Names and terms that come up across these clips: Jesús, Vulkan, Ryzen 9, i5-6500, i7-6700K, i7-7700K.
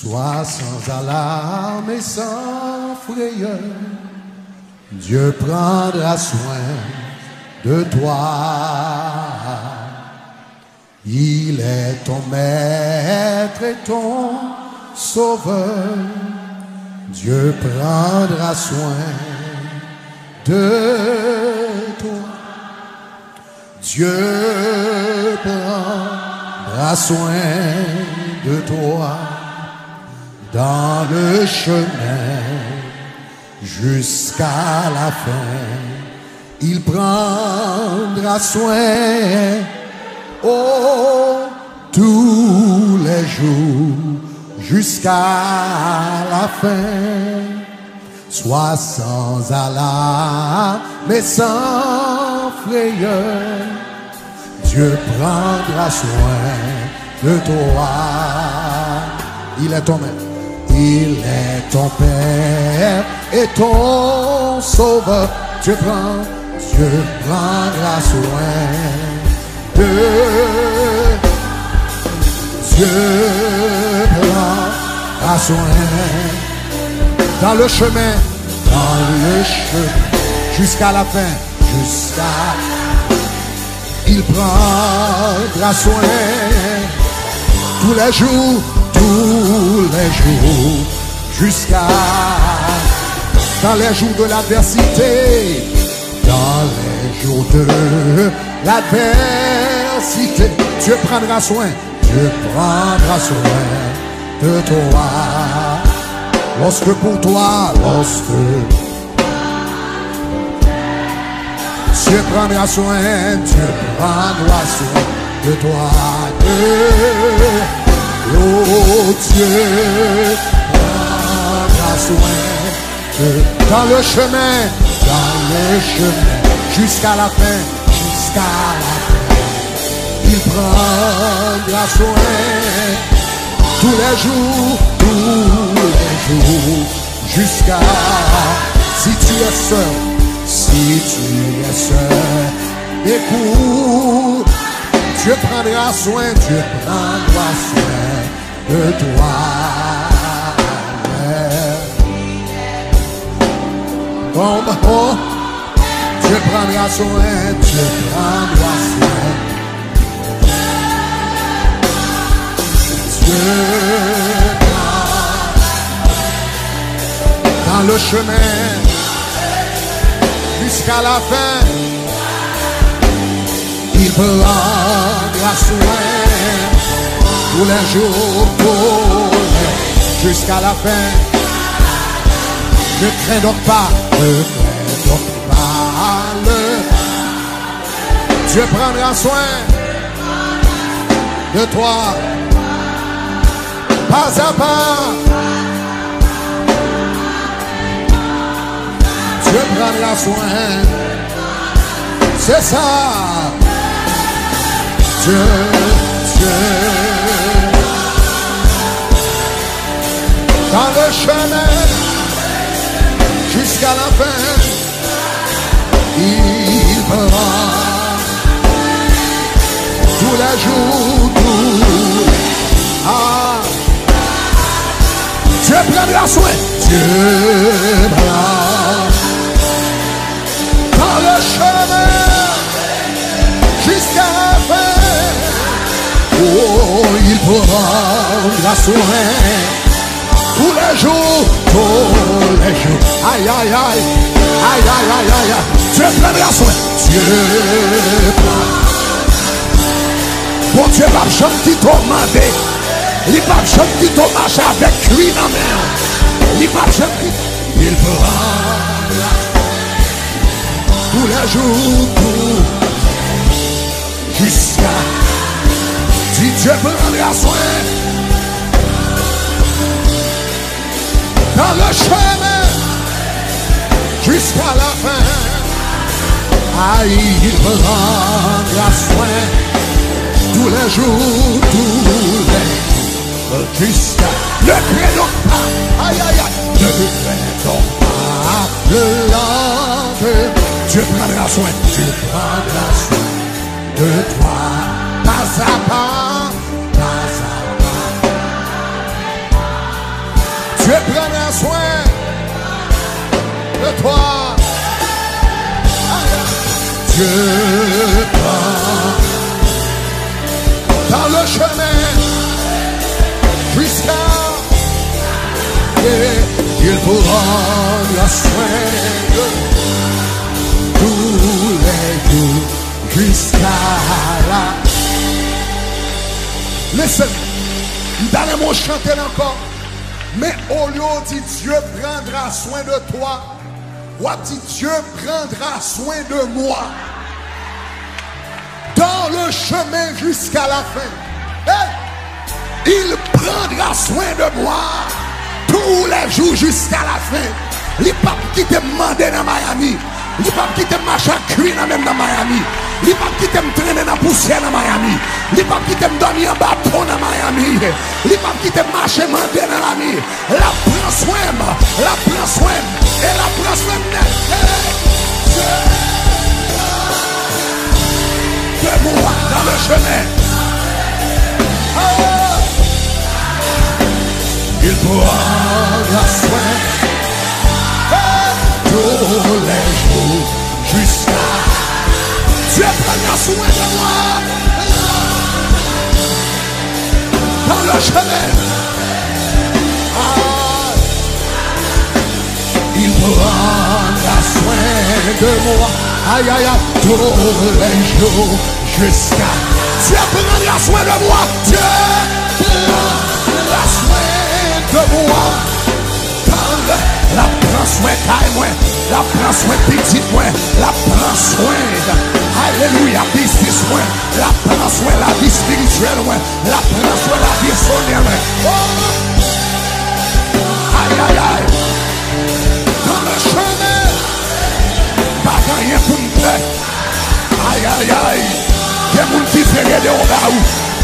Sois sans alarme et sans frayeur, Dieu prendra soin de toi. Il est ton maître et ton sauveur, Dieu prendra soin de toi. Dieu prendra soin de toi dans le chemin jusqu'à la fin. Il prendra soin, oh, tous les jours jusqu'à la fin. Sois sans alarme mais sans frayeur, Dieu prendra soin de toi. Il est ton maître, il est ton père et ton sauveur. Dieu prendra soin de Dieu prendra soin dans le chemin, jusqu'à la fin, il prendra soin tous les jours. Tous les jours, jusqu'à dans les jours de l'adversité, dans les jours de l'adversité, Dieu prendra soin de toi. Lorsque pour toi, Dieu prendra soin de toi. Oh Dieu prendra soin dans le chemin, jusqu'à la fin, Il prendra soin tous les jours, jusqu'à si tu es seul, écoute. Dieu prendra soin, de toi. Oh, oh. Dieu prendra soin, dans le chemin jusqu'à la fin, il prendra soin. Tous les jours, jusqu'à la fin. Ne crains donc pas, Dieu prendra soin de toi, pas à pas. Dieu prendra soin, c'est ça. Dieu dans le chemin, jusqu'à la fin, il prend tous les jours, Dieu prendra soin, Dieu prend dans le chemin, jusqu'à la fin, oh, il prendra soin. Tous les jours, Dieu prendra soin, bon Dieu, pas de chante qui t'ont demandé, il pas de chante qui t'ont marché avec lui dans la main, il pas de chante qui il prend tous les jours, jusqu'à si Dieu prendra soin. Dans le chemin, jusqu'à la fin, il prendra soin tous les jours, jusqu'à le créneau. Ne crains donc pas le lendemain. Dieu prendra soin, de toi, pas à pas. Goodbye. Dans le chemin, jusqu'à il vous rend la soin tous les jours jusqu'à la. Listen, dans le mot chanter encore. Mais au lieu dit Dieu prendra soin de toi, ou dit Dieu prendra soin de moi. Dans le chemin jusqu'à la fin, hey, il prendra soin de moi tous les jours jusqu'à la fin. Les papes qui te demandaient dans Miami, les papes qui te marchent à cuire même dans Miami, les papes qui te traînent dans la poussière dans Miami, les papes qui te donnent un bâton dans Miami, les papes qui te marchent et mentent dans la nuit. La prends soin, et la prends soin de moi dans le chemin. Oh. Il prendra soin tous les jours jusqu'à. Dieu prendra soin de moi dans le chemin. Il prendra soin de moi, aïe aïe aïe, tous les jours jusqu'à. Dieu prendra soin de moi, Dieu prendra soin de moi. La prends soin de moi, la prends soin petit point, la prends soin. Alléluia, business, ouais. La prends soin la vie spirituelle, ouais. La prends soin la vie sonnelle, ouais. Oh. Aïe, aïe, aïe. Dans le chemin, pas rien pour me plaire. Aïe, aïe, aïe. Des mouns qui tirent de là où,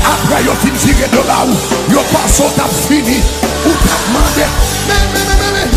après ils finissent de là où, ils pensent au tap fini, ou tap mandé. Mais,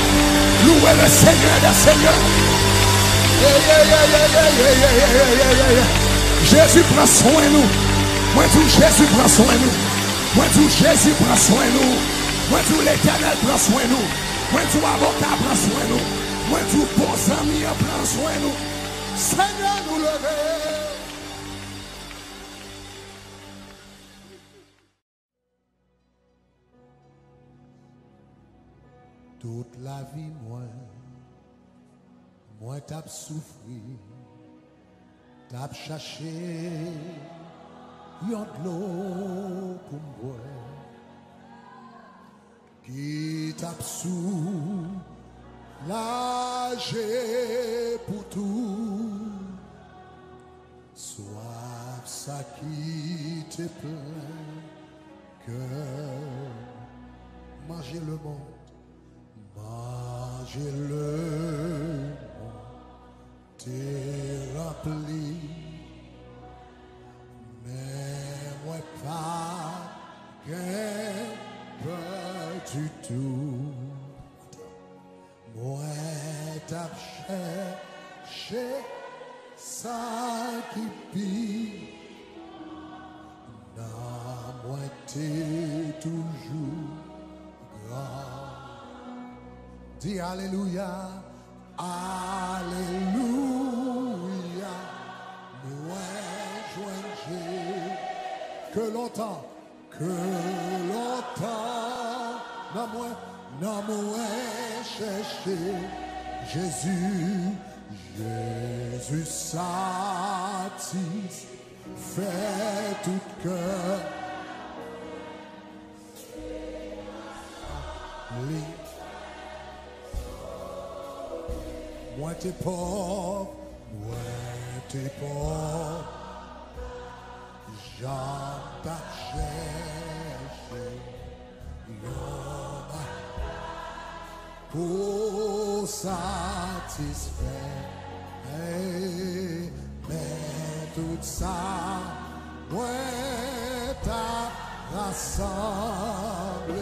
louer le Seigneur des seigneurs. Jésus prend soin nous. Moi tout Jésus prend soin nous. Moi tout Jésus prend soin nous. Moi tout l'Éternel prend soin nous. Moi tout avocat prend soin nous. Moi tout bon ami prend soin nous. Seigneur nous lever. Toute la vie moi. Moi t'as souffri, t'as cherché, y'en de l'eau pour moi. Qui t'a soulagé pour tout, soit ça qui te plaît, que manger le monde, manger le monde. T'es rempli, mais moi pas qu'un peu du tout. Moi t'as cherché ça qui pire. Non, moi t'es toujours grand. Dis alléluia. Alléluia, moi je que longtemps, non moi chercher Jésus, Jésus satisfait tout cœur. Moi t'es pauvre, j'en t'as cherché, l'homme pour satisfaire, mais Tutsa puerta razable,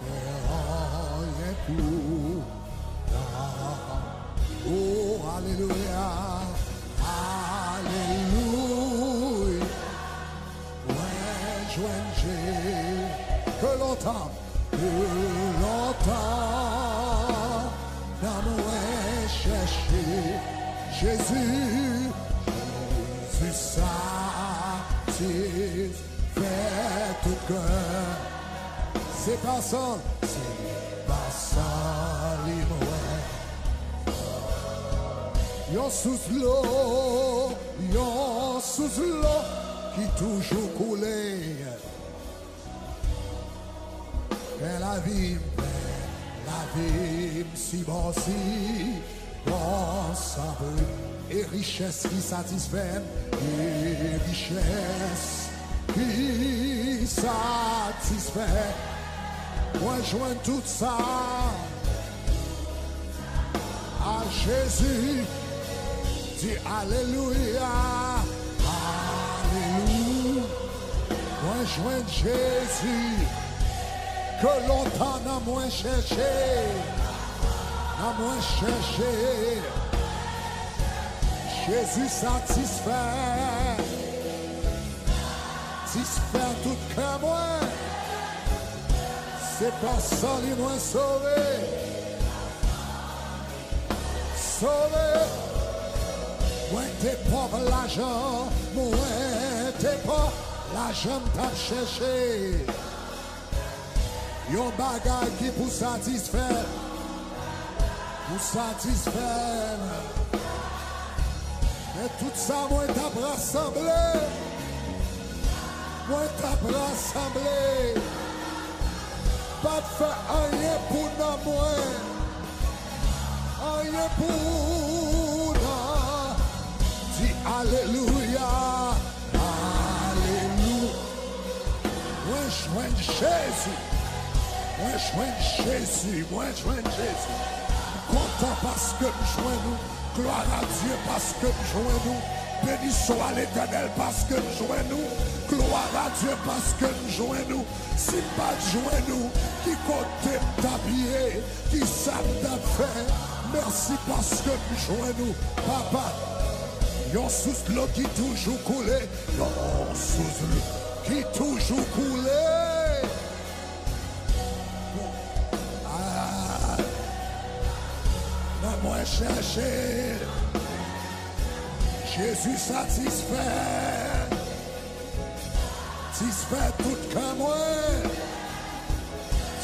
que oye tu oh, aleluya, aleluya. When je que l'entend, que l'entend, d'amour chercher Jésus. Jésus satisfait tout cœur. C'est par ça l'imoué. Yon sous l'eau qui toujours coulait. Mais la vie si bon saveur. Et richesse qui satisfait, et richesse qui satisfait. Moi joins tout ça à Jésus. Dis alléluia, alléluia. Moi joins Jésus que longtemps n'a moins cherché, n'a moins cherché. Jésus satisfait, satisfait tout que moi. C'est personne qui m'a sauvé, sauvé. Moi t'es pauvre l'argent, moi t'es pauvre l'argent t'a cherché. Y'a un bagage qui pour satisfaire, pour satisfaire. Et tout ça, moi t'as rassemblé, moi t'as rassemblé. Pas de faire rien pour nous, moi. Rien pour nous. Dis alléluia, alléluia. Moi joins Jésus, moi joins Jésus, moi joins Jésus. Content parce que je joins nous. Gloire à Dieu parce que nous jouons. Béni soit l'Éternel parce que nous jouons. Gloire à Dieu parce que nous jouons. Si pas jouons nous, qui compte t'habiller, qui savent d'affaires. Merci parce que nous jouons. Papa, yon sous l'eau qui toujours coulait. Yon sous l'eau qui toujours coulait. Moi chercher Jésus satisfait, satisfait tout que moi.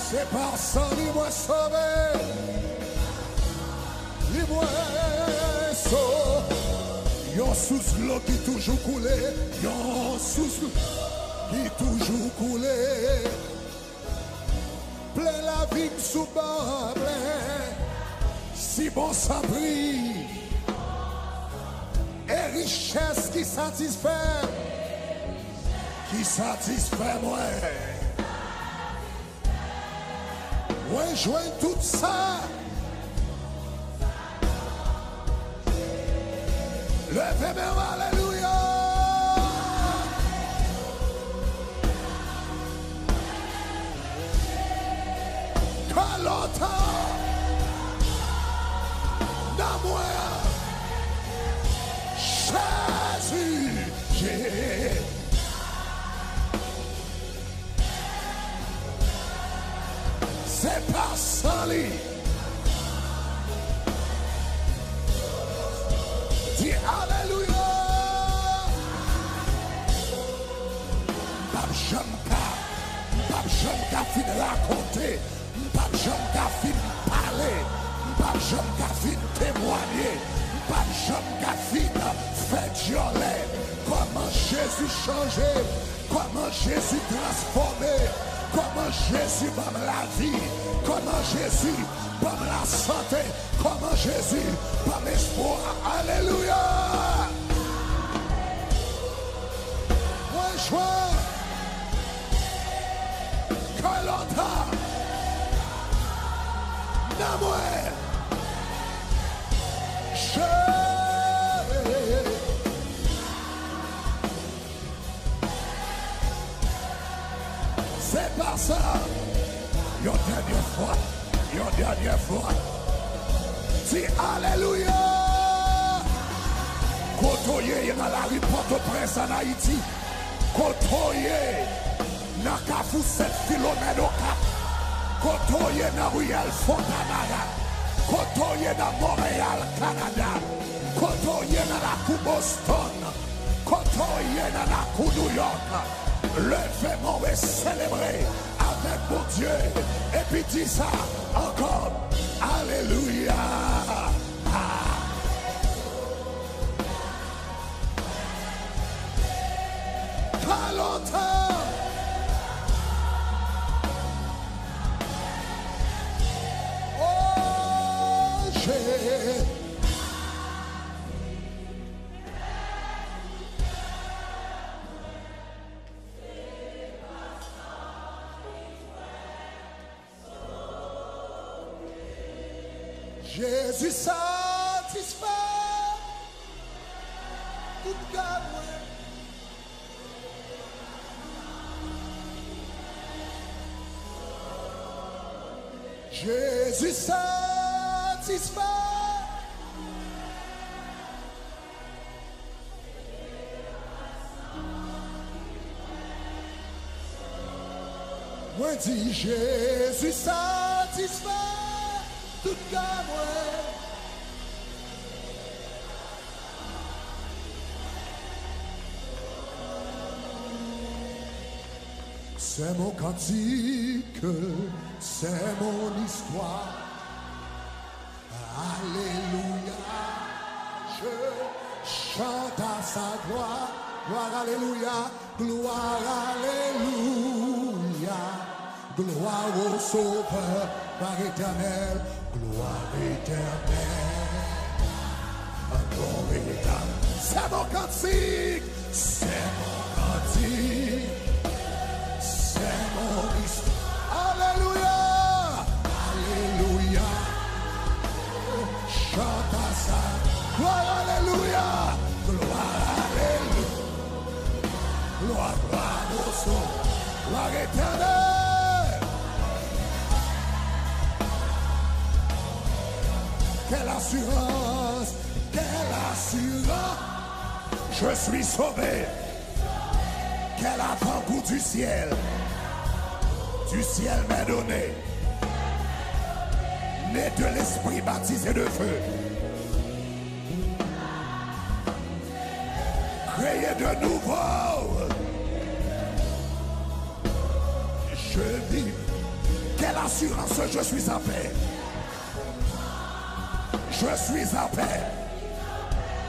C'est par ça qu'il m'a sauvé, il m'a sauvé. Yon sous l'eau qui toujours coulait, yon sous l'eau qui toujours coulait. Plein la vie sous bas, plein. Si bon ça brille, et richesse qui satisfait moi. Moi joins tout ça. Levez-moi, alléluia. Que longtemps. Jésus, c'est par ça lui. Dis alléluia. M'pap jom ka fin raconter, m'pap jom ka fin parler, m'pap jom ka fin témoigner. Pas de jambes caffines, faites violer. Comment Jésus changer, comment Jésus transformer, comment Jésus donne la vie, comment Jésus donne la santé, comment Jésus donne l'espoir. Alléluia. Moi je vois que l'entend d'amour. Shame. C'est pas ça. Your dernière fois. Your dernière fois. Si alléluia. Kotoye dans la rue Port-au-Prince en Haïti. Kotoye. Nakafou 7 km au Cap. Kotoye dans Royal Fontanara. Kotoye dans Montréal, Canada. Kotoye dans la Coupe Boston. Kotoye dans la Coupe New York. Levez-moi et célébrez avec mon Dieu. Et puis dis ça encore. Alléluia. Ah. Pas longtemps. Oh, j'ai. Jésus satisfait tout cœur. Jésus satisfait. Moi dis Jésus satisfait. Tout cas, c'est mon cantique, c'est mon histoire. Alléluia, je chante à sa gloire. Gloire, alléluia, gloire, alléluia. Gloire au Sauveur par éternel. Gloire éternelle, c'est mon cantique, c'est mon cantique, c'est mon histoire. Alléluia, alléluia, chante à ça. Gloire, alléluia, gloire, alléluia, gloire, gloire au son, gloire éternelle. Quelle assurance, quelle assurance, je suis sauvé. Quel avant-goût du ciel m'est donné. Né de l'esprit baptisé de feu. Créé de nouveau. Je vis. Quelle assurance, je suis en paix. Je suis en paix.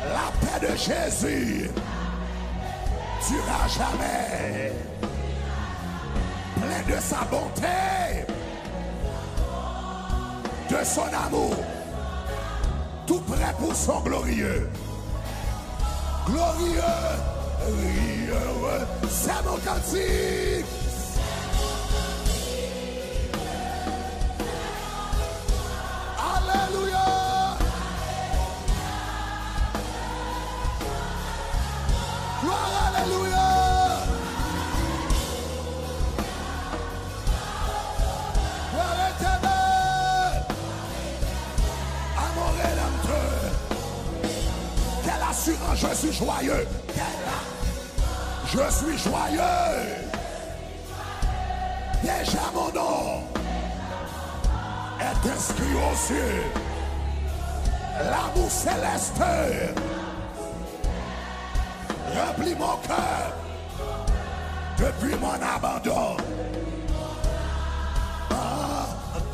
La paix de Jésus durera jamais. Plein de sa bonté, de son amour, tout prêt pour son glorieux. Glorieux, c'est mon cantique. Je suis joyeux. Je suis joyeux. Déjà mon nom est inscrit aux cieux. L'amour céleste remplit mon cœur depuis mon abandon.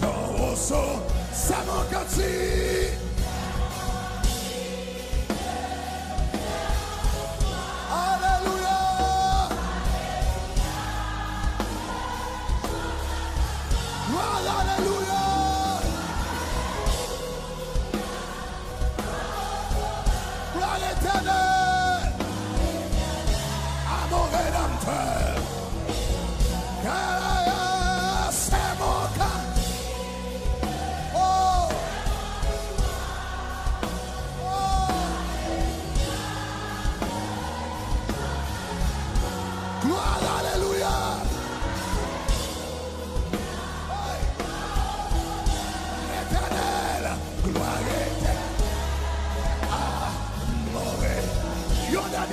Dans au son, c'est mon cantique. Gloire, alléluia.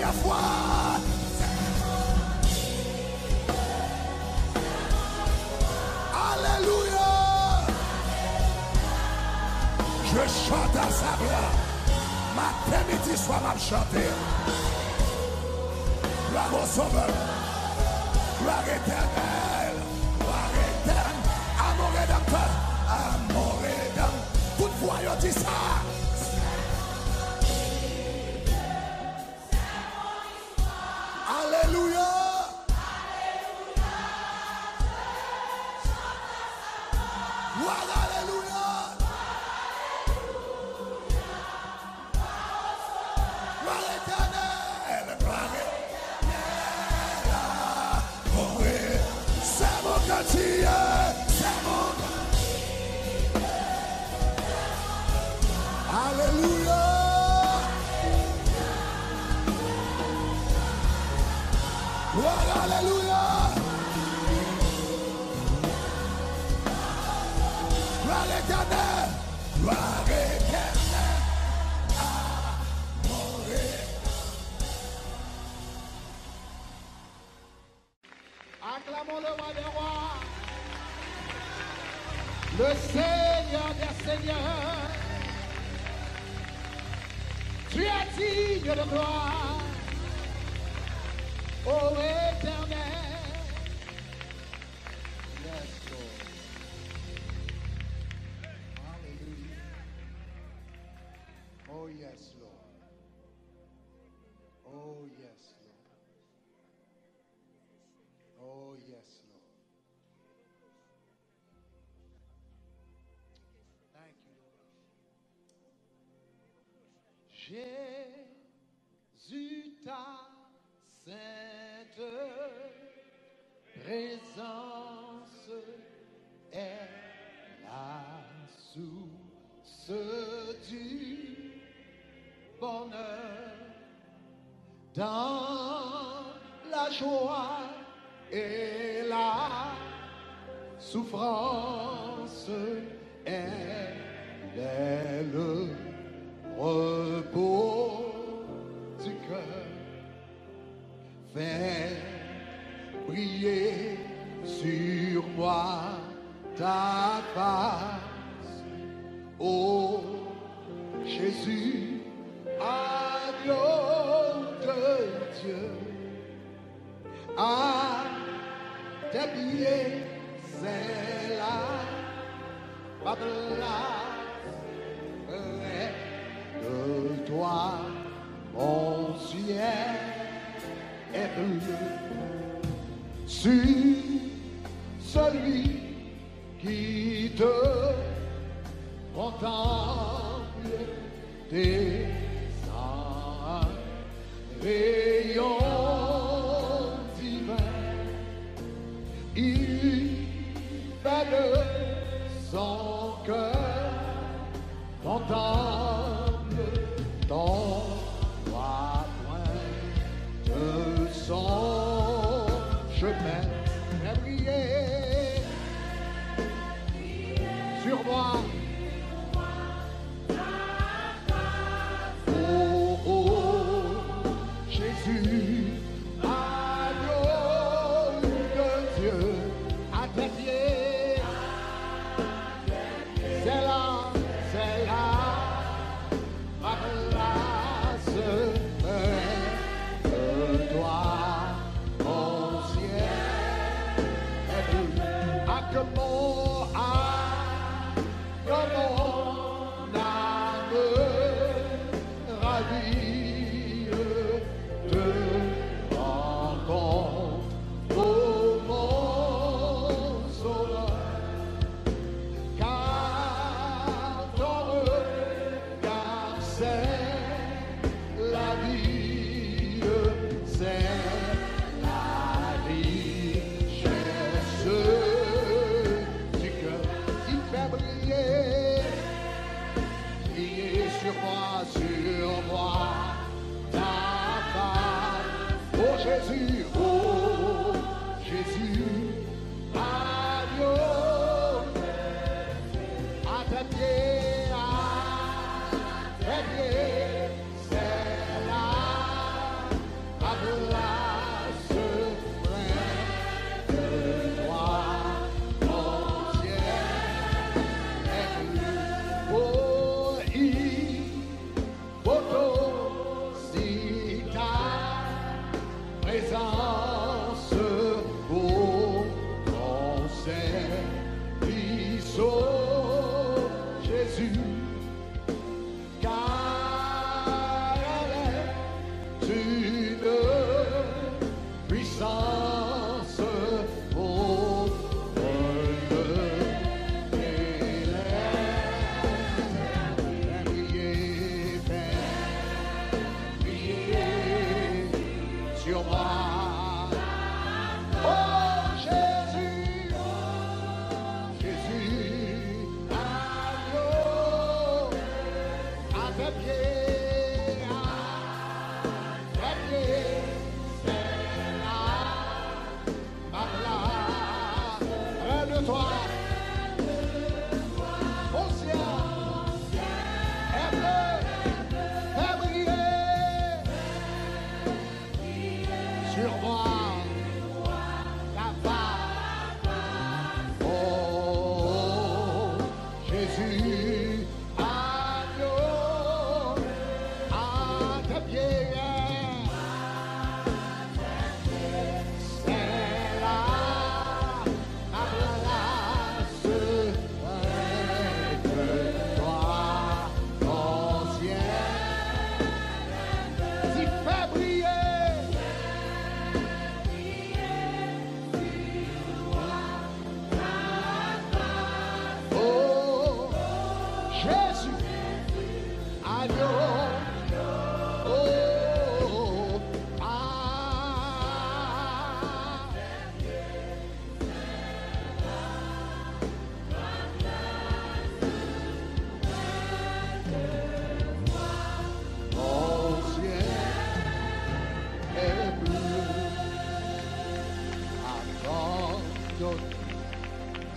la foi. Alléluia. Je chante à sa gloire. Maternité soit mal chantée. Gloire au Sauveur. Gloire éternelle. Gloire éternelle. À mon rédempteur. À mon rédempteur. Toute voyant dit ça. Alléluia. Voilà, alléluia. Gloire éternelle. Gloire éternelle. C'est mon quartier. C'est mon quartier. Alléluia. Alléluia. Gloire éternelle. Gloire éternelle. Amen. Acclamons le roi des rois. Le Seigneur des seigneurs. Tu es digne de gloire. Oh, éternel. Yes, Lord. Hallelujah. Oh, yes, Lord. Oh, yes, Lord. Oh, yes, Lord. Thank you, Lord. Jésus t'a sainte présence est la source du bonheur, dans la joie et la souffrance, elle est le repos du cœur. Fais briller sur moi ta face, ô Jésus, agneau de Dieu, à tes pieds c'est là, ma place, près de toi, mon ciel est bleu sur celui qui te contemple, descend un rayon divin, il fait de son cœur contemple ton roi lointain. Son chemin fait briller sur moi. Oh, oh, Jésus, agneau de Dieu, à tes pieds, c'est là, ma place. Come on, I know.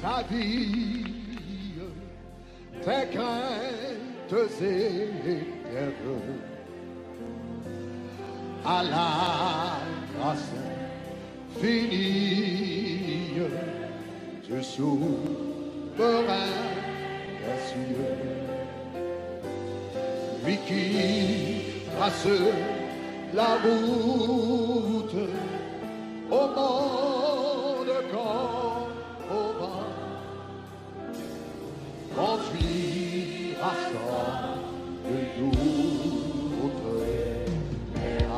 Ta vie, tes craintes éternes, à la grâce finie, tu souffleras des cieux, lui qui trace la route au monde quand conduira sans de doute à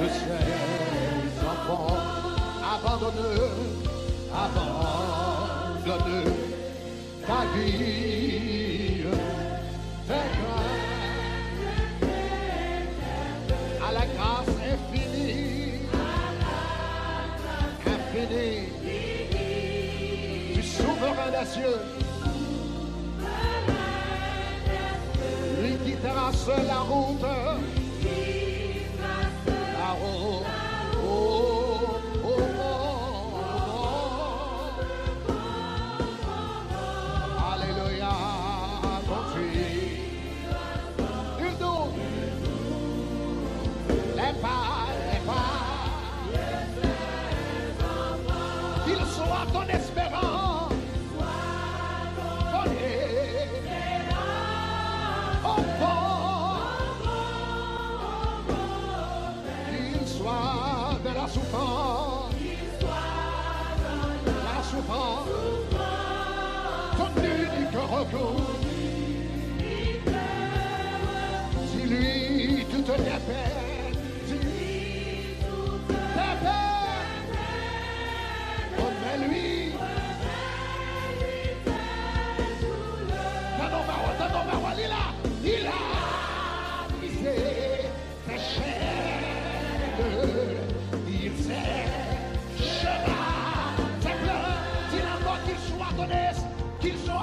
de ses enfants abandonne ta vie, à la grâce infinie, du souverain des cieux. Trace la route, alléluia, conduis du dos, les pas, qu'il soit ton espérance. Si lui toute la paix, remets-lui ta douleur, il a brisé tes chaînes, il séchera tes pleurs, dis-le encore qu'il soit ton esprit, qu'il soit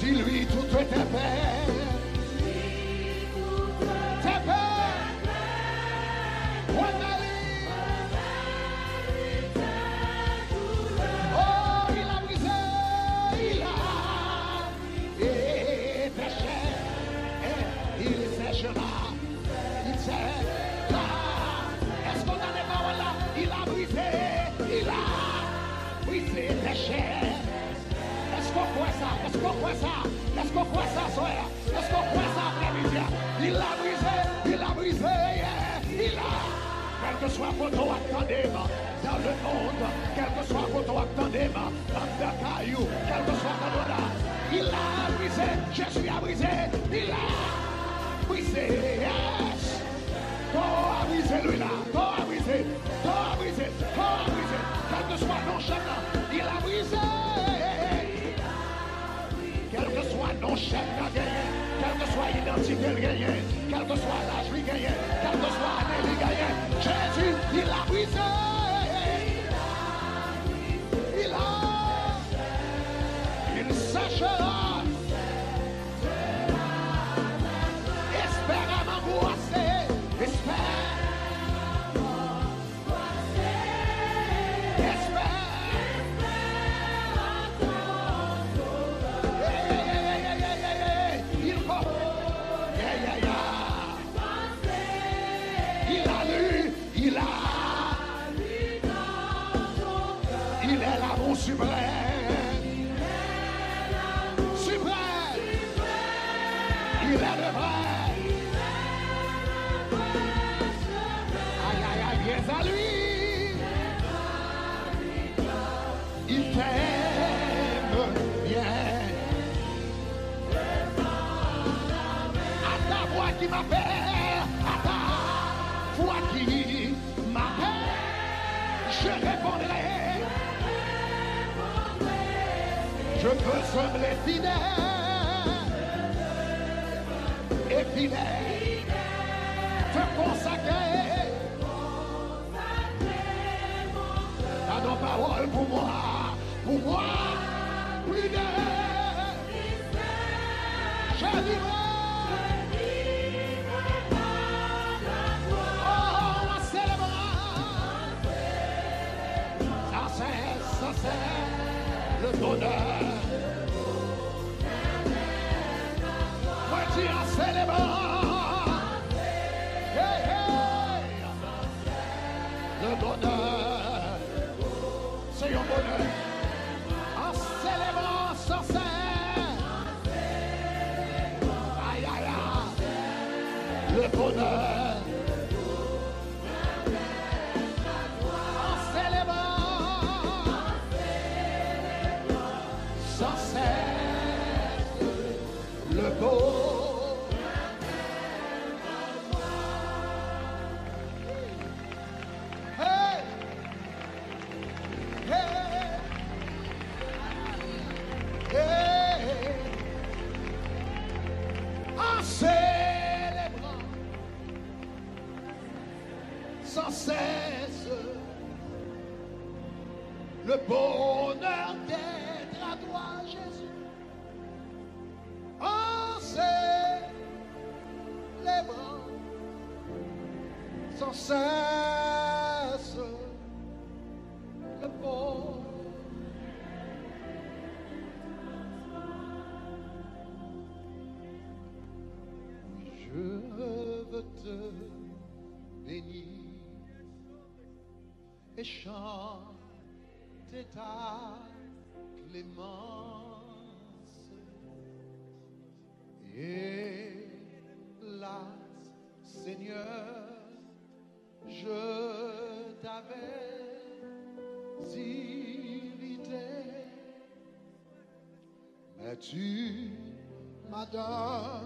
Dis-lui toutes tes peines, quel que soit photo attendez-moi dans le monde, quel que soit photo attendez-moi dans le caillou, quel que soit dans le monde, il a brisé, Jésus a brisé, il a brisé, yes, qu'on a brisé lui là, qu'on a brisé, quel que soit non chacun, il a brisé, quel que soit non chacun gagné, quel que soit l'identité gagnée, quel que soit l'âge gagnée, quel que soit l'année gagnée, Jésus, il a brisé. Il séchera. Espère m'angoisser, espère. Il a, il est l'amour suprême, il est le vrai, aïe aïe aïe, viens à lui, il t'aime bien, à ta voix qui m'appelle, à ta voix qui m'appelle, je répondrai. Je veux sembler fidèle et fidèle, te consacrer, à nos paroles pour moi, plus d'elle, je vivrai. Et chante ta clémence et hélas, Seigneur, je t'avais irrité, mais tu m'as d'un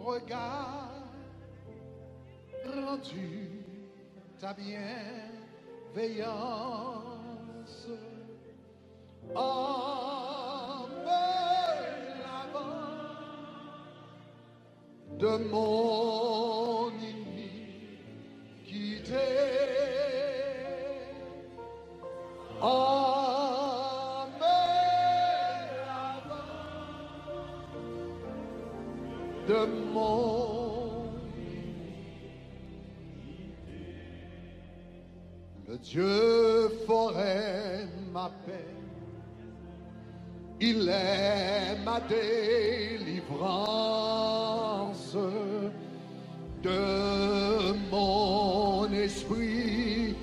regard rendu ta bien veillance en me lavant de mon iniquité, en me lavant de mon Dieu ferait ma paix, il est ma délivrance de mon esprit,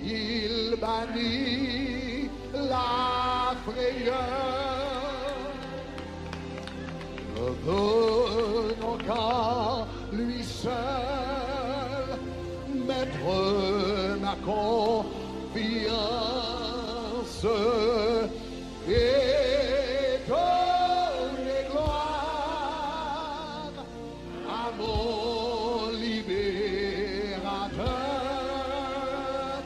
il bannit la frayeur. Revenons qu'à lui seul, maître. Ma confiance et donne gloire à mon libérateur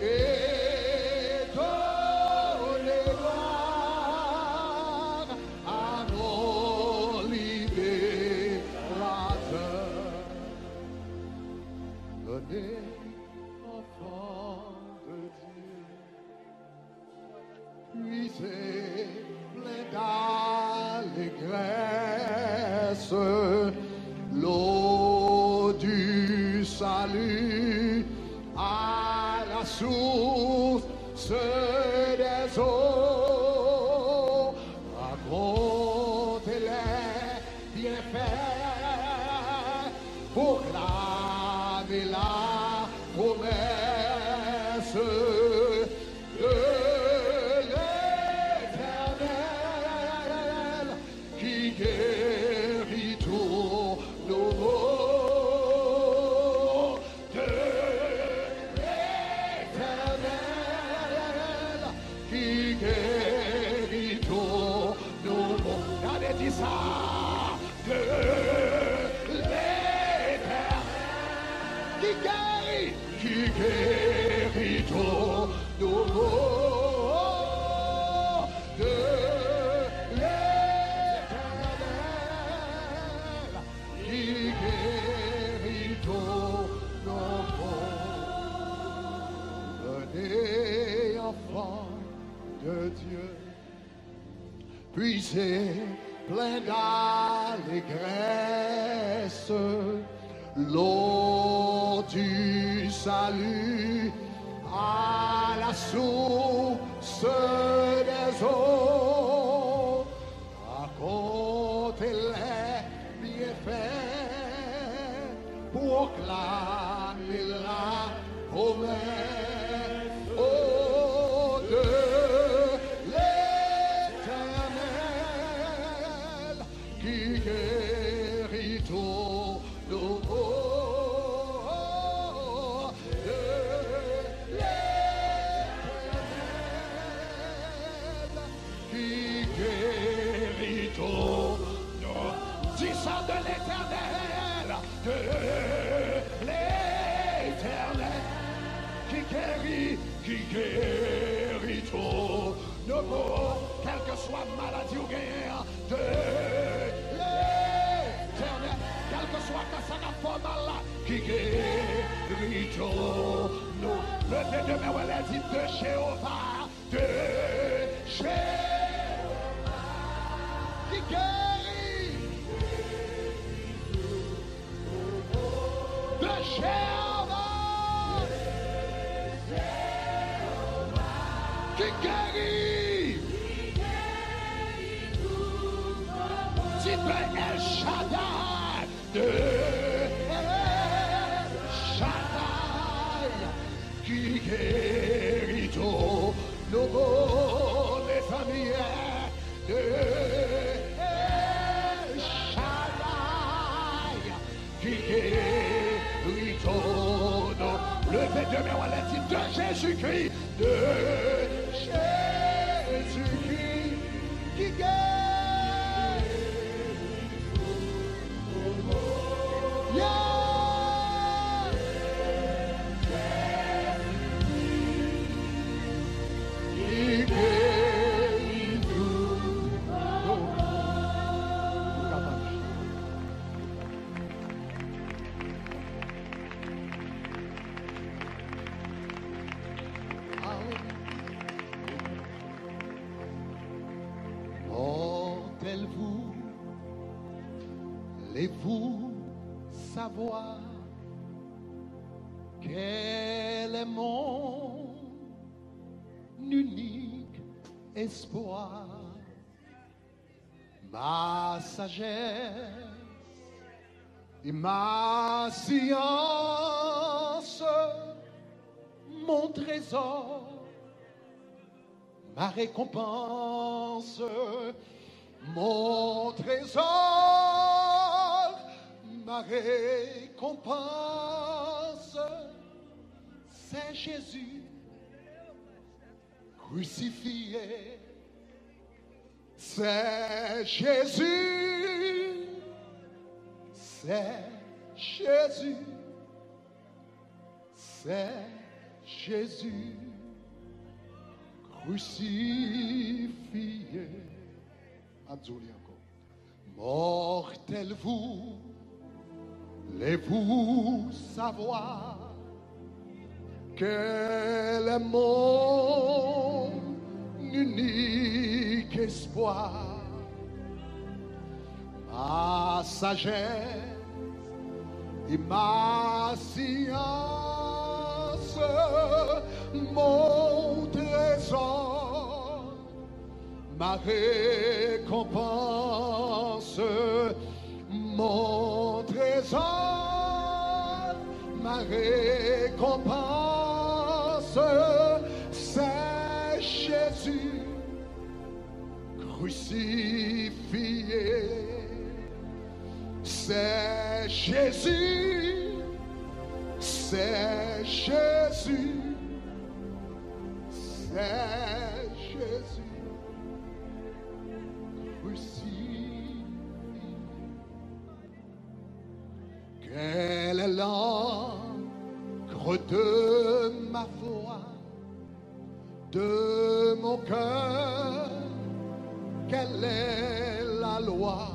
et donne gloire à mon libérateur. Donnez plein d'allégresse, l'eau du salut à la source des eaux, racontez-les bienfaits pour la vie là. Ma sagesse et ma science, mon trésor, ma récompense, mon trésor, ma récompense, c'est Jésus crucifié. C'est Jésus, crucifié. Abdouli encore. Mortel vous, voulez-vous savoir que le monde unique espoir, ma sagesse et ma science, mon trésor, ma récompense, mon trésor, ma récompense, c'est Jésus crucifié, c'est Jésus, c'est Jésus, c'est Jésus crucifié. Quelle est l'encre de ma foi, de mon cœur, quelle est la loi,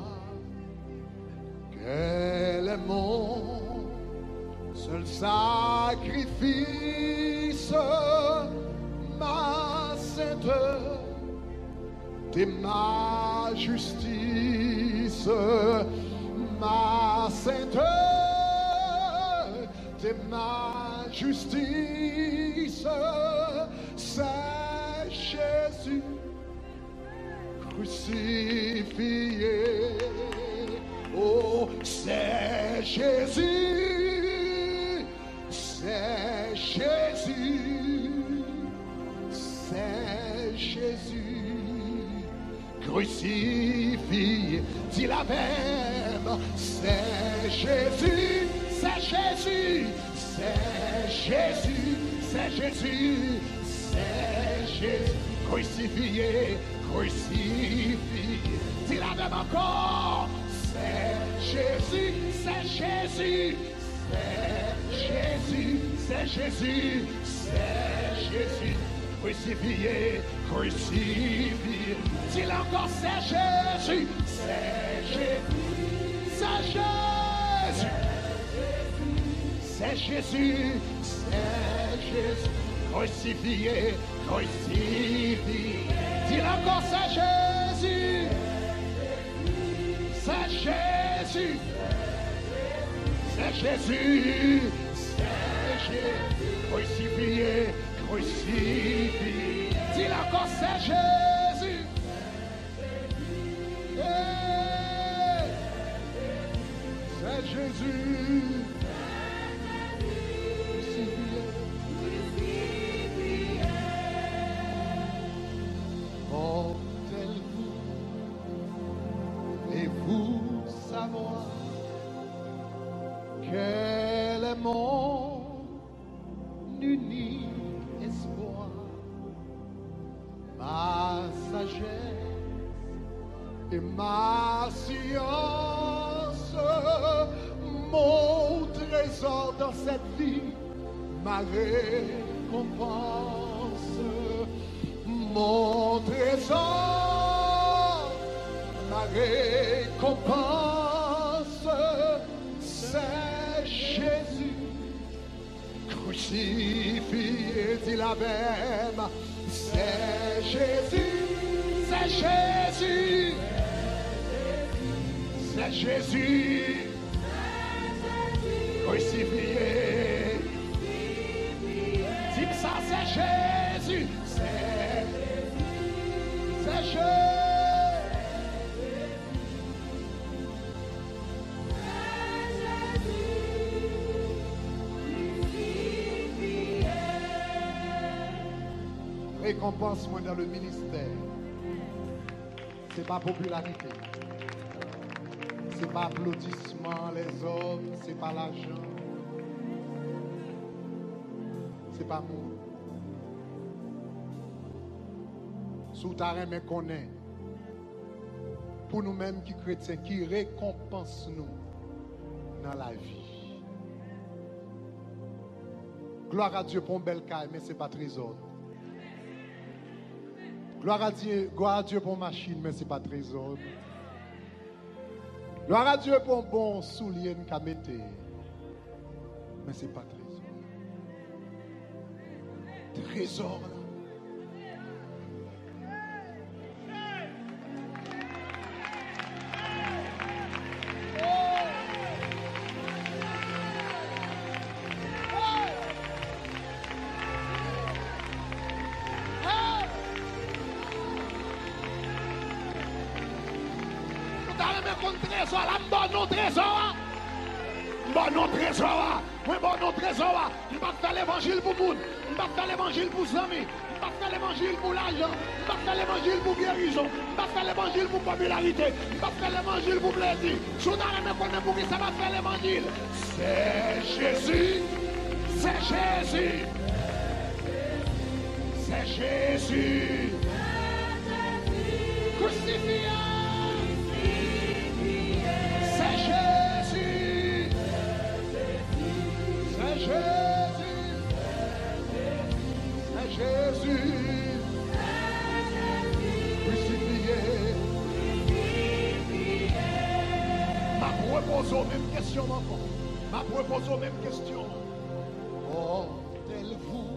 quel est mon seul sacrifice, ma sainteté et ma justice, ma sainteté et ma justice, c'est Jésus crucifié. Oh, c'est Jésus, c'est Jésus crucifié. Dis la même, c'est Jésus, c'est Jésus, c'est Jésus, c'est Jésus, c'est Jésus crucifié, crucifié. Dis la même encore, c'est Jésus, c'est Jésus, c'est Jésus, c'est Jésus, c'est Jésus crucifié, crucifié. Dis-le encore, c'est Jésus, c'est Jésus, c'est Jésus, c'est Jésus, c'est Jésus crucifié, crucifié. Dis-le encore, c'est Jésus, c'est Jésus, c'est Jésus, c'est Jésus crucifié, crucifié. Dis-le encore, c'est Jésus, c'est Jésus crucifié. Comptez-vous et vous savoir quel est mon unique espoir, ma sagesse et ma science, mon trésor dans cette vie, ma récompense, mon trésor, ma récompense, c'est Jésus crucifié. Dis la même, c'est Jésus, c'est Jésus, c'est Jésus crucifié. Dis ça, c'est Jésus, c'est Jésus. Récompense-moi dans le ministère. C'est pas popularité, c'est pas applaudissement, les hommes, c'est pas l'argent, c'est pas moi. Soutaré me connaît. Pour nous-mêmes qui chrétiens, qui récompense nous dans la vie. Gloire à Dieu pour un bel caille, mais c'est pas trésor. Gloire à Dieu pour machine, mais ce n'est pas trésor. Gloire à Dieu pour bon soulier, mais ce n'est pas trésor. Trésor. Trésor, la bonne trésor, Pour bon nos trésors, je ne vais pas faire l'évangile pour tout, je ne vais pas faire l'évangile pour amis, je ne vais pas faire l'évangile pour l'argent, je ne vais pas faire l'évangile pour guérison, je ne vais pas faire l'évangile pour popularité, je ne vais pas faire l'évangile pour plaisir. Je n'arrive pas pour qui ça va faire l'évangile. C'est Jésus, c'est Jésus, c'est Jésus. Crucifié, c'est Jésus, c'est Jésus, c'est Jésus, crucifié. Ma propose aux mêmes questions, mon enfant. Ma propose aux mêmes questions. Comptez-vous,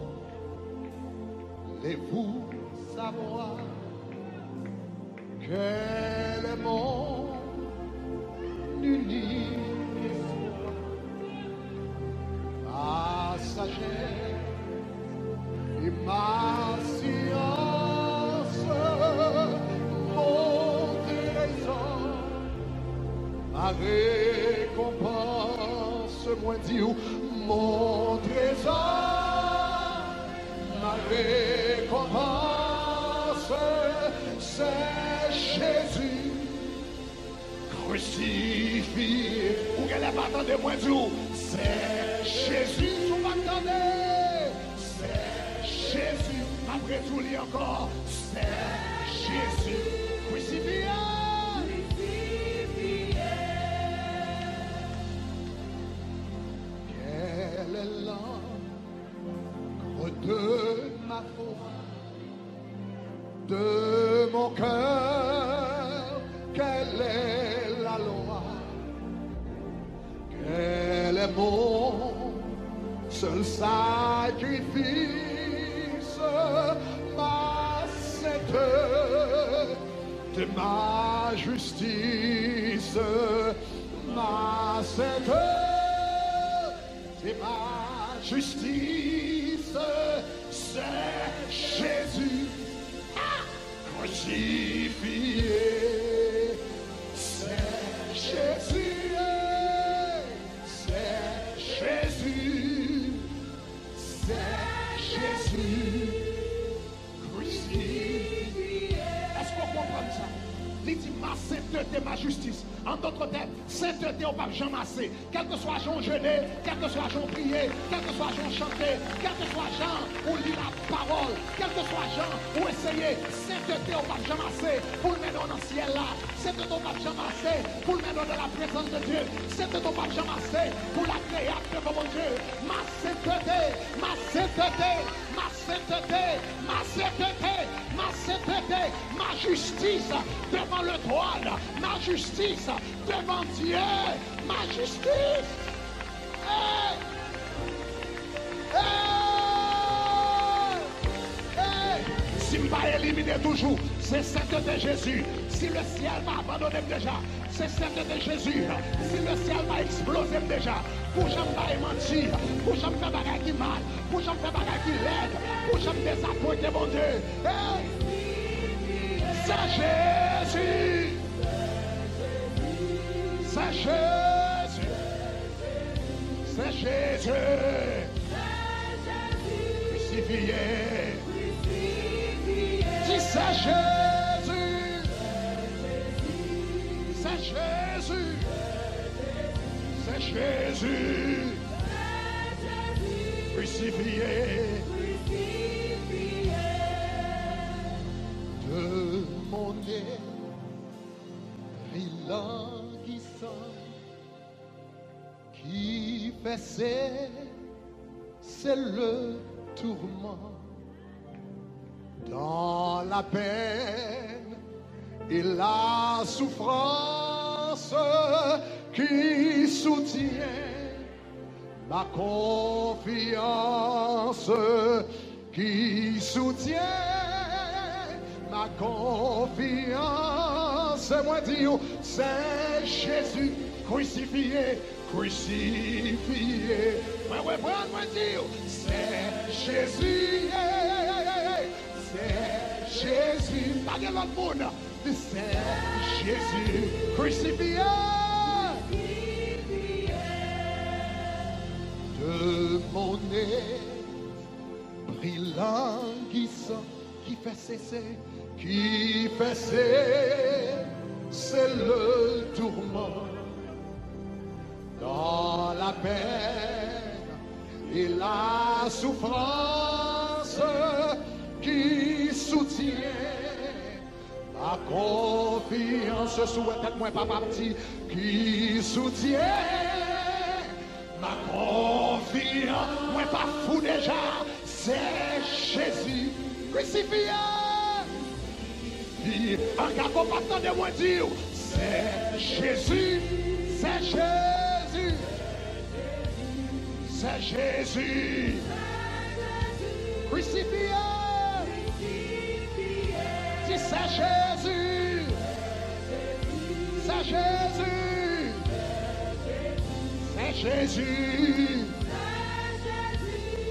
voulez-vous savoir que le monde unique passager et ma science, mon trésor, ma récompense, moi dit où mon trésor, ma récompense, c'est Jésus crucifié. Ou qu'elle est partant de moi du c'est Jésus. Vous m'attendez. C'est Jésus. Après tout, lit encore. C'est Jésus crucifié. Quel est l'encre de ma foi, de mon cœur? Quelle est la loi? Quel est mon seul sacrifice? Ma sainteté, de ma justice, ma sainteté, de ma justice, c'est Jésus crucifié. Jésus, c'est Jésus, c'est Jésus crucifié. Est-ce qu'on comprend ça? Il dit ma sainteté, ma justice. En d'autres termes, sainteté au pape Jean Massé. Quel que soit Jean jeûné, quel que soit Jean prié, quel que soit Jean chanté, quel que soit Jean où lit la parole, quel que soit Jean où essayer, sainteté au pape Jean Massé pour le mener dans le ciel là. Sainteté au pape Jean Massé pour le mener dans la présence de Dieu. Sainteté au pape Jean Massé pour la création de mon Dieu. Ma sainteté, ma sainteté, ma sainteté, ma sainteté, ma sainteté, ma justice devant le trône, ma justice devant Dieu, ma justice. Hey! Hey! Hey! Si je vais éliminer toujours, c'est celle de Jésus. Si le ciel m'a abandonné déjà, c'est celle de Jésus. Si le ciel m'a explosé déjà, pour que je ne vais mentir, pour que je ne fais pas qui mal, pour que je ne fais pas qui laide, pour que je me désappointe de mon Dieu. Hey! C'est Jésus. C'est Jésus, c'est Jésus, crucifié. Dis c'est Jésus, c'est Jésus, c'est Jésus, crucifié. De mon nez brillant qui fait c'est le tourment dans la peine et la souffrance qui soutient ma confiance, qui soutient ma confiance, moi dis c'est Jésus crucifié, crucifié. Moi dis c'est Jésus, c'est Jésus. Pas de l'autre monde, c'est Jésus crucifié. De mon nez, brillant, glissant, qui fait cesser, c'est le tourment. Dans la peine et la souffrance qui soutient la confiance, souhaite moi pas parti, qui soutient ma confiance, moi pas fou déjà, c'est Jésus crucifié. Puis en cas qu'on partant de moi dire, c'est Jésus, c'est Jésus, c'est Jésus crucifié. C'est Jésus, c'est Jésus, c'est Jésus,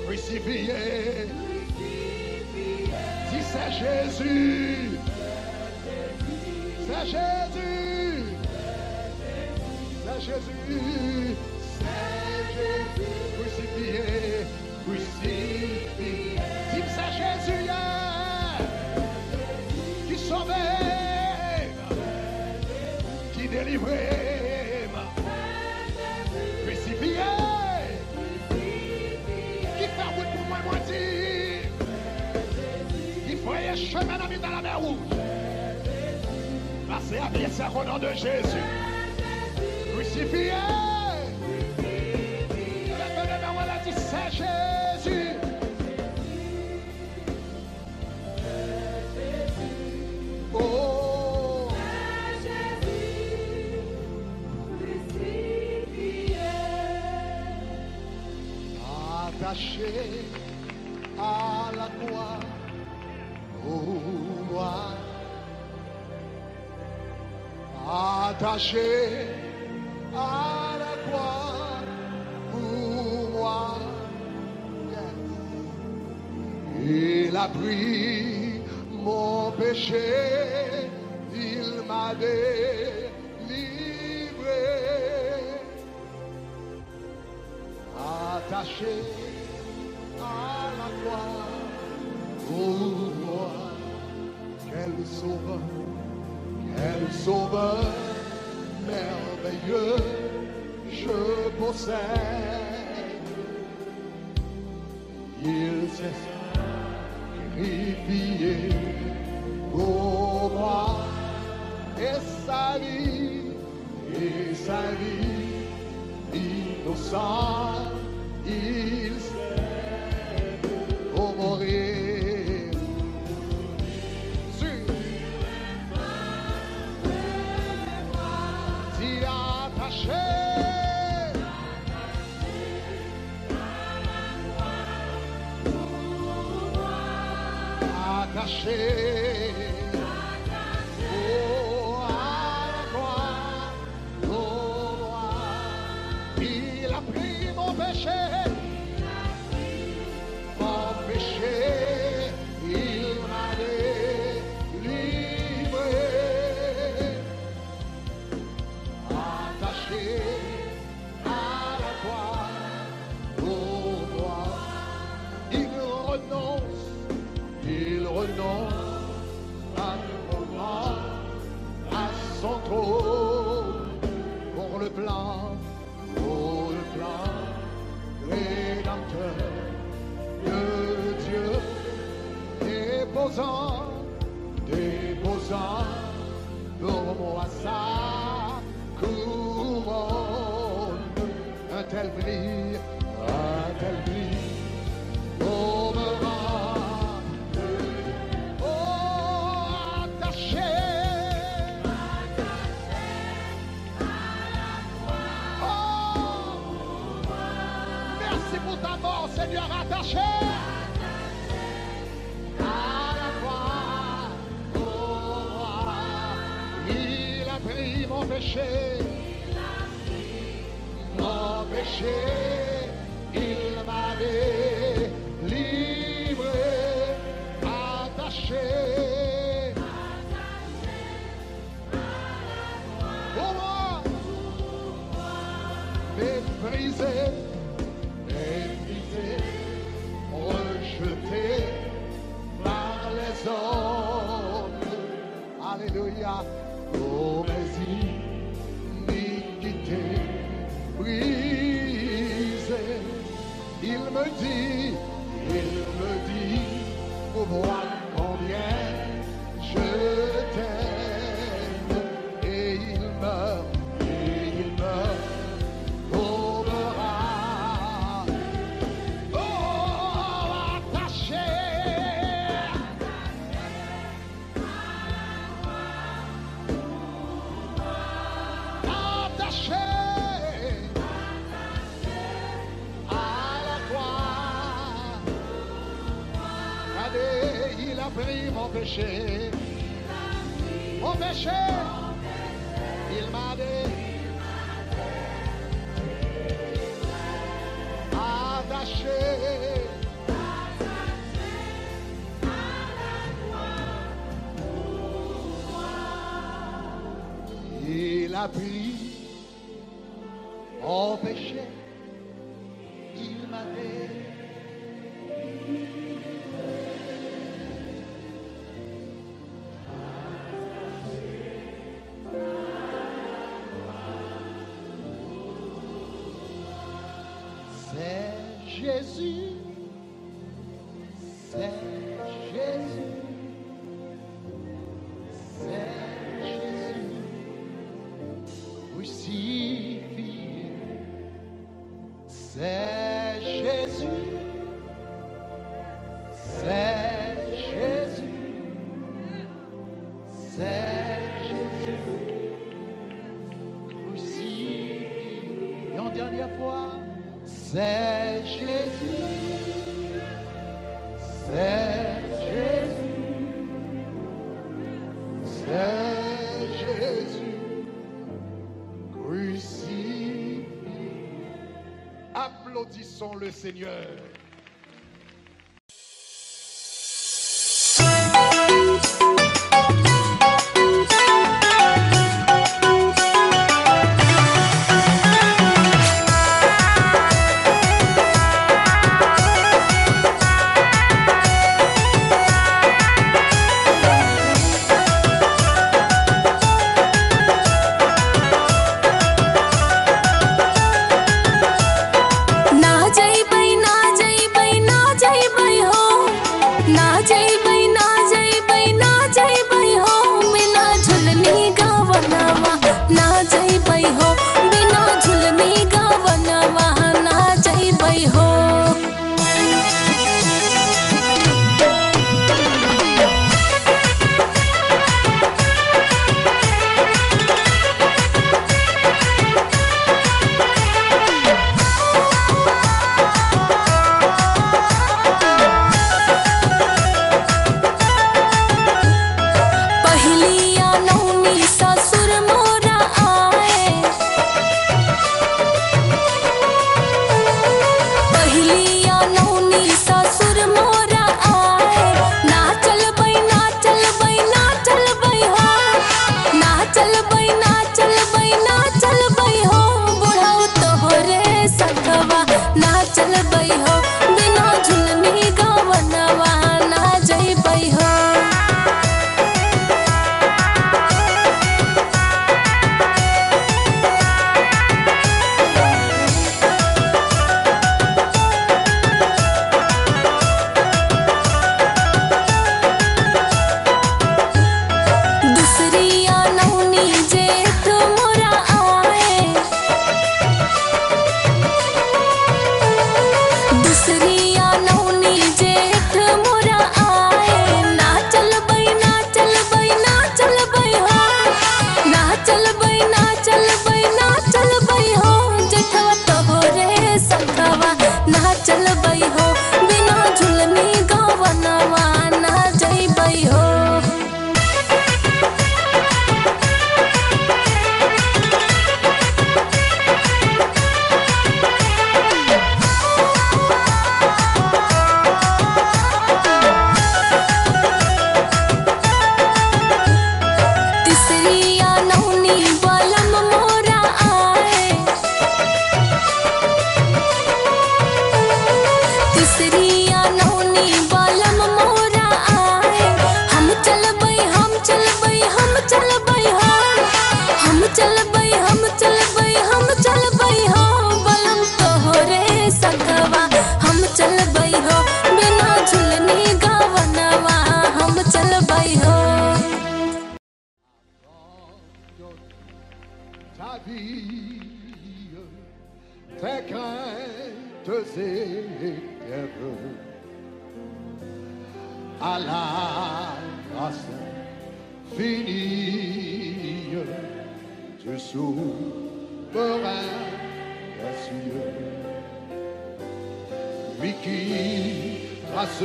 crucifié. Dis c'est Jésus, c'est Jésus, c'est Jésus, c'est Jésus, crucifié, crucifié. Dis c'est Jésus. Qui délivré, crucifié, qui fait route pour moi moitié, qui voyait chemin dans la mer rouge, passé à pied au nom de Jésus, crucifié, la dit c'est Jésus. Attaché à la croix, au noir, attaché à la croix, au noir, yes. Il a pris mon péché, il m'a délivré, attaché à la croix, oh moi, quel sauveur merveilleux je possède. Il s'est sacrifié pour moi, et sa vie innocente, il mourir sur t'y attaché à la croix pour moi, attaché à la croix pour moi. Il a pris mon péché, il m'a délivré, attaché à la croix pour moi. Il renonce à tout moment à son trône pour le plan, rédempteur de Dieu, déposant pour moi sa couronne. Un tel prix, on me rend, oh, attaché à la croix, oh, merci pour ta mort, Seigneur, attaché. Mon péché, il m'a délivré, attaché à la croix, pour moi, méprisé, méprisé. il me dit, au voir combien je t'aime, et il meurt. Péché, mon péché, il m'a détaché, attaché à la croix pour moi. Il a pris mon péché, il m'a délivré. Jésus, c'est Jésus, c'est Jésus, crucifié, c'est Jésus, c'est Jésus, c'est Jésus, crucifié, et en dernière fois, c'est Jésus, c'est Jésus, c'est Jésus, crucifié. Applaudissons le Seigneur. together. Alaba San Filial, te sauvera des cieux. Lui qui trace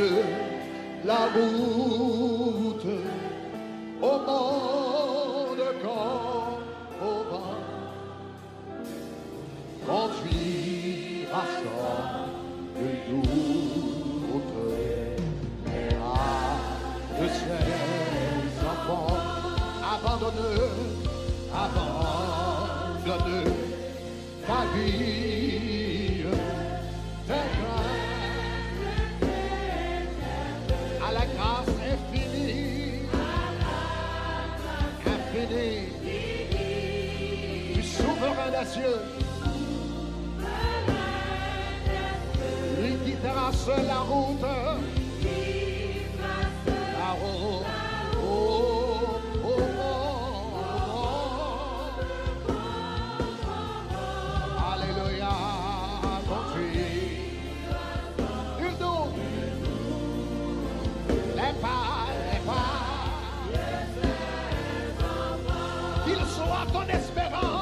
la route au monde comme au vent, conduira sans de doute l'âme de ses enfants abandonneux, abandonneux. Ta vie, tes grâces, à la grâce infinie, infinie, du souverain des cieux. La route, la route, oh, oh, oh, oh, oh. Alléluia, conduis, il nous, les pas, qu'il soit ton espérance.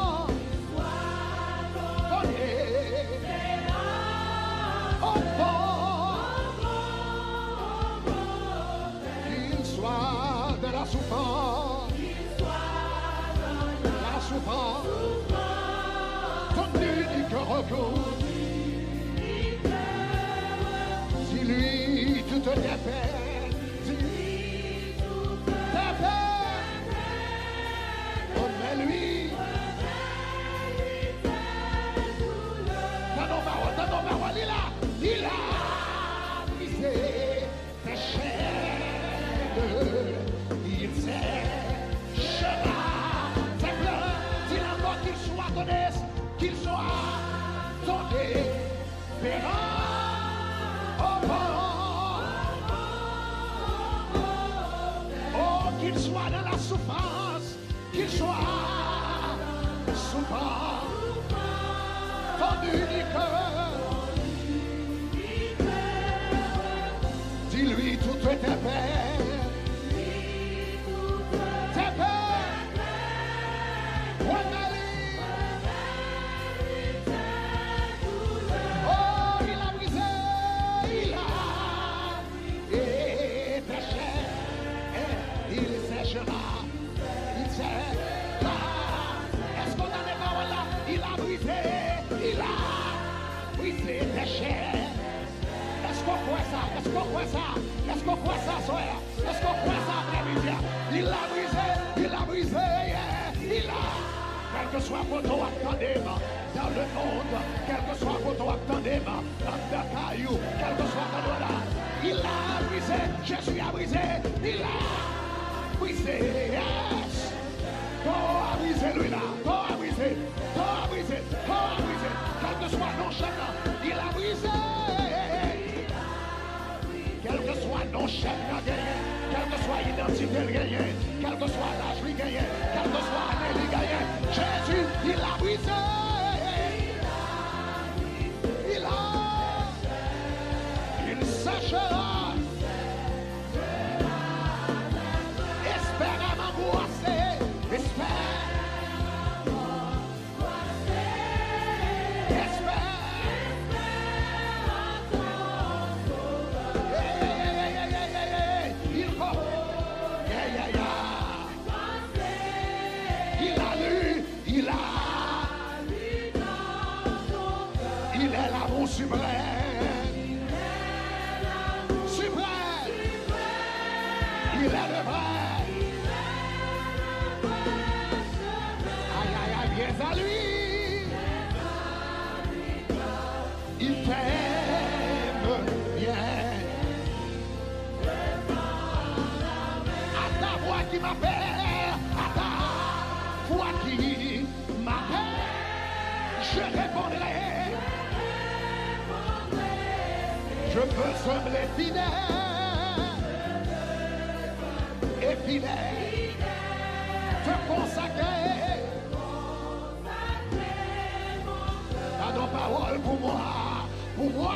La souffrance, conduit du cœur recours. Dis-lui toutes tes peines, dis-lui toutes tes peines. Remets-lui tes douleurs. Tano Maro, il a brisé tes chaînes. Ses chemins, ses pleurs, dis-le encore qu'il soit ton espérance. Oh, qu'il soit dans la souffrance, qu'il soit souffrant, ton unique. Dis-lui toutes tes peines. Quel que soit votre attendement dans le monde, quel que soit votre attendement dans le caillou, quel que soit votre là, il a brisé, Jésus a brisé, il a brisé, yes. Toi a brisé, lui là, toi a brisé, toi a brisé, toi a brisé, quel que soit non chacun, il a brisé, quel que soit non chacun derrière. Quelle que soit l'identité gagnée, quelle que soit l'âge gagnée, quelle que soit l'année gagnée, Jésus, il a brisé. Il a, il séchera. Espérez m'angoisser, je veux sembler fidèle et fidèle, te consacrer, à nos paroles pour moi, pour moi.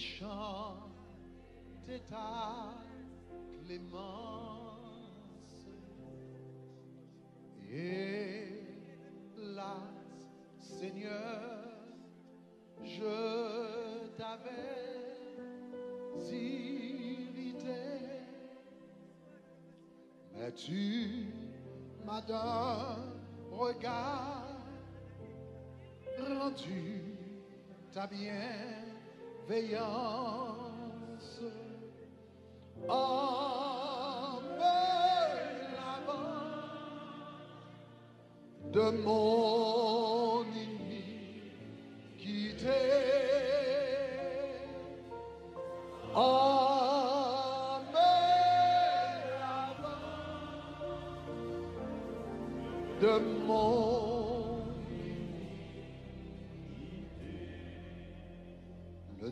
Chante ta clémence et hélas, Seigneur, je t'avais irrité, mais tu m'as d'un regard rendu ta bienveillance en me lavant de mon iniquité, en me lavant de mon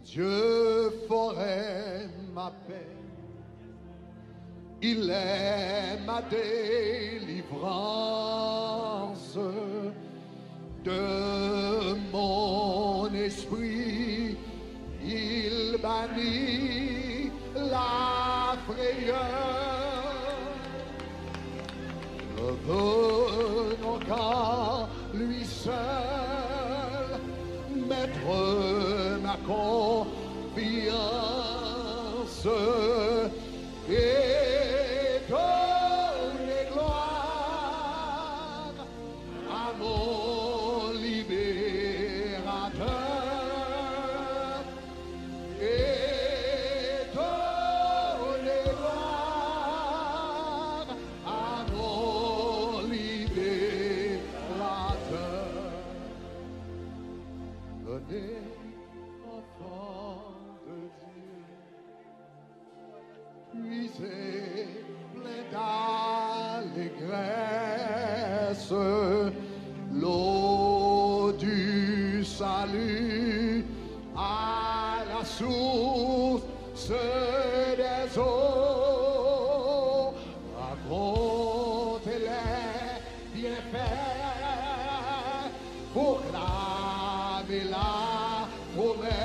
Dieu ferait ma paix, il est ma délivrance de mon esprit, il bannit la frayeur. Revenons qu'à lui seul, maître. Ma confiance et donne les gloires à mon libérateur et donne les gloires à mon libérateur. Venez plein d'allégresse, l'eau du salut à la source des eaux, racontez les bienfaits pour clamer la promesse.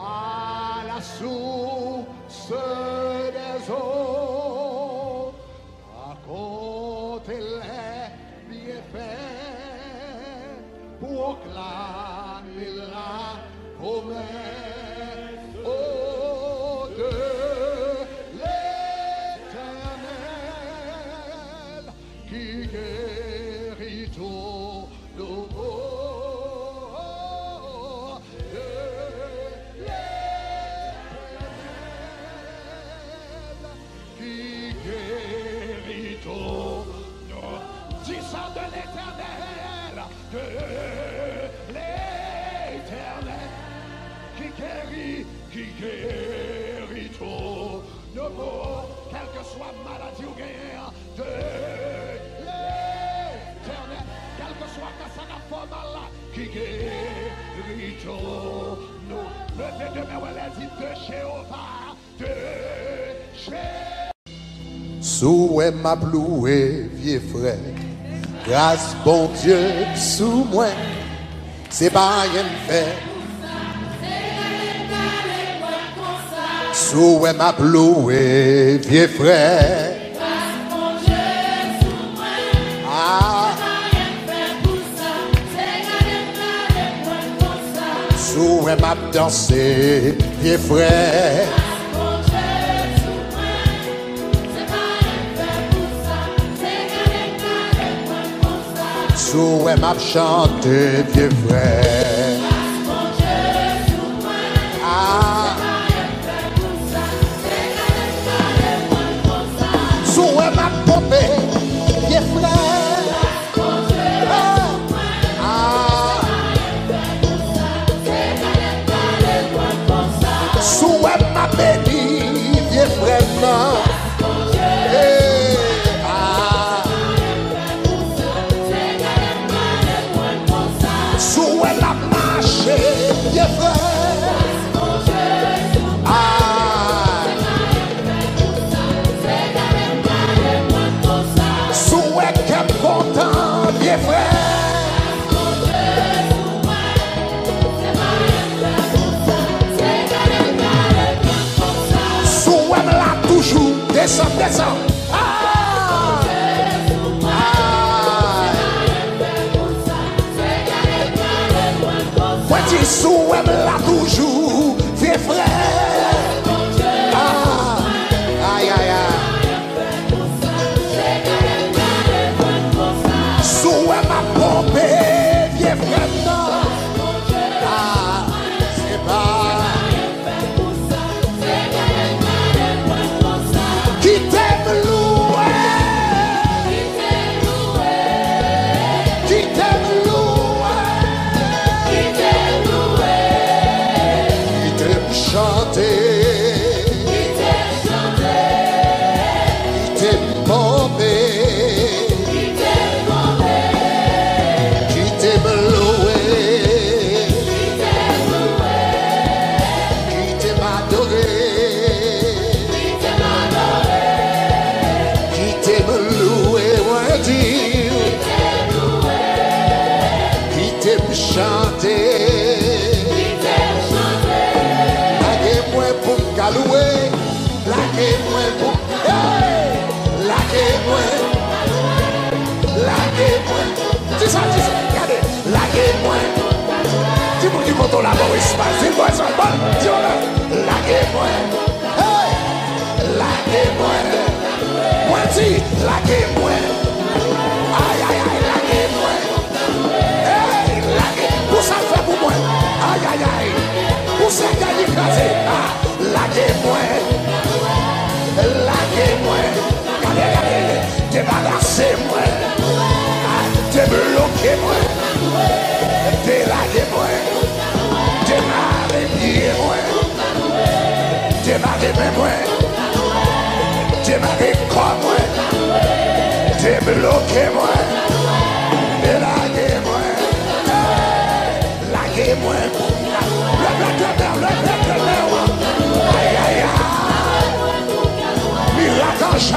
à la source des eaux, à côté les bienfaits, proclamer la promesse au de l'Éternel qui guérit tous nos maux. Disant de l'Éternel, de l'Éternel, qui guérit tous nos maux, quelle que soit maladie ou guerre, de l'Éternel, quelle que soit ta sarafomala, qui guérit tous nos maux. Levez de mains, elle dit de Jéhovah, de Jéhovah. Souhait m'a ploué, vieux frère. Grâce, bon Dieu, sous moi. C'est pas rien me faire. Souhait m'a ploué, vieux frère. Grâce, bon Dieu, sous moi. C'est pas rien me faire pour ça. C'est rien me faire pour ça. Souhait m'a dansé, vieux frère. Sous elle m'a chanté, vieux frère. Grâce, bon Dieu, sous moi. C'est rien de faire pour ça. C'est rien de faire pour ça. Sous elle m'a pompé, vieux frère. Grâce, bon Dieu, sous moi. C'est rien de faire pour ça. C'est rien de faire pour ça. Sous elle m'a béni, vieux frère. Descends, descends. Ah! Ah! Moi, tu souhaies là toujours, vieux frère. Ah! Aïe, aïe, aïe. Souhaies ma pompée, vieux frère. Ah! C'est pas. La mort espace, il doit s'en battre, la guémoin, la guémoin, moi dis, la guémoin, aïe aïe aïe, la guémoin, la guémoin, pour ça fait pour moi, aïe aïe aïe, pour ça gagner écrasé, la guémoin, la guémoin, gardez, gardez, débarrassez-moi, débloquez-moi, délaguez-moi. Démarrez mes mains, démarrez comme moi, débloquez-moi, délaguez-moi, laguez-moi, le bleu, aïe aïe aïe, miracle Laissez son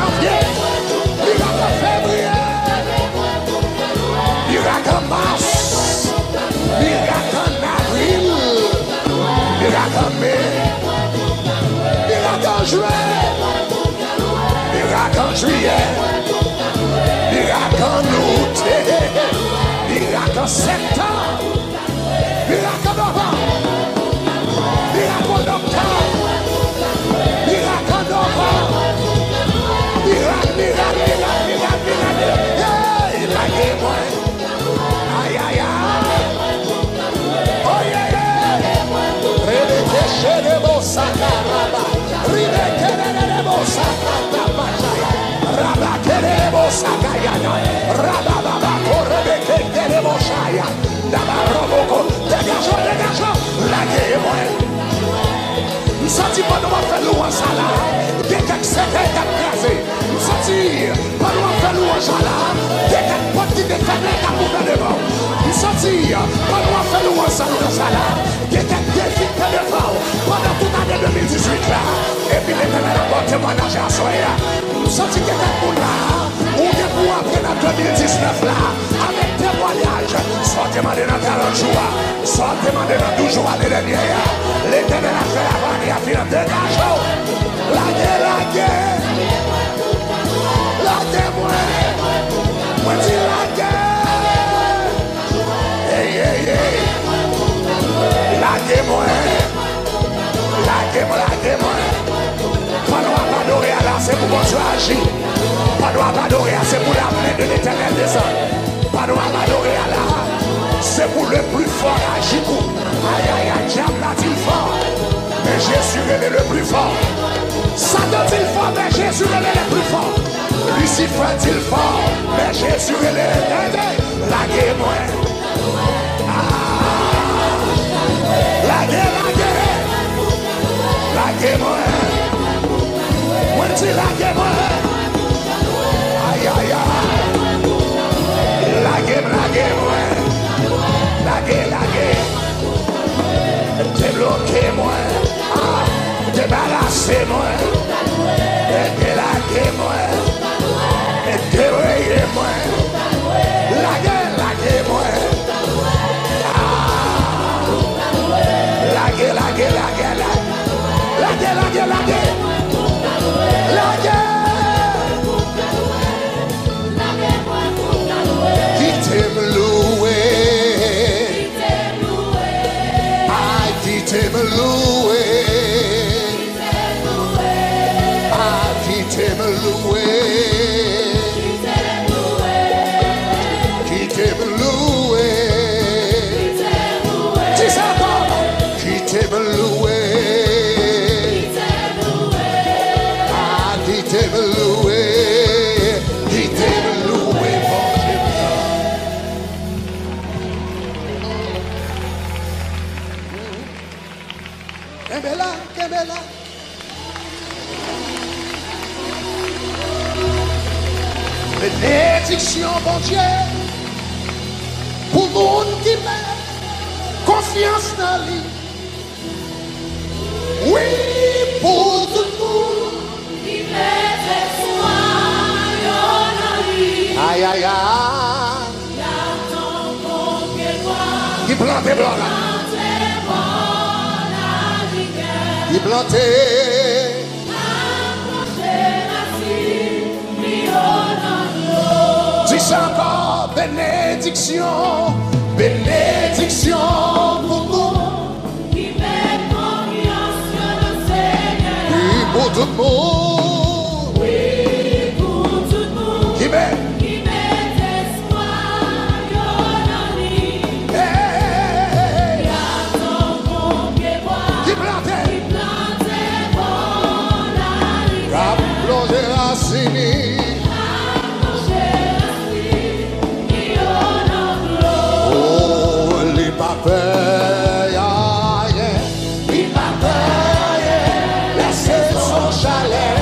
chalet.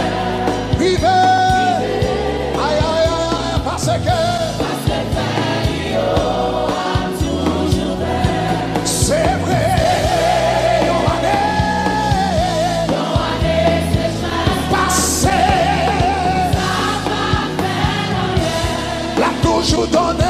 toujours donné.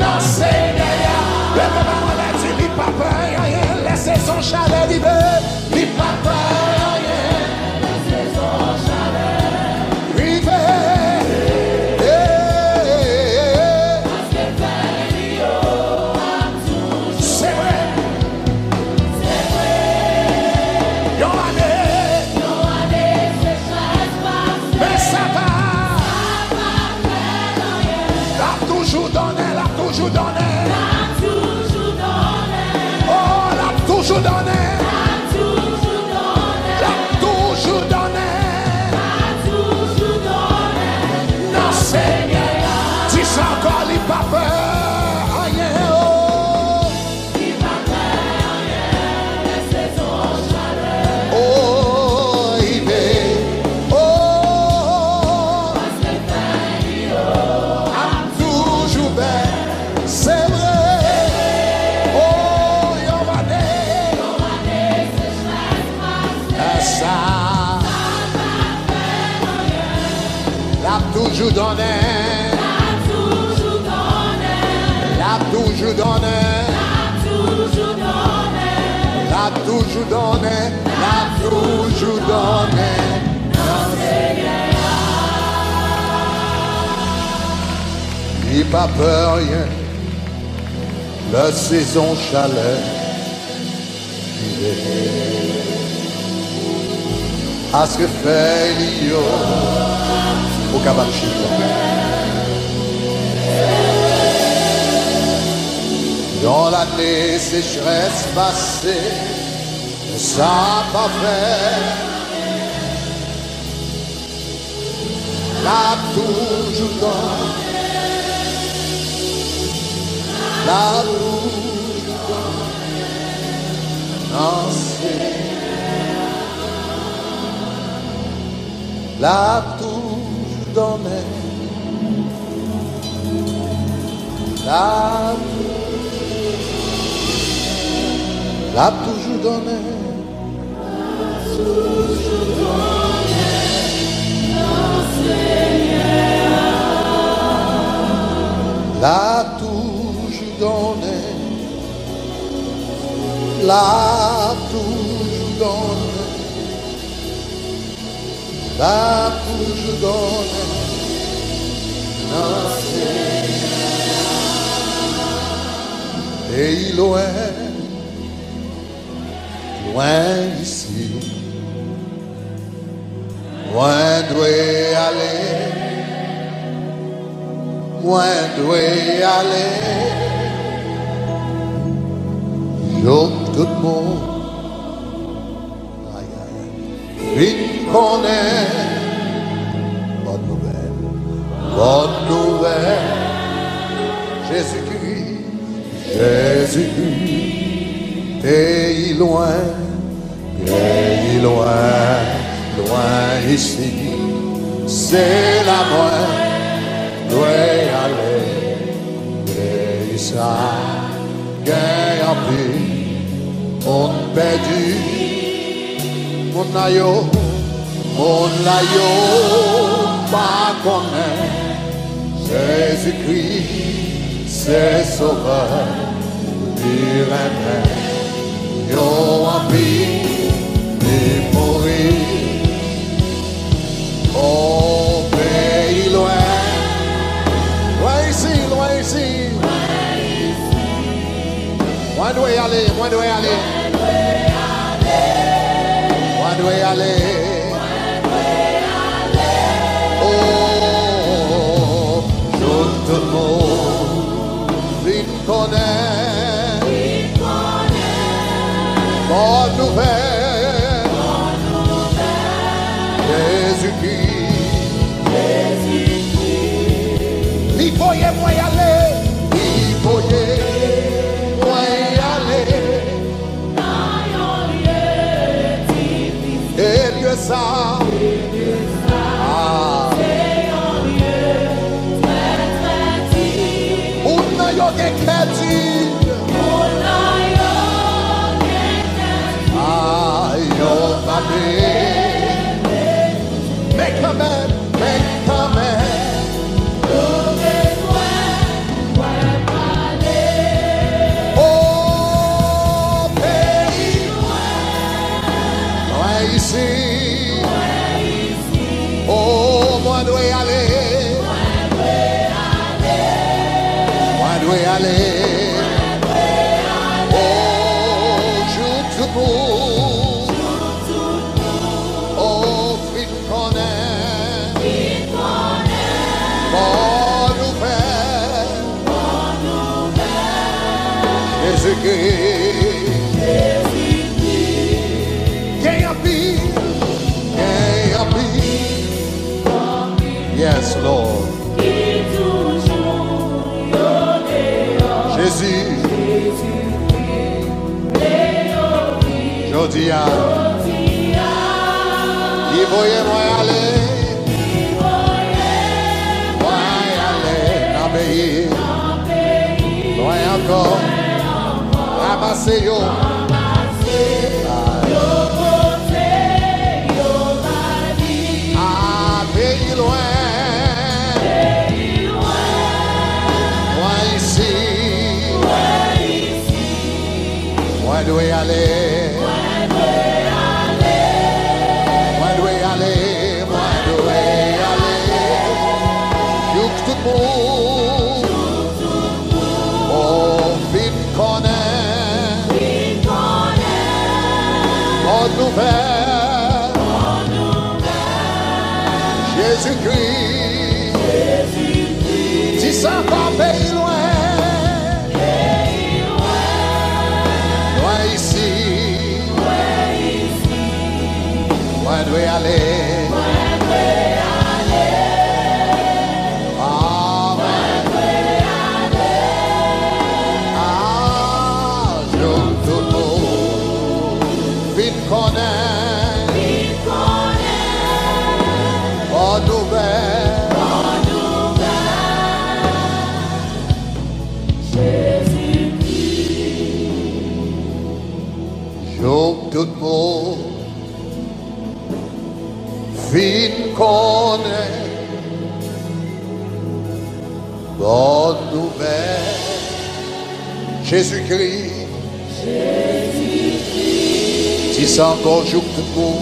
La Seigneur, le maladie, il pas peur, laissez son chalet libre, il pas peur, laissez son chalet libre. C'est vrai, c'est vrai. Yo année, c'est chasse pas. Mais ça va. L'a toujours donné. Non, Seigneur, dis ça encore, il pas peur, il pas peur, laissez son chaleur. Oh, il est, oh, parce que ta vie a toujours belle, c'est vrai. L'a toujours donné. N'aie pas peur, la saison chaleur. À ce que fait l'eau au cabachi. Dans l'année sécheresse passée, ça va faire. L'a toujours donné. L'a toujours donné. L'a toujours donné. L'a toujours donné. Et il loin d'ici, loin doit aller, l'autre monde, il connaît. Bonne nouvelle, Jésus-Christ, pays loin ici, c'est la main, doit aller, et ça, gain en plus, on perdu, mon laïo, pas connaît. Jésus-Christ, c'est sauveur, il aimait, il a envie de mourir. Oh, pays loin ici, Moi dois aller. Il connaît. Bonne nouvelle. Jésus-Christ. Il faut y aller. Dans un lieu et Dieu ça. Crédible. Yes, Lord. Jésus. Jodia. Y voyez-moi aller. Moi aller dans pays. Moi encore. Ramasser yo. Ah, pays loin. Where do we aller? Where do we aller? Where do we aller? Where do we aller? You to move. Oh, vite connaît. Vite connaît. Bonne nouvelle. Bonne nouvelle. Jésus-Christ. Jésus-Christ. Si ça va pays loin. Where do we aller? Where do we aller? Ah, where do we aller? Ah, je te loue. Vite connaît, bonne nouvelle, bonne nouvelle. Jésus-Christ, je te loue. Vite connaît, bonne nouvelle. Jésus-Christ, Jésus-Christ, si c'est encore jour tout beau,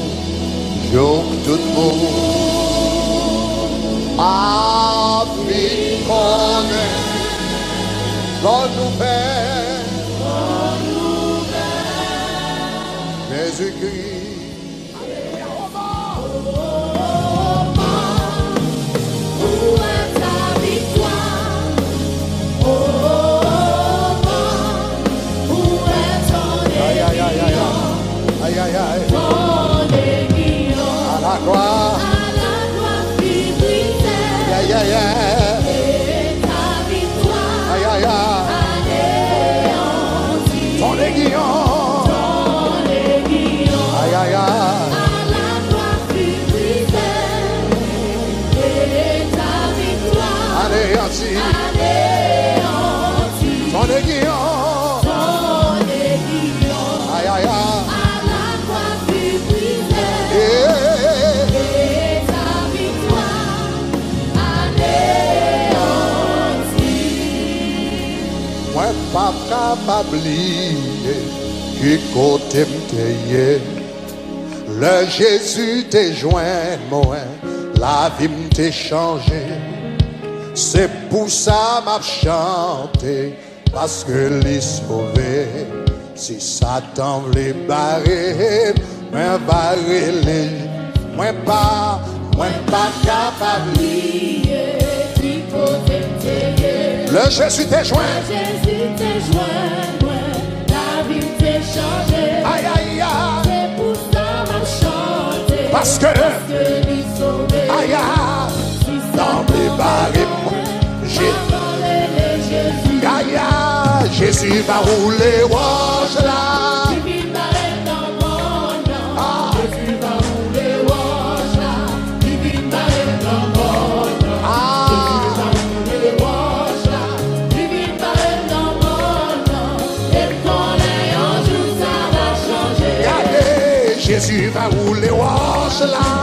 ah, vite connaît, bonne nouvelle, Jésus-Christ. Qui côté m'teye le Jésus t'est joint moi la vie m't'est changée c'est pour ça m'a chanté parce que l'est sauvé si Satan voulait barrer moi barrer les moi pas capable qui côté m'teye le Jésus t'est joint aïe aïe aïe, c'est pour ça m'a chanté parce que lui sauvé aïe aïe, dans mes barres j'ai volé les Jésus aïe aïe, Jésus va rouler ouage là Jésus m'arrête dans mon nom Jésus va rouler ouage là Jésus m'arrête dans mon nom Jésus va rouler ouage là Jésus m'arrête dans mon nom Yes, if I would, it was love.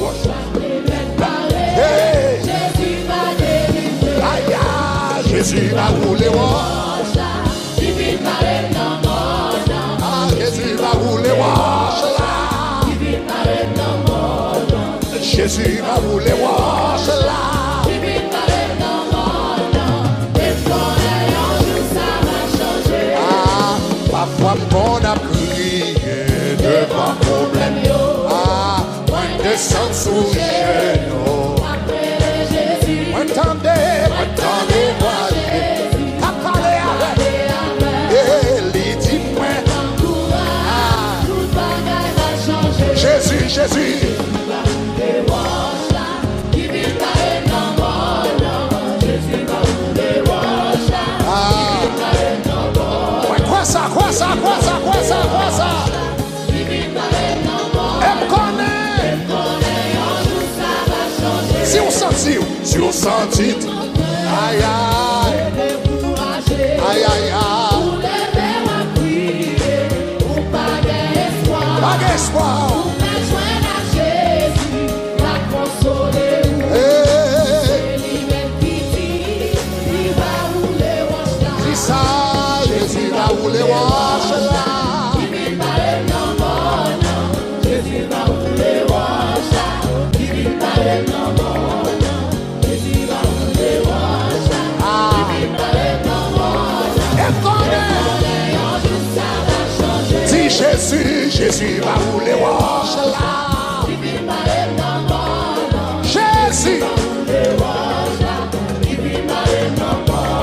moi je t'ai bien parlé, Jésus m'a délivré, aïe aïe, Jésus m'a roulé, wash la, il vit parler dans mon âme, Jésus m'a roulé, wash la, il vit parler dans mon âme. Jésus va rouler, wash la. J'ai vu parler dans mon nom. Et qu'on aille un jour, ça va changer. Ah, parfois qu'on a prié devant problème. Ah, moins de sang sous genoux. Appelez Jésus. Attendez, moi Jésus. T'as parlé avec. Et dis-moi. Ah, tout bagaille va changer. Jésus. Si on sentit, aïe aïe, aïe aïe aïe, ou levez ma prière, ou pas d'espoir, ou me joindre à Jésus, la consoler, ou lui-même qui dit, il va rouler, wash la, qui ça, Jésus va rouler, wash la, qui vit parler dans mon nom, Jésus va rouler, wash la, qui vit parler dans mon nom. Jésus va rouler, wash la. Jésus.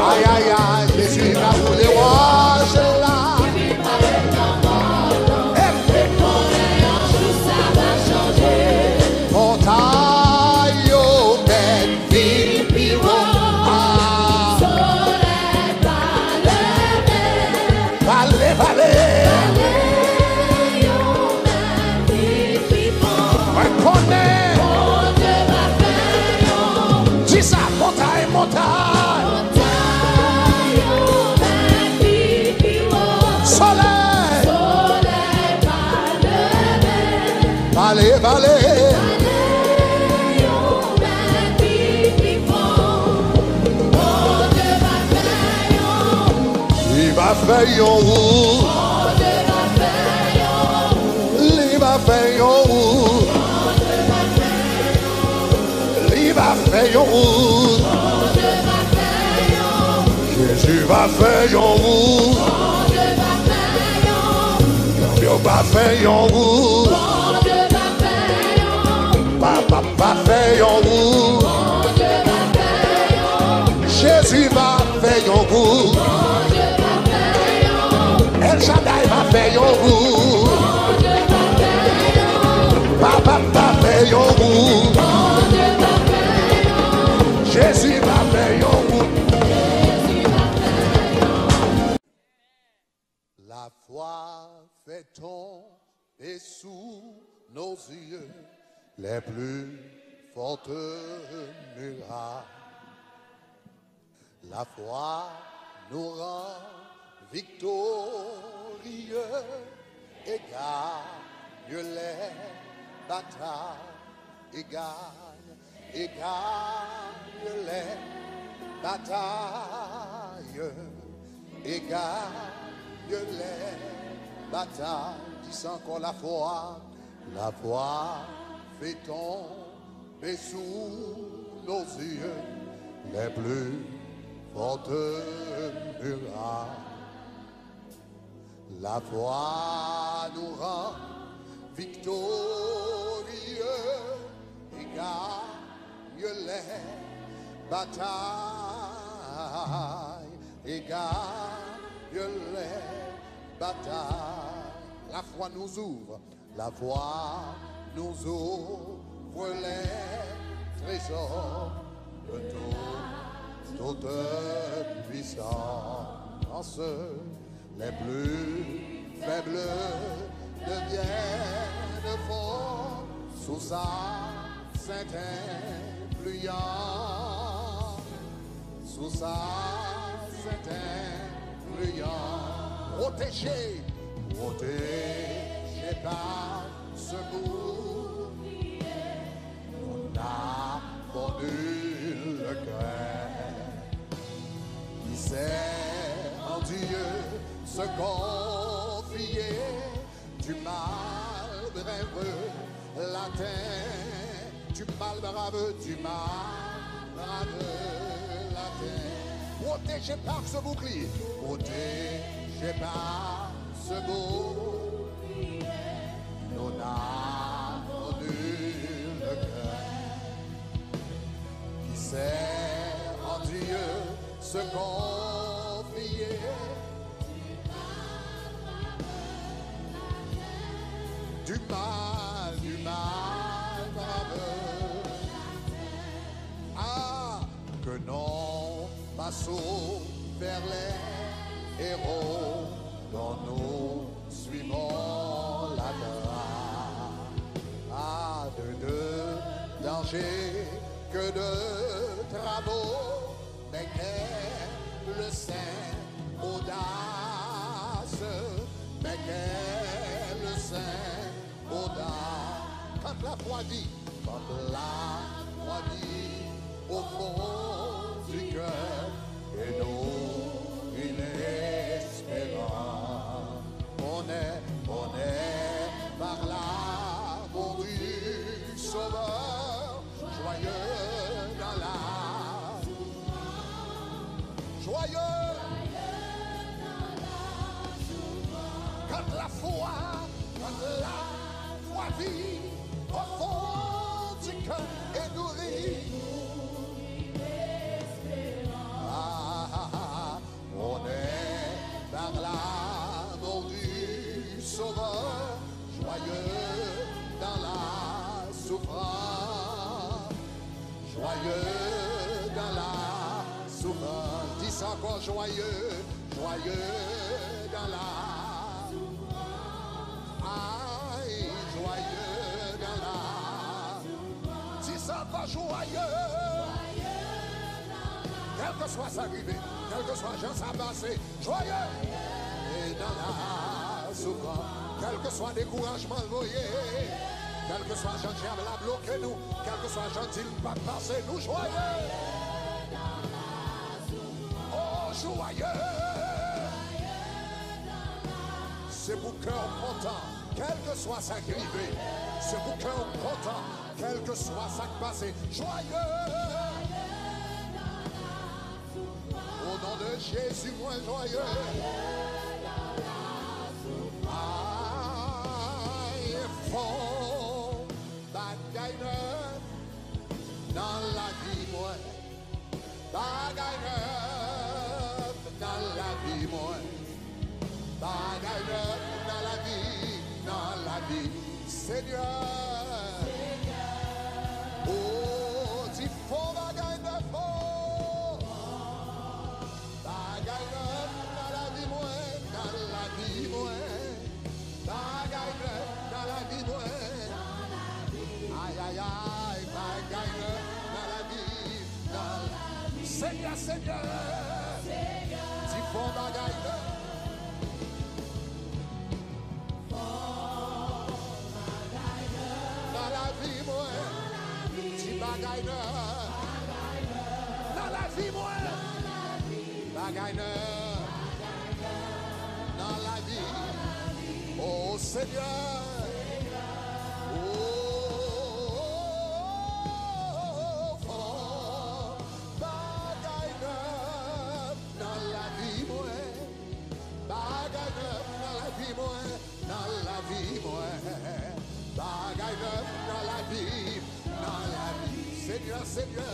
Aïe aïe aïe, Jésus va rouler, wash la. Et qu'on ait un jour, ça va changer. On taille au même ville, puis on soleil Valais. La foi fait tomber sous nos yeux les plus fortes murailles. La foi nous rend victorieux et gagne les batailles, et gagne les batailles, et gagne les batailles. Dis encore la foi fait tomber sous nos yeux les plus fortes murailles. La foi nous rend victorieux et gagne les batailles, et gagne les batailles. La foi nous ouvre, la voie nous ouvre les trésors de toute puissance. Les plus faibles deviennent forts sous sa sainte influence, sous sa sainte influence. Protégés, protégés par ce bouclier, on a fondu le cœur qui sait en Dieu se confier du mal braveux, latin, du mal braveux, du mal braveux, latin. Protégé par ce bouclier, protégé par ce bouclier, nous n'avons nul le cœur qui sert en Dieu se confier. Du mal braveux. Ah, que non passons vers les héros dont nous suivons la gloire. Ah, de dangers que de travaux, mais qu'est le saint audace, mais qu'est le saint. Quand la foi dit, quand la foi dit au fond du cœur, et nous une espérance, on est par là pour du sauveur, joyeux dans la joyeux quand la foi, quand la vie au fond du cœur est nourrie. Ah, ah, ah, on est par l'amour du sauveur, joyeux dans la souffrance, joyeux dans la souffrance. Dis ça encore, joyeux, joyeux dans la souffrance. Ah, joyeux, quelle que soit sa arrivée, quelle que soit sa passée, joyeux, et dans la souffrance, quel que soit découragement envoyé, quel que soit Jean Diable à bloquer nous, quel que soit Jean Diable pas passer nous, joyeux, oh joyeux, c'est pour cœur content, quel que soit sa arrivée, c'est pour cœur content. Quel que soit ça qui passe, joyeux. Au nom de Jésus, moins joyeux. Aïe, fond, bagaille neuve dans la vie, moi. Bagaille neuve dans la vie, moi. Bagaille neuve dans la vie, dans la vie. Seigneur. Seigneur, Seigneur, tu font bagaille neuve. Dans la vie, moi, tu bagaille neuve. Dans la vie, moi, bagaille neuve. Dans la vie, oh Seigneur. Bagaille neuve dans la vie, Seigneur, Seigneur,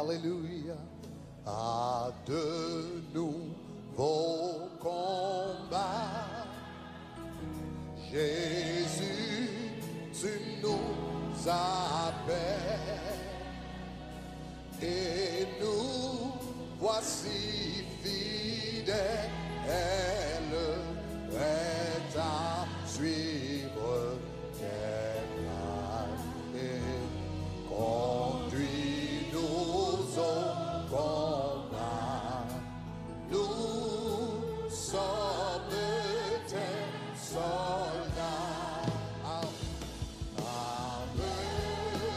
Alléluia, à de nous vos combats. Jésus, tu nous appelles et nous voici fidèles, prêts à suivre tes pas et conduis-nous. Nous sommes tes soldats, amenons, dis amenons nos cœurs,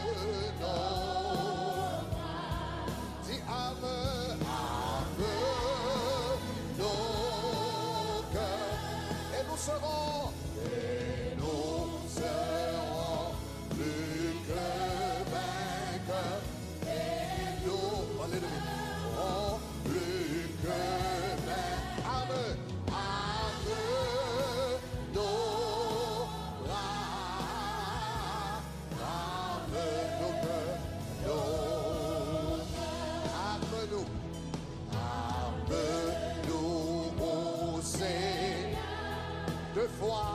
et nous serons plus que vainqueurs. Oh, plus que ave nous de foi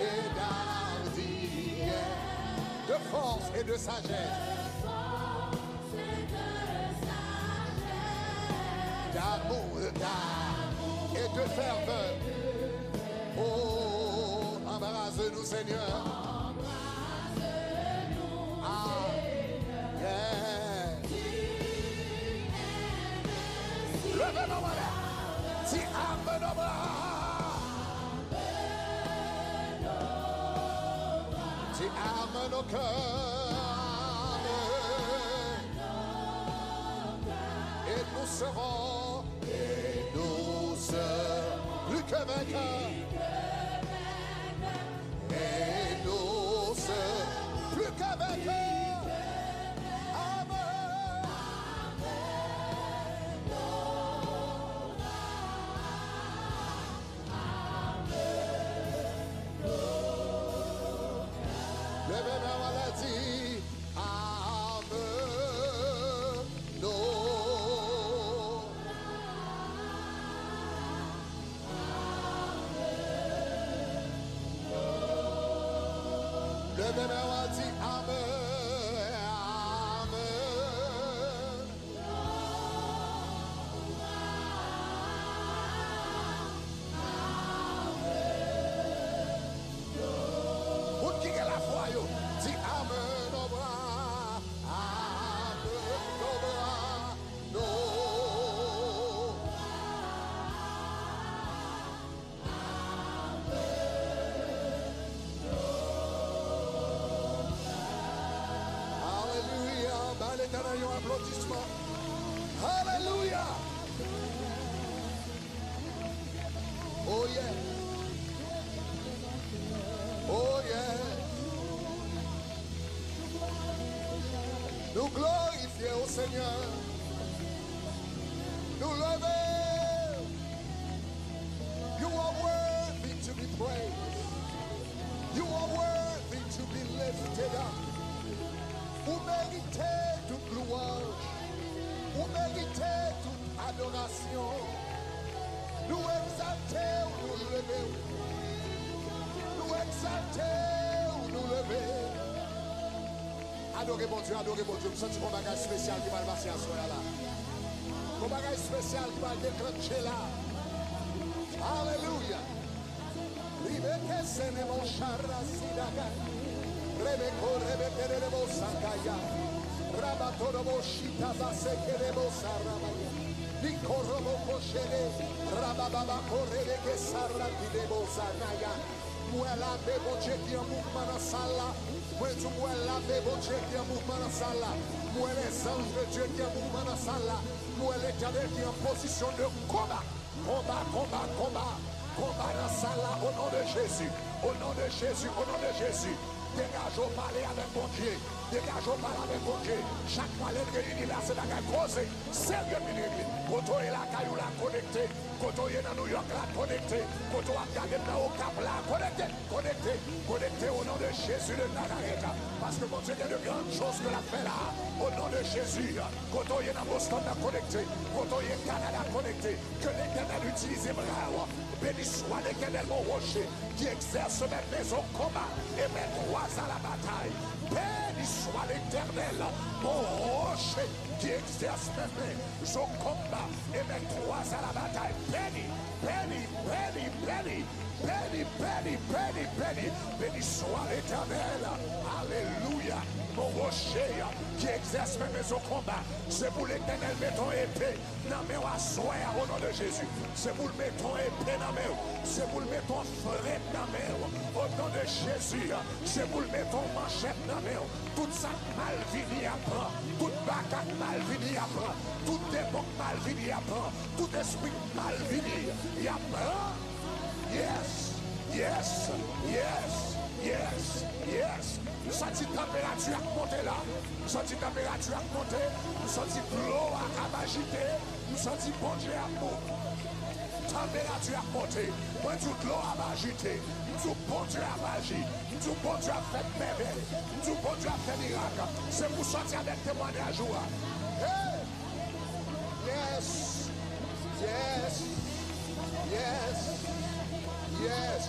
et d'ardeur, de force et de sagesse. D'amour et de ferveur. Oh, embrasse-nous, Seigneur. Embrasse-nous, Seigneur. Yeah. Tu es le si amenons nos cœurs. Et nous serons plus que vainqueurs, et nous sommes plus que vainqueurs. Amen. Le bénin maladie. Hallelujah. Oh yeah. Oh yeah. Nous glorifier au Seigneur. Nous lever. You are worthy to be praised. You are worthy to be lifted. mérité toute louange, vous méritez toute adoration. Nous exalter ou nous lever, nous exalter ou nous lever. Adorez mon Dieu, je sens qu'on a un bagage spécial qui va le passer à ce là. Un bagage spécial qui va le déclencher là. Alléluia. Libeke se ne mon charasidaka. Rebeco, rebetere de Bosakaya, Rabatorobo Shita Baseke de Bosarabaya, Nicorobo Cochele, Rabababa Correde que Sarati de Bosanaya, Muela de Bochetia Mukmanasala, Muela de Bochetia Mukmanasala, Muele Sans de Chetia Mukmanasala, Muele Jadetia en position de combat, combat, combat, combat, combat la sala au nom de Jésus, au nom de Jésus, au nom de Jésus. Dégage au palais avec mon Dieu. Dégage au palais avec mon Dieu. Chaque palais de l'univers, c'est la gagne croisée. C'est le minimum. Quand on est là, quand on l'a connecté. Quand on est dans New York, là, connecté. Quand on a regardé dans le cap, là, connecté. Connecté. Connecté au nom de Jésus de Nazareth. Parce que mon Dieu, il y a de grandes choses que l'a fait là. Au nom de Jésus. Quand on est dans Boston, là, connecté. Quand on est au Canada, connecté. Que l'Éternel utilise bravo. Béni soit l'Éternel, mon rocher, qui exerce mes maisons combat et mes droits à la bataille. Béni soit l'Éternel, mon rocher, qui exerce mes maisons combat et mes droits à la bataille. Béni, béni, béni, béni, béni, béni, béni, béni, béni soit l'Éternel. Alléluia, mon rocher, qui exerce mes maisons combat. C'est pour l'Éternel, mettons épée. Non mais on soin au nom de Jésus. C'est pour le mettre épée dans la main. C'est pour le mettre en frais dans la main. Au nom de Jésus. C'est pour le mettre en manchette dans la main. Tout ça mal vini apprend. Tout bac mal vini apprend. Tout époque mal vini apprend. Tout esprit mal vini. Il apprend. Yes. Yes. Yes. Yes, yes. Nous sentons la température à monter là. Nous sentons la température à monter. Nous sentons l'eau à agiter. Nous sentons bon Dieu à monter. Température à monter. Moi, toute l'eau à agiter. Nous bon Dieu à magie. Nous bon Dieu à faire merveille. Nous bon Dieu à faire miracle. C'est pour sortir avec témoignage. Hey! Yes, yes, yes, yes, yes.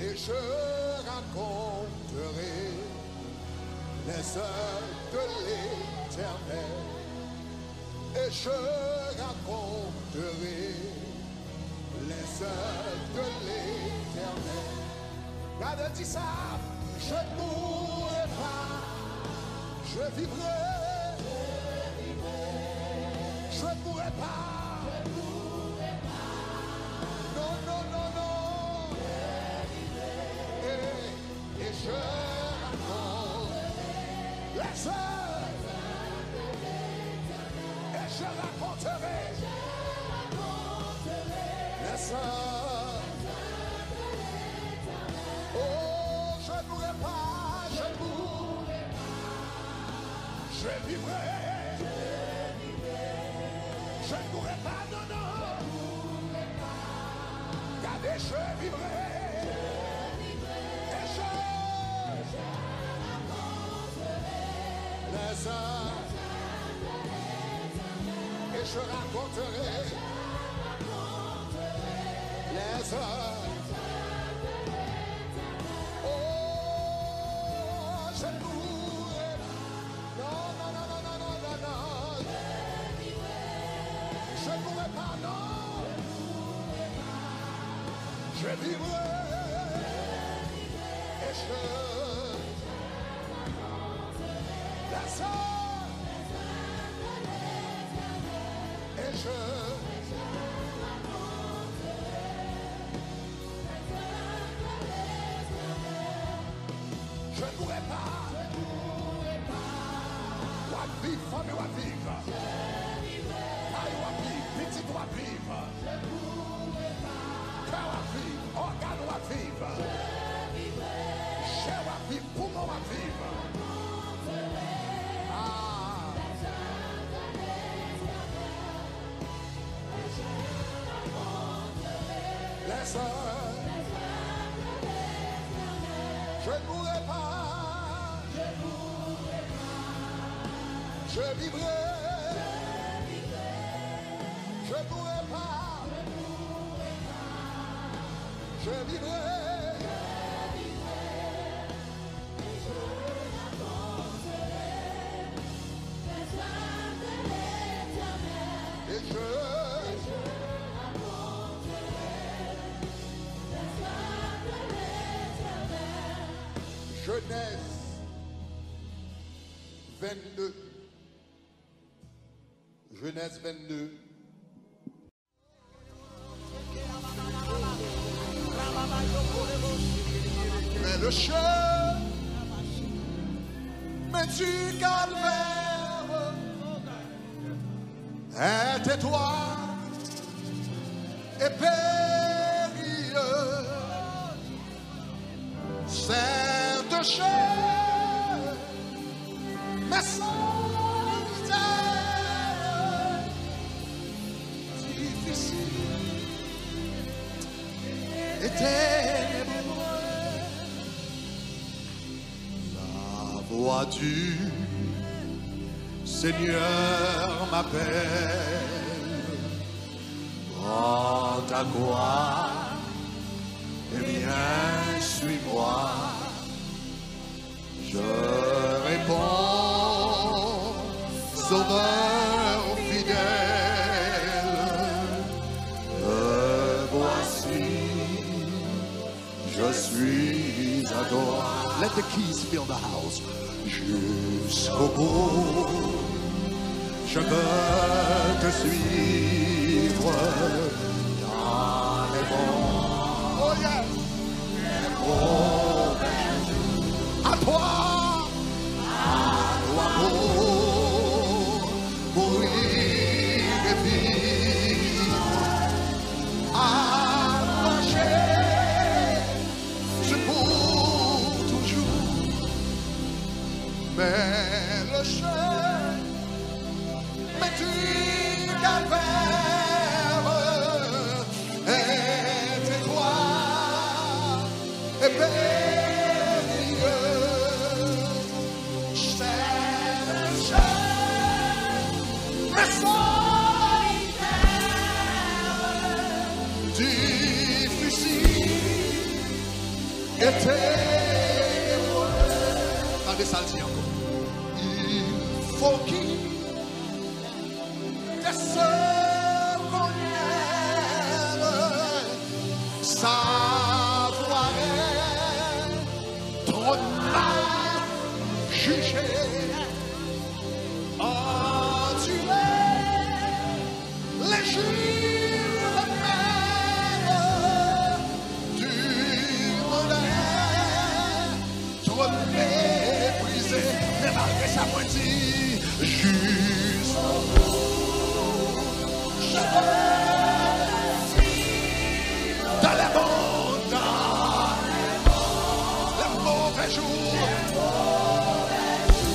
Et je raconterai les œuvres de l'Éternel. Et je raconterai les œuvres de l'Éternel. Garde dit ça, je ne mourrai pas, je vivrai, je ne mourrai pas. Je raconterai les œuvres de l'Éternel. Et je raconterai les œuvres de l'Éternel. Oh, je ne mourrai pas, je mourrai pas. Je vivrai, je vivrai. Je ne mourrai pas, non, non. Je mourrai pas. Regardez, je vivrai. Les œuvres de l'Éternel. Et je raconterai les œuvres de l'Éternel. Oh, je ne mourrai pas. Non, non, non, non, non, non, non, non. Je ne mourrai pas, non. Je vivrai. Et je les œuvres de l'Éternel. Et je raconterai les œuvres de l'Éternel. Je ne mourrai pas. vivre, fais-moi vivre. Taille-moi vivre, petite-moi vivre. Cœur-moi vivre, organe-moi vivre. Chair-moi vivre, poumon-moi vivre. Les hommes, je mourrai pas. Je vivrai, je mourrai pas, je vivrai, et je raconterai les âmes de l'Éternel, et je raconterai les âmes de l'Éternel. Genèse 22. Genèse 22. Mais le chemin du calvaire est étroit et périlleux. Cette chair, mais sans terre. Et ténébreux, la voix du Seigneur m'appelle. Prends ta croix et viens, suis-moi. Je réponds, Sauveur fidèle. Je suis à toi. Let the keys fill the house. Jusqu'au bout, je veux te suivre dans les bons, oh yes, les bons. À toi pour mourir et vivre. À marcher. Mais le chemin du calvaire est étroit et périlleux. C'est le chemin solitaire, difficile et ténébreux. Attendez, ça le dit encore. Faut qu'il te se savoir trop mal jugé, endurer les jours même du monde, trop méprisé, mais malgré sa moitié. Jusqu'au bout, je veux te suivre dans les mondes, les mauvais jours.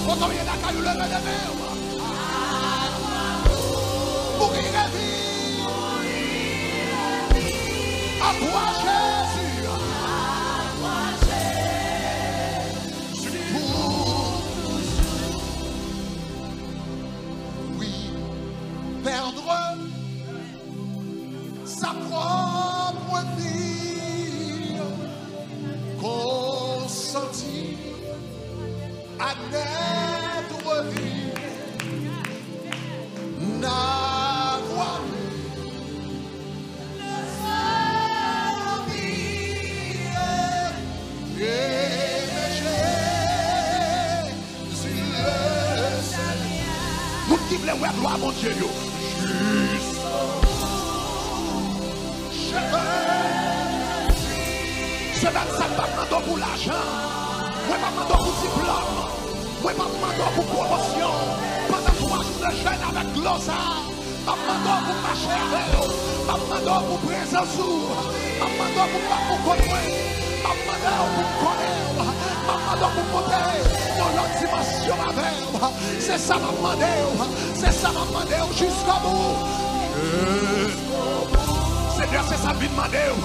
Quand on vient d'un caillou, lever les mers, mourir et vivre. À toi, Jésus, je suis pour. Perdre sa propre vie, consentir à n'être vie, n'avoir le seul vie et Jésus le Seigneur. Nous qui voulons gloire à mon Dieu. Je ne sais pas prendre pour l'argent, je ne sais pas prendre pour diplôme, je ne sais pas prendre pour promotion. recebendo da glória, amado por Cristo, amado por presença, amado por papo coelho, amado por coelho, amado por poder, por motivação a Deus, se salva a Deus, se salva a Deus jusqu'au bout. Seigneur, se salve a Deus,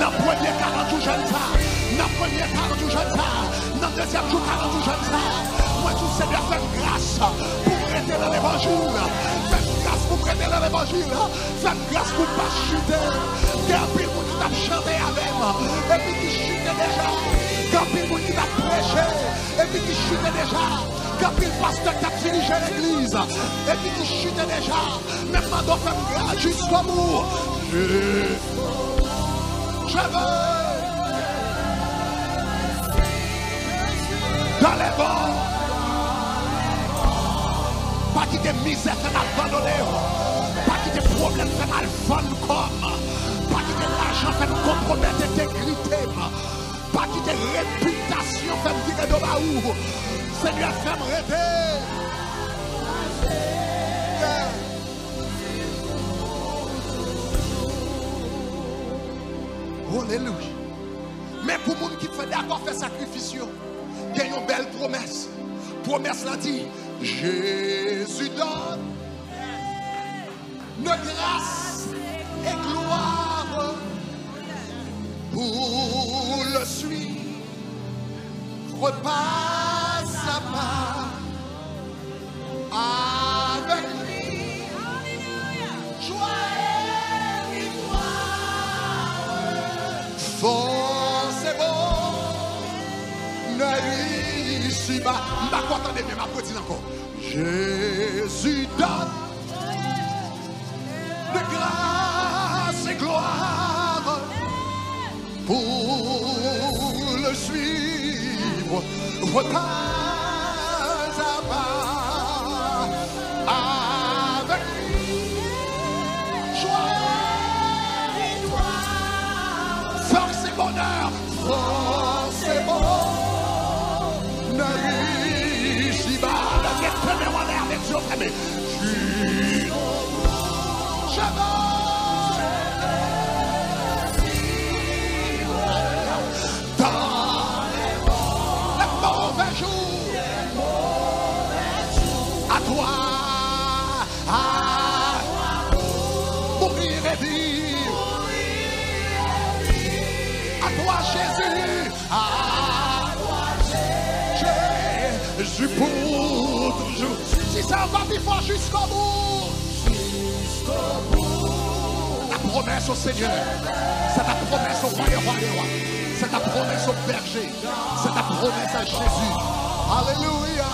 na primeira cara do jantar, na primeira cara do jantar, na terceira cara do jantar. Jesús se me hace grasa por prêter la l'évangile, fais grâce pour prêter la l'évangile, fais grâce pour pas chuter. Quand pile pour qui t'a chanté avec moi, et puis qui chute déjà. Quand pile pour qui t'a prêché, et puis qui chute déjà. Quand pile pasteur t'a dirigé l'église, et puis qui chute déjà. Même pas d'en faire grâce jusqu'au bout. Je veux dans les bords. Pas qu'il y ait misère qu'on abandonne, pas qu'il y ait problème qu'on abandonne comme, pas qu'il y ait l'argent qu'on compromette l'intégrité, pas qu'il y ait réputation qu'on dirait de la où, Seigneur, fais-moi rêver. Alléluia. Mais pour les gens qui font d'accord faire sacrifice, il y a une belle promesse. Promesse l'a dit. Jésus donne nos grâces et gloire pour le suivre pas à pas avec lui. Joie et victoire. Force et bon ne lui. Je ne m'attendais même à petit encore. Jésus donne de grâce et gloire pour le suivre pas à pas avec lui. Joie et gloire, force et bonheur, force et bonheur. Jésus pour toujours. Si ça va vivre fort jusqu'au bout. Jusqu'au bout. Ta promesse au Seigneur. C'est ta promesse au roi des rois. C'est ta promesse au berger. C'est ta promesse à Jésus. Alléluia.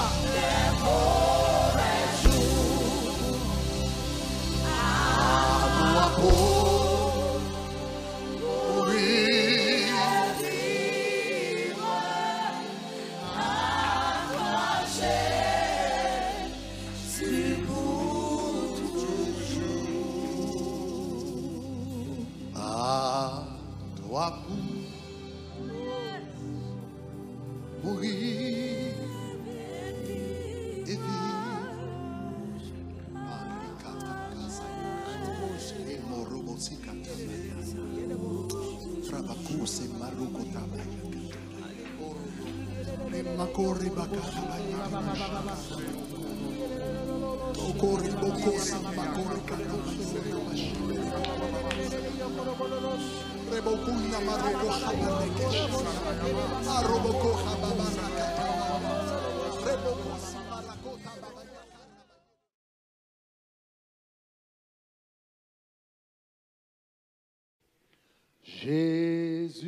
À toi pour lui.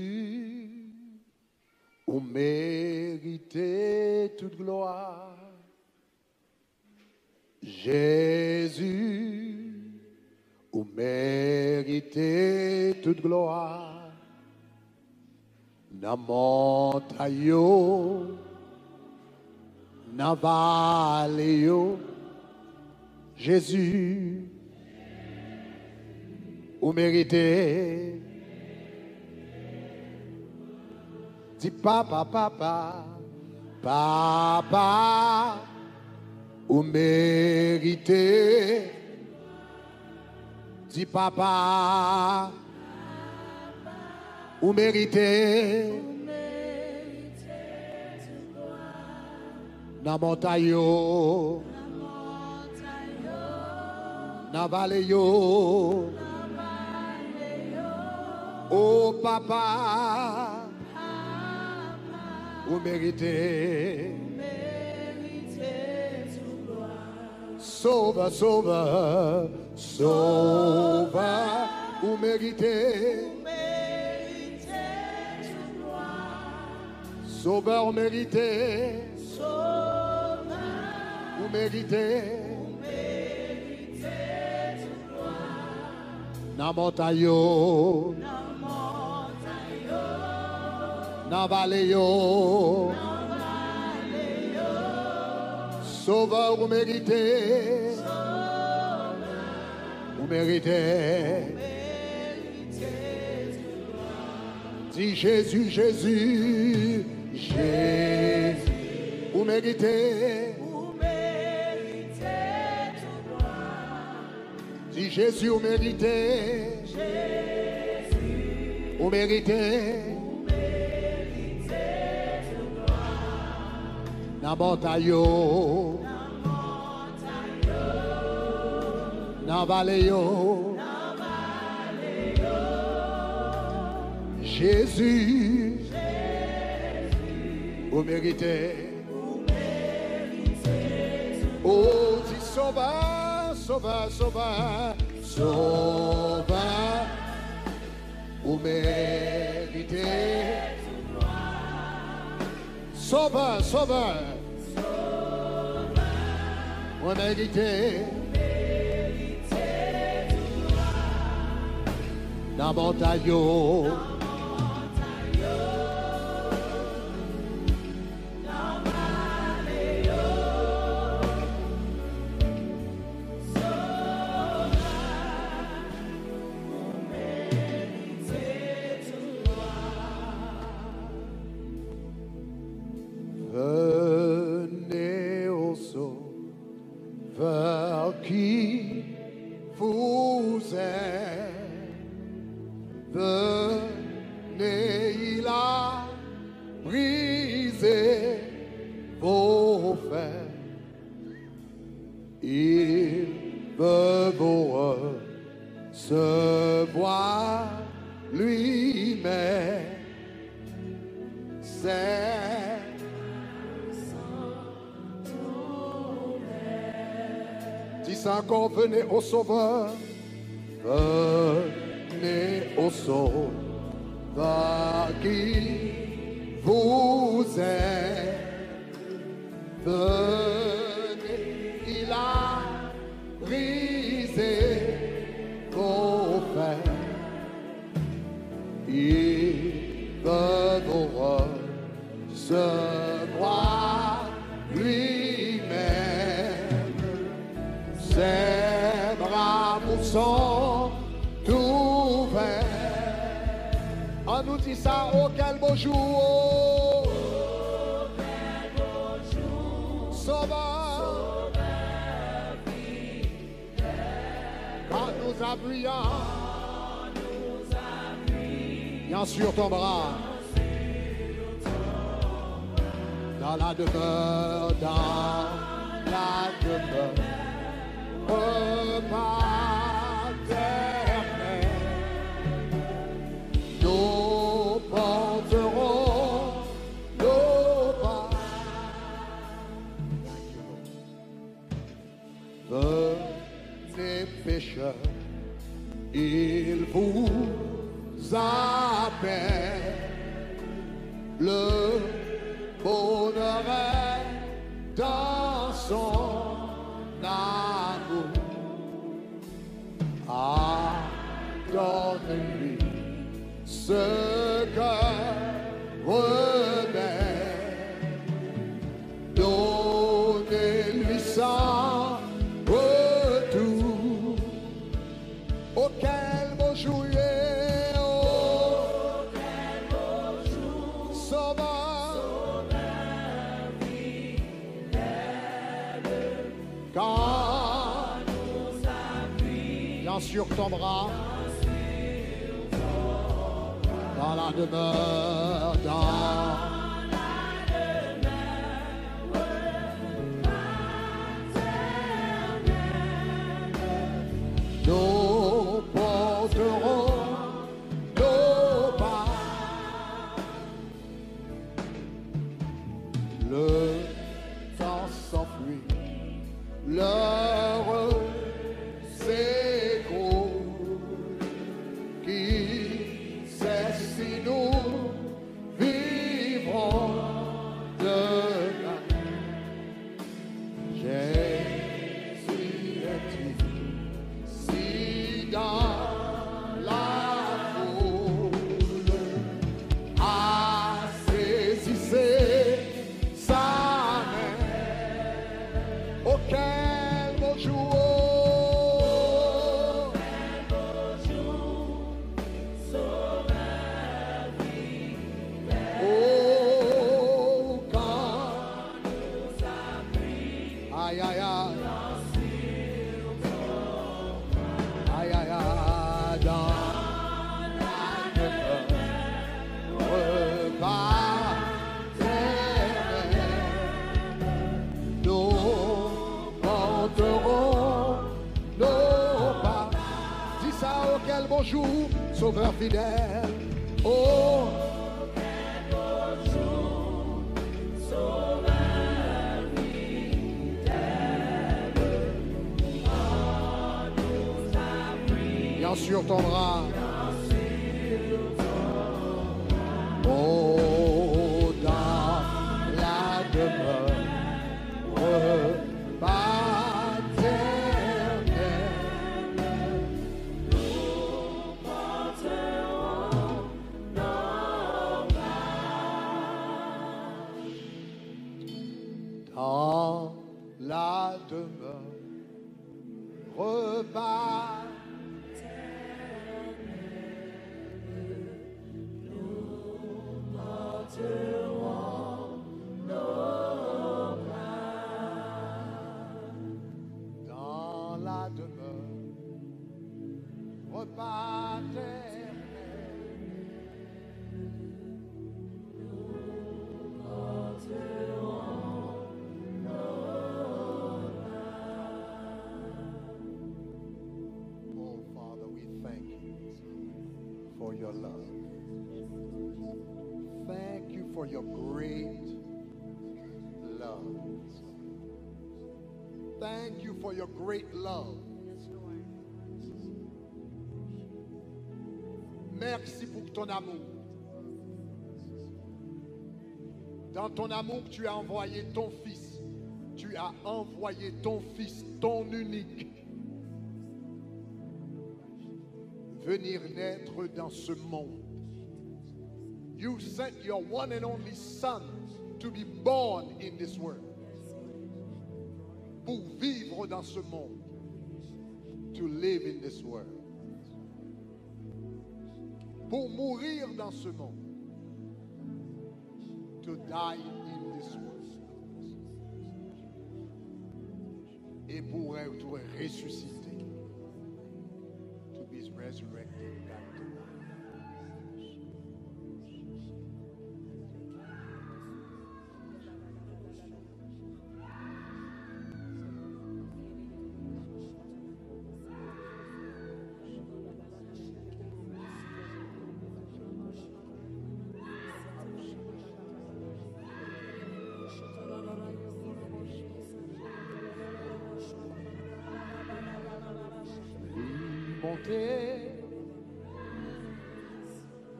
Jésus, vous méritez toute gloire. Jésus, vous méritez toute gloire. Na montagne yo, na vallée yo, Jésus, vous méritez. Dis papa, papa, papa, ou mérité, dis papa, ou mérité, na montagne, na vallée, oh papa, ou mérité. Sauveur, sauveur, sauveur, ou mérité, sauveur, ou mérité, ou mérité, na montagne, na vallée, sauveur, ou mérité, ou mérité, dis Jésus, Jésus, Jésus, ou mérité, dis Jésus, ou mérité, ou mérité, na montagne, na vallée, Jésus, vous méritez, oh, dis sauveur, sauveur, sauveur, sauveur, vous méritez, sauveur, sauveur, vous méritez. Na montagne, na vallée, sauveur, vous méritez toute gloire. Venez au Sauveur qui vous aime. Venez, il a brisé vos fers. Il veut vous recevoir lui-même. C'est sans douleur. Dis encore, venez au Sauveur. Venez au Sauveur qui vous aime. Venez, il a brisé vos fers. Il veut vous recevoir lui-même. Ses bras vous sont tout ouvert. On nous dit ça, oh quel beau jour, oh, oh quel beau jour, Sauveur, Sauveur fidèle, quand nous appuyons, bien sur ton bras, dans la demeure, dans la demeure, repart. Venez pécheurs, il vous appelle. Le bonheur est dans son amour. Adonnez-lui ce cœur rebelle. Donnez-lui ça. Oh quel beau jour, oh quel beau jour, Sauveur, Sauveur fidèle, sur ton bras, dans la demeure, maternelle. Nous porterons nos pas. Le temps s'enfuit, l'heure s'écoule. Qui sait si nous vivrons demain? Jésus est-il si dans la foule assaisissez sa main? Auquel beau jour, bonjour, sauveur fidèle. Oh, quel beau jour, sauveur fidèle. Oh, nous a pris bien sur ton bras. Oh, dans la demeure love. Thank you for your great love. Thank you for your great love. Merci pour ton amour. Dans ton amour, tu as envoyé ton Fils. Tu as envoyé ton Fils, ton unique, venir naître dans ce monde. You sent your one and only Son to be born in this world. Pour vivre dans ce monde. To live in this world. Pour mourir dans ce monde. To die in this world. Et pour être ressuscité. Resurrected back to life.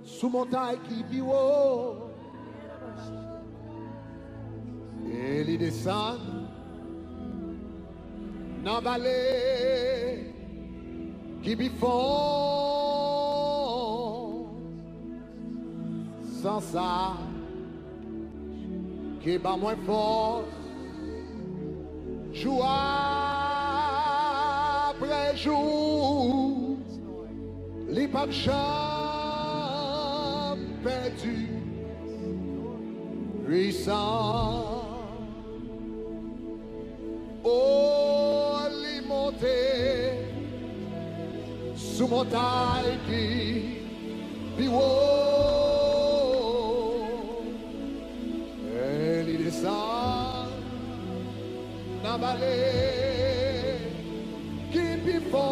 Sous montagne qui vit haut, et il descend dans vallée qui vit fond, sans ça qui bat moins fort, jour après jour, les pas de chat perdu, puissant. Oh, les montées Sumotaiki Biwo Elidesan Nabale Keep before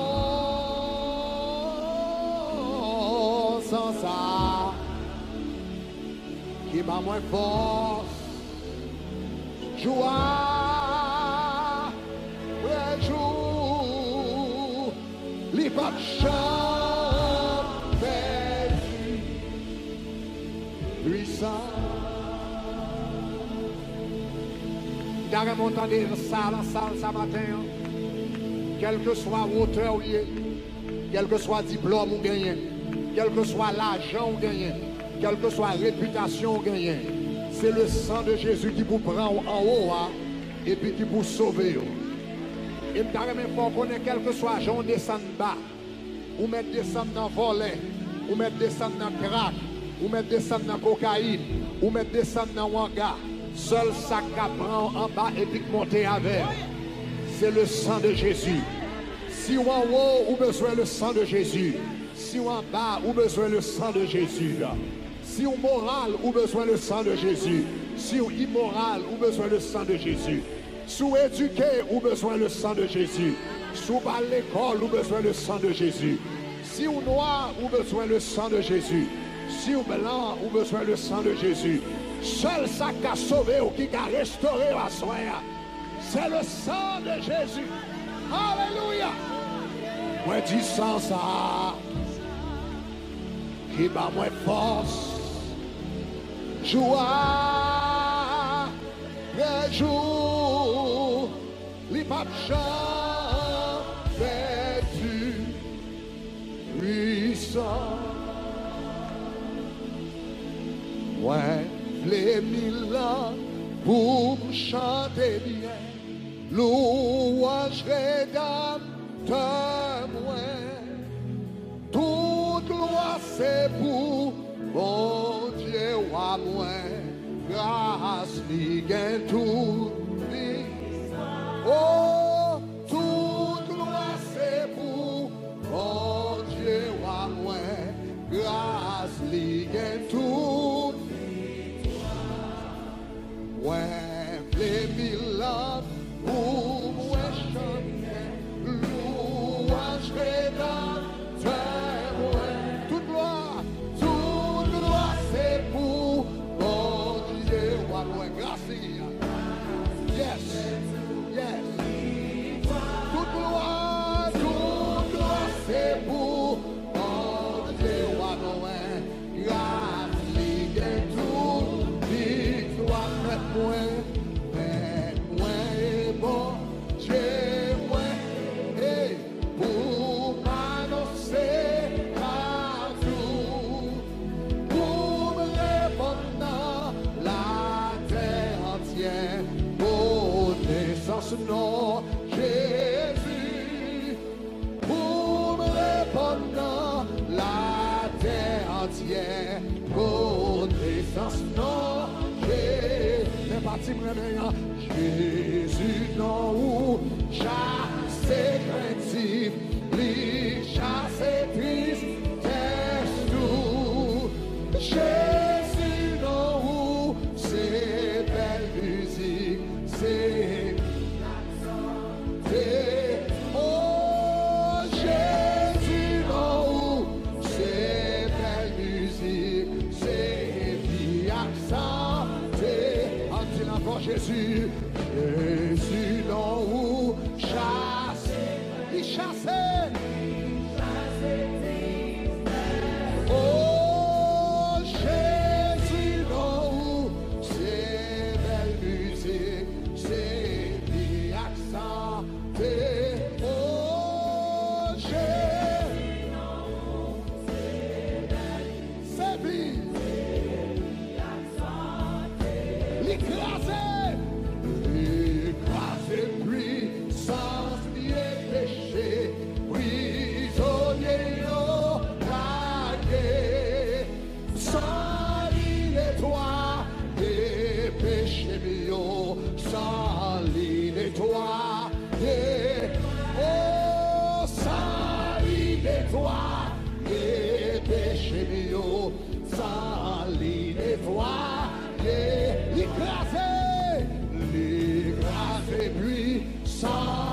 Sansa Que ba moins force Joie Ouais joie But shall be Car à mon temps salle ce matin, quel que soit hauteur ou lieu, quel que soit diplôme ou gagné, quel que soit l'argent ou gagné, quelle que soit réputation ou gagné, c'est le sang de Jésus qui vous prend en haut et puis qui vous sauve. Et me d'arrêter pour connaître quel que soit j'en descend bas, ou mettre descendre dans volet, ou mettre descendre dans crack, ou mettre descendre dans cocaïne, ou mettre descendre dans wanga. Seul ça prend en bas et puis monter avec. C'est le sang de Jésus. Si en haut ou besoin le sang de Jésus, si en bas ou besoin le sang de Jésus, si au moral ou besoin le sang de Jésus, si au immoral ou besoin le sang de Jésus. Sous éduqué ou besoin le sang de Jésus. Sous à l'école ou besoin le sang de Jésus. Si ou noir ou besoin le sang de Jésus. Si ou blanc ou besoin le sang de Jésus. Seul ça qui a sauvé ou qui a restauré la soirée, c'est le sang de Jésus. Alléluia. Moi dis sang ça qui m'a moins force, joie, réjouissance. Les papchas vêtus puissants. Ouais, les mille ans pour chanter bien. Louange rédempteur, moi. Toute gloire c'est pour mon Dieu à moi. Grâce ni gain tout. Oh, toute gloire c'est pour mon Dieu à moi. Grâce, ligue et tout. Ouais, les mille ans pour moi chanter. Louange rédempteur. Toute gloire c'est pour mon Dieu à moi. Grâce, ligue. Yes. Yes. Toute gloire, c'est pour mon Dieu à Noël. Grâce, ligue et tout, victoire, faites-moi, et bon Dieu, et pour m'annoncer partout, pour me répondre dans la terre entière. Non, Jésus, pour me répondre dans la terre entière, connaissance, non, Jésus, non, où chassez craintif, lui chassez triste, teste tout, Jésus, non, où c'est belle musique, c'est oh Jésus, non, c'est belle musique, c'est vie accentuée. En disant encore Jésus, Jésus, non, chasse, il chassait. Oh Jésus, non, c'est belle musique, c'est vie accentuée. Oh, Jésus, non, c'est belle, c'est bien, c'est la santé, l'écraser, puissance, ni péché, prisonnier, non, lagué, sans l'île-toi, des péchés bio, sans l'île-toi. Oh, salut des toi. les grâces et puissances.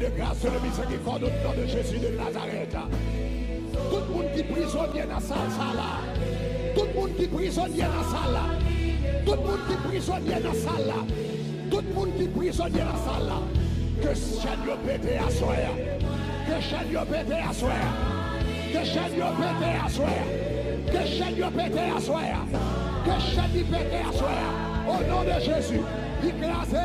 De grâce, le miséricorde au nom de Jésus de Nazareth. Tout le monde qui prisonnier dans la salle là. Tout le monde qui prisonnier dans la salle là. Tout le monde qui prisonnier dans la salle là. Tout le monde qui prisonnier dans la salle là. Que Seigneur pété à soir. Que Seigneur pété à soir. Que Seigneur pété à soir. Que Seigneur pété à soir. Que Seigneur pété à soir. Au nom de Jésus. Écrasé.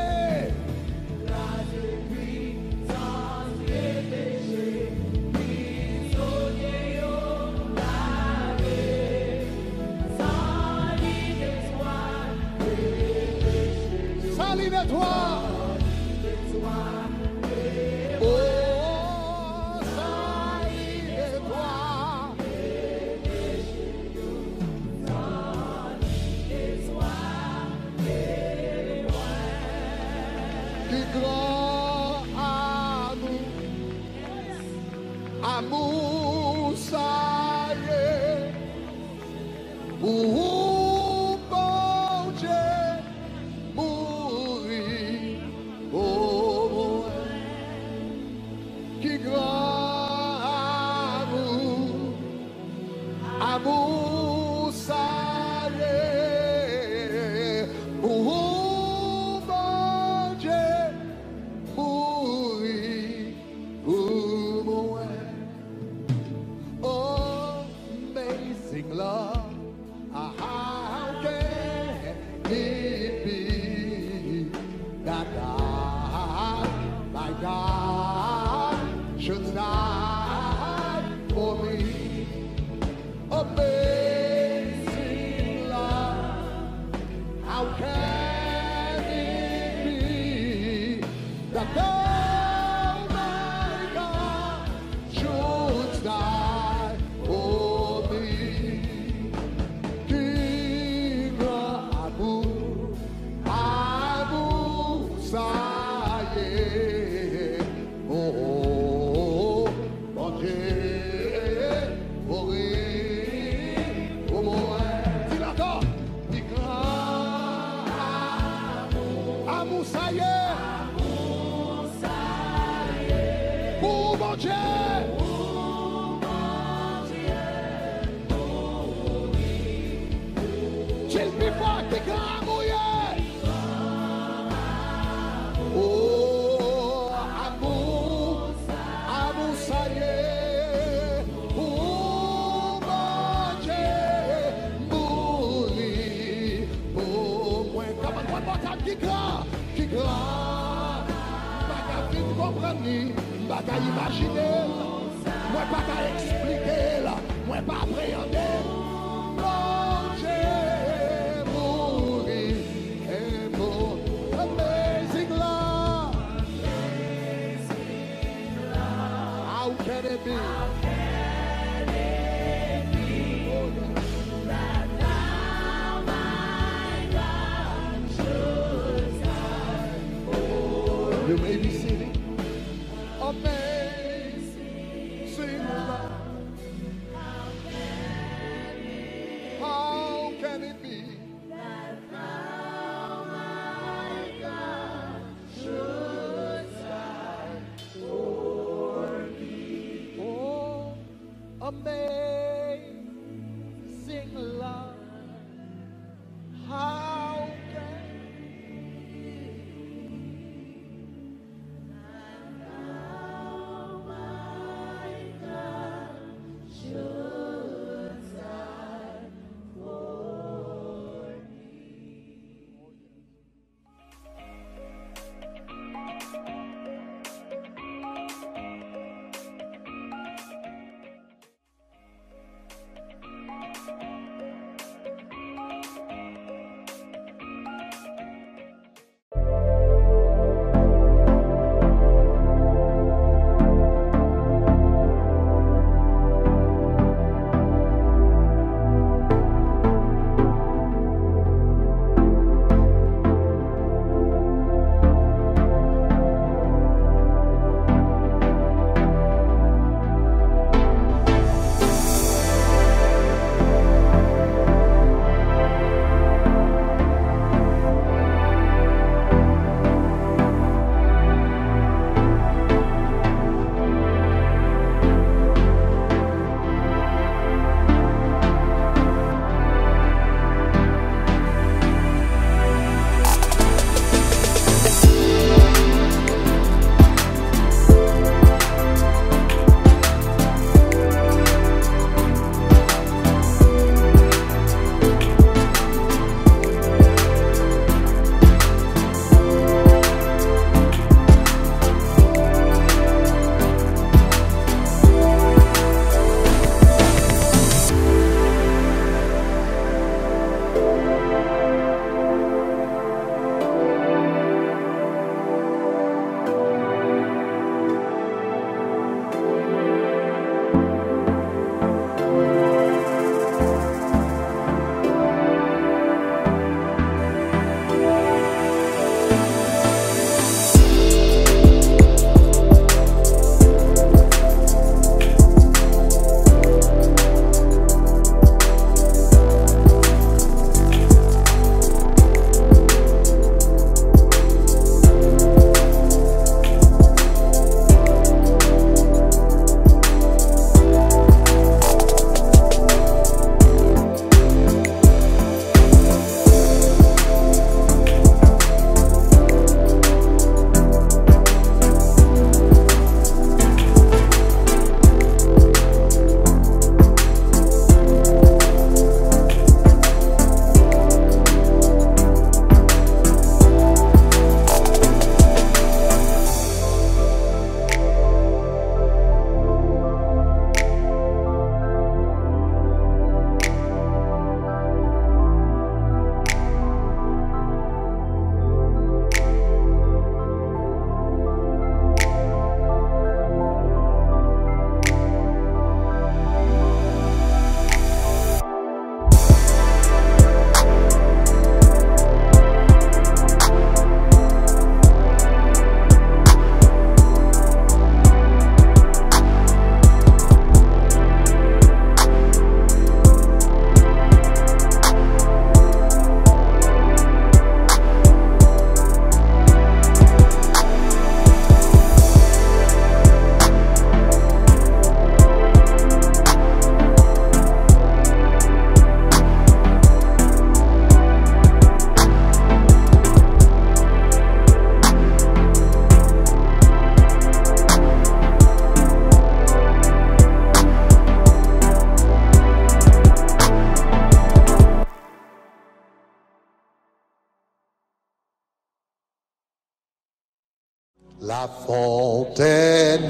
La fontaine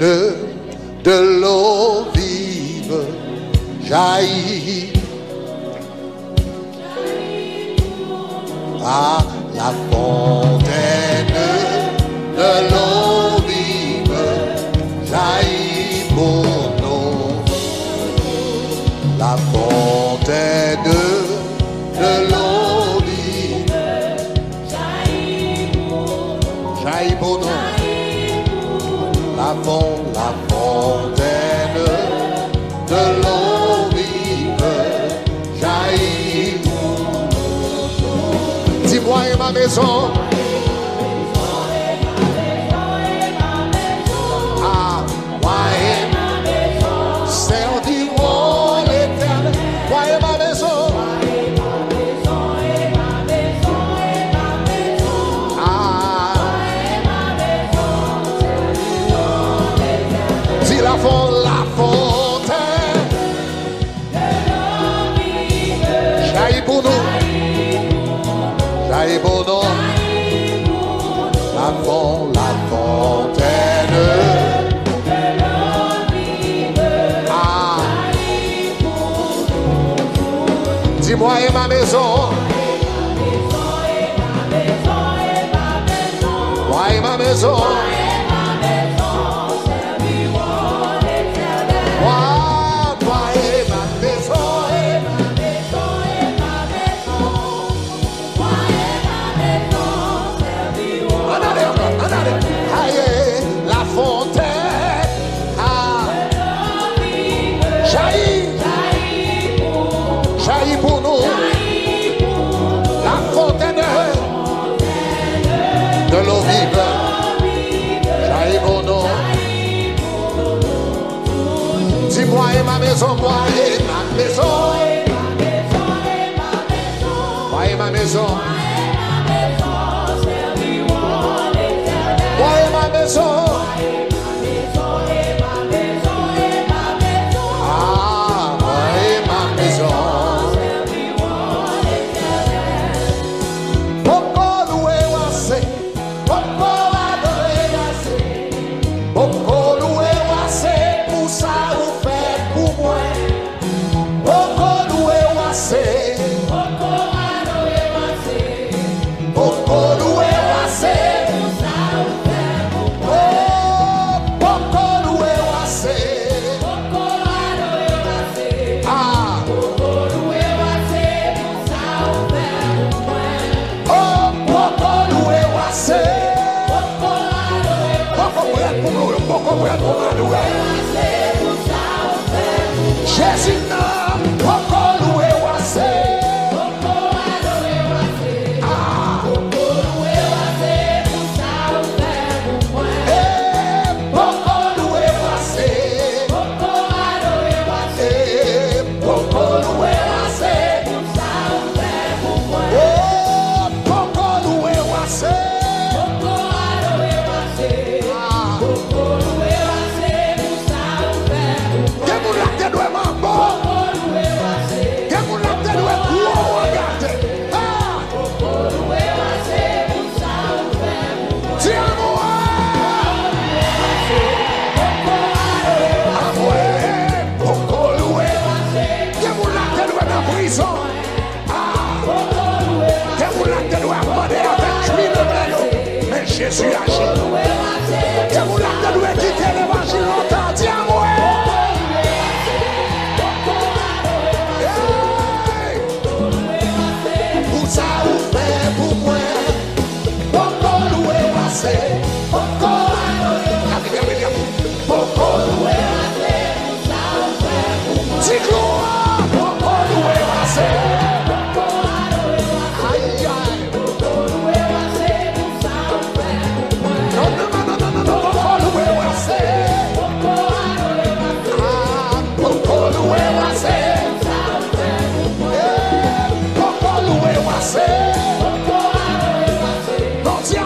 de l'eau vive jaillit. Ah, la fontaine de l'eau vive jaillit pour nous. La fontaine de l'eau vive jaillit pour nous. La fontaine de l'eau vive jaillit pour nous. Dis-moi et ma maison. Ah, moi et ma maison. Servirons l'Éternel. Moi et ma maison. La fontaine de l'eau vive, jaillit pour nous. Dis-moi et ma maison. Moi et ma maison. Moi et ma maison, moi et ma maison, moi et ma maison. Jésus n'a pas loué Wassé. Ah, Jésus agit. Que vous l'acte nous quittez les vaches longtemps. Dis-moi. Pour ça vous faites pour moi. Pourquoi nous est passé? Pourquoi nous est passé? Pour ça vous faites.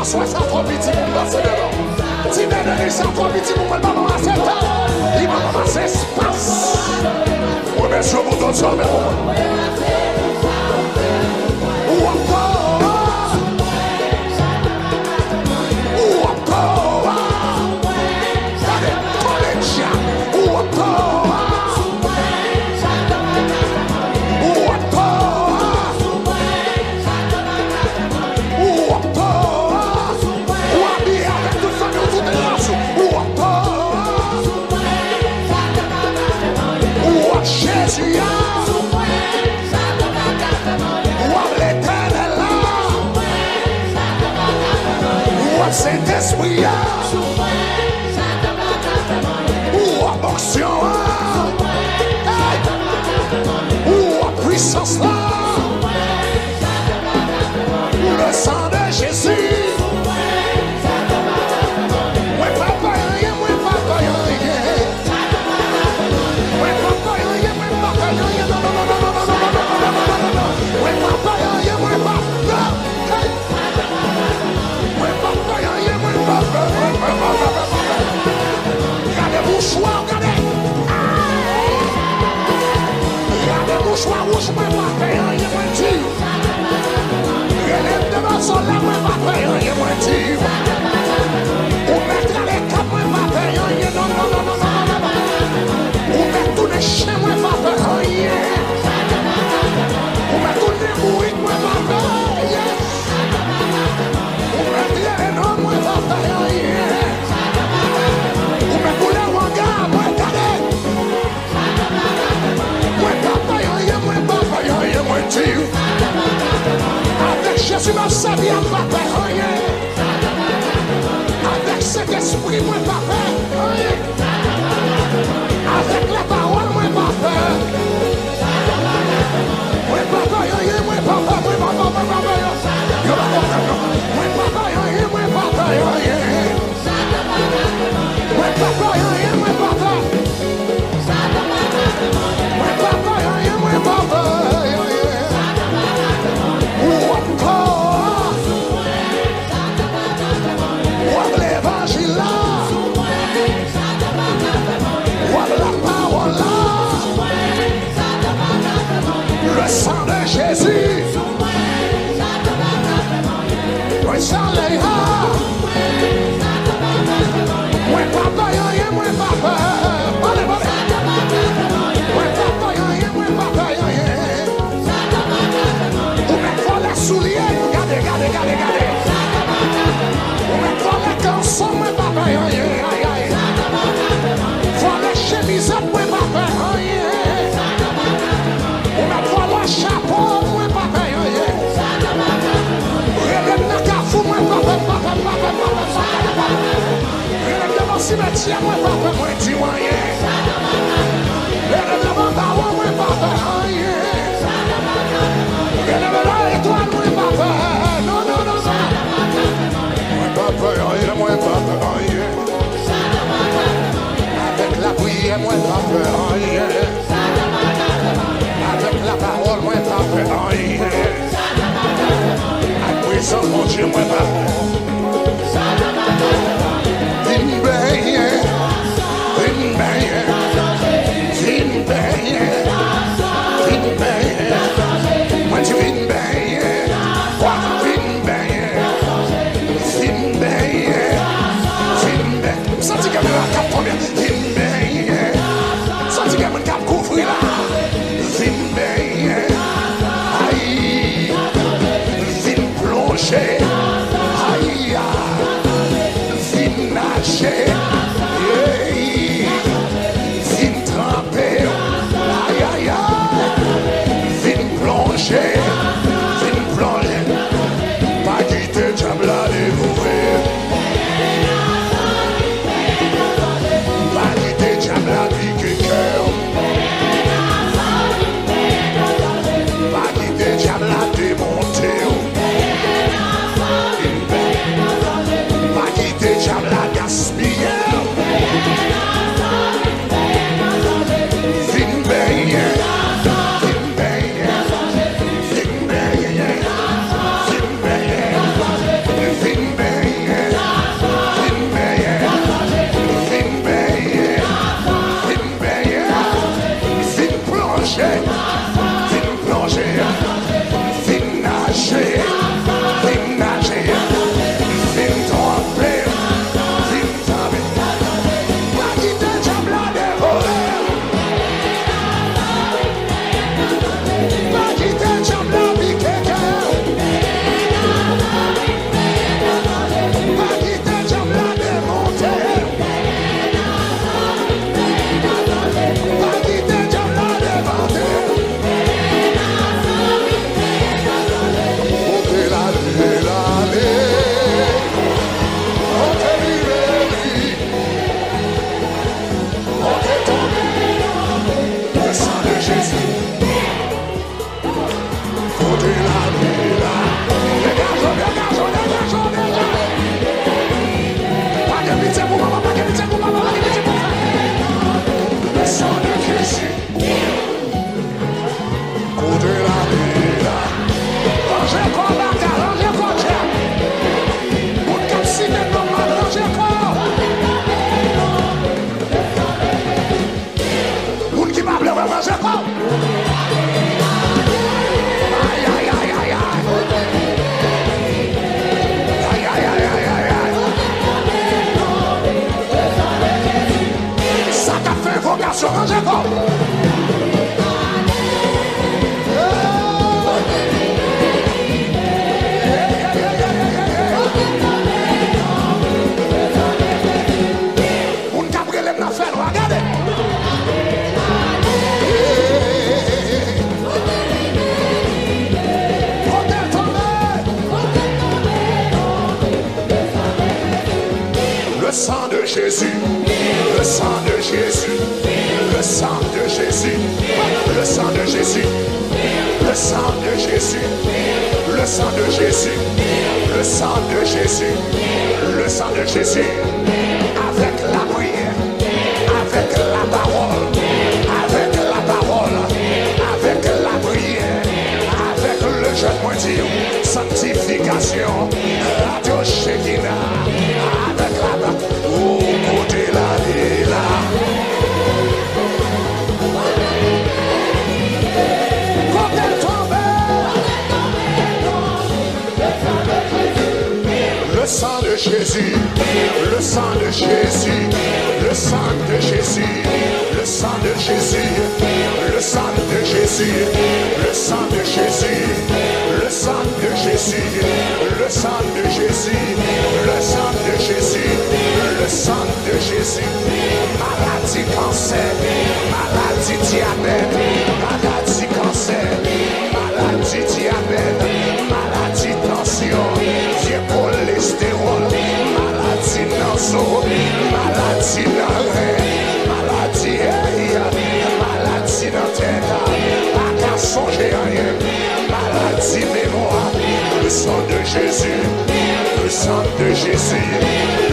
Soit sans trop petit pour passer devant. Si d'un sans trop petit pour pas m'en passer le temps, il m'a passé espace. Ou bien je vous donne ça, mais bon. Ou encore. presentes we are. Où l'onction est, où la puissance là, où le sang de Jésus. Jésus m'a servi à pas faire rien. Avec cet esprit, moi, pas faire rien. Avec la parole, moi, pas faire. Moi, pas faire rien, moi, pas faire. Moi, pas faire rien, moi, pas faire rien. Moi, pas faire rien, moi, pas faire. Moi, pas faire rien, moi, pas faire. Le sang de Jésus, le sang de Jésus, moi papa y'a moi papa, allez moi papa y'a moi papa y'a, on met pas les souliers, regardez, regardez, regardez, regardez, on met pas les cançons, moi papa y'a, on met les chemisettes, moi papa y'a. Chapeau, moi papa, yo yo. Relève la cafou, moi papa, papa, papa, papa, papa. Relève devant cimetière, moi papa, moi dis moi yo. Relève devant barreau, moi papa, yo. Relève la étoile, moi papa, non non non non. Moi papa, yo, moi papa, yo. Avec la prière, moi papa, yo. La parole, moi, pas fait rien. À présent, mon Dieu, moi, pas fait. Une belle, une belle, une belle, une belle. Moi, tu es une belle, quoi, une belle, une belle, une belle. Senti que la cap première, une belle. Senti que la cap couvrir là. Thing bang, sang de Jésus, le sang de Jésus, le sang de Jésus, le sang de Jésus, le sang de Jésus, le sang de Jésus, le sang de Jésus, le sang de Jésus, avec la prière, avec la parole, avec la parole, avec la prière, avec le jeûne moitié, sanctification, la touche qui Jésus, le sang de Jésus, le sang de Jésus, le sang de Jésus, le sang de Jésus, le sang de Jésus, le sang de Jésus, le sang de Jésus, le sang de Jésus, le sang de Jésus, maladie cancer, maladie diabète, maladie cancer, maladie diabète, maladie tension, vieux cholestérol, maladie nasaux, maladie dans le rein, maladie aérienne, maladie dans la tête, pas qu'à songer à rien, maladie mémoire, le sang de Jésus, le sang de Jésus,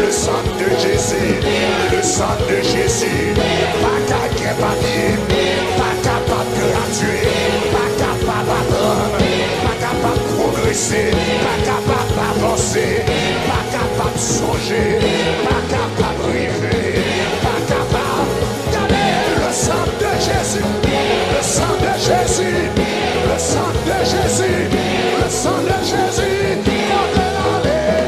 le sang de Jésus, le sang de Jésus, pas qu'à gué papier, pas capable de la tuer, pas capable d'apprendre, pas capable de progresser, pas capable d'avancer, pas capable de songer, pas capable d'arriver, pas capable d'aller. Le sang de Jésus, le sang de Jésus, le sang de Jésus, le sang de Jésus, on peut aller.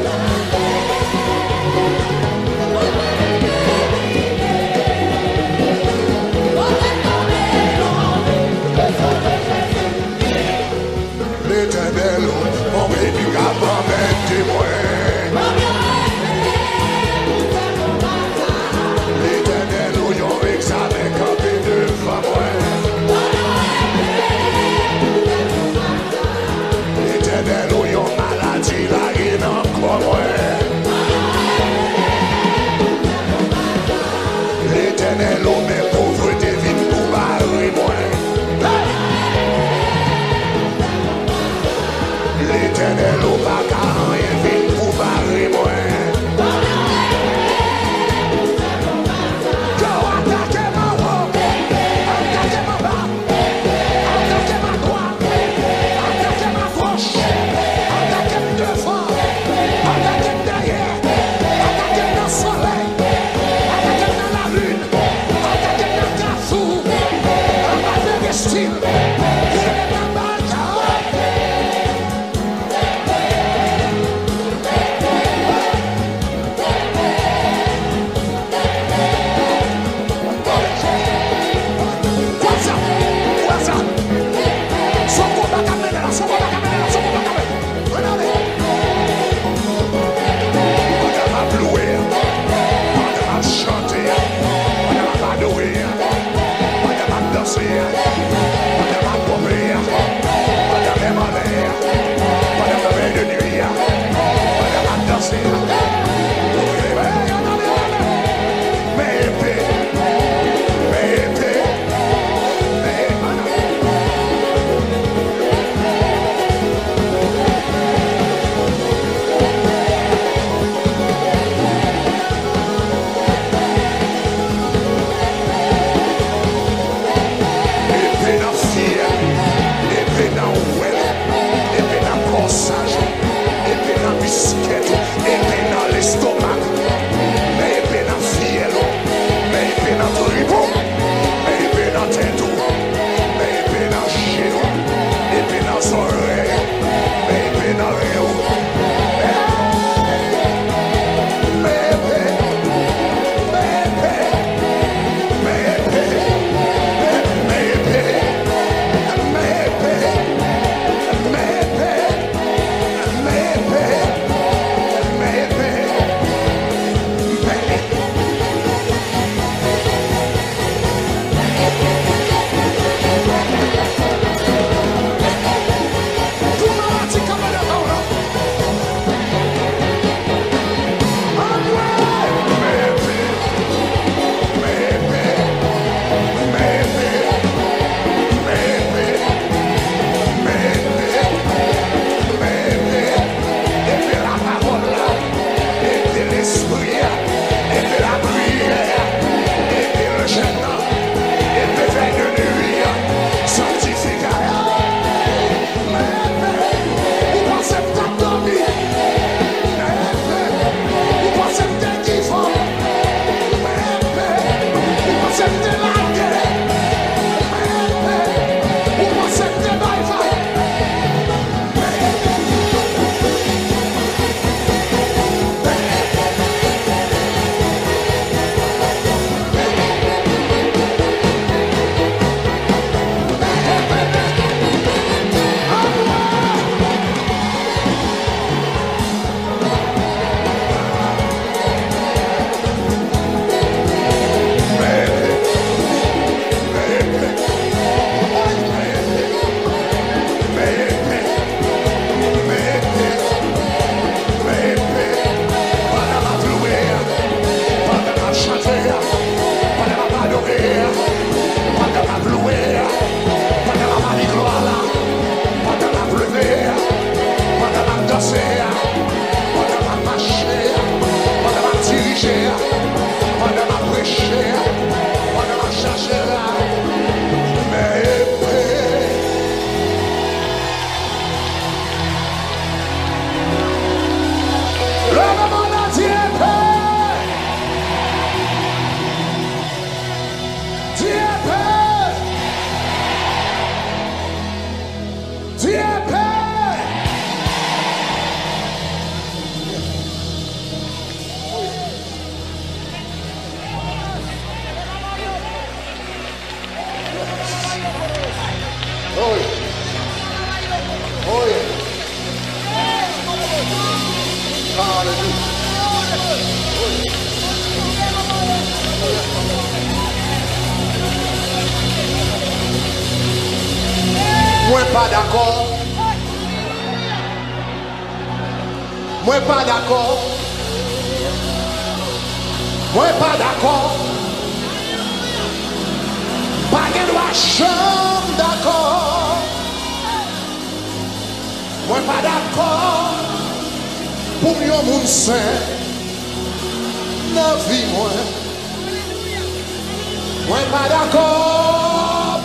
L'éternel, on bénit. Tout le monde qui pas d'accord. Tout le monde qui pas d'accord pour le simple. Tout le monde qui ça qui pas d'accord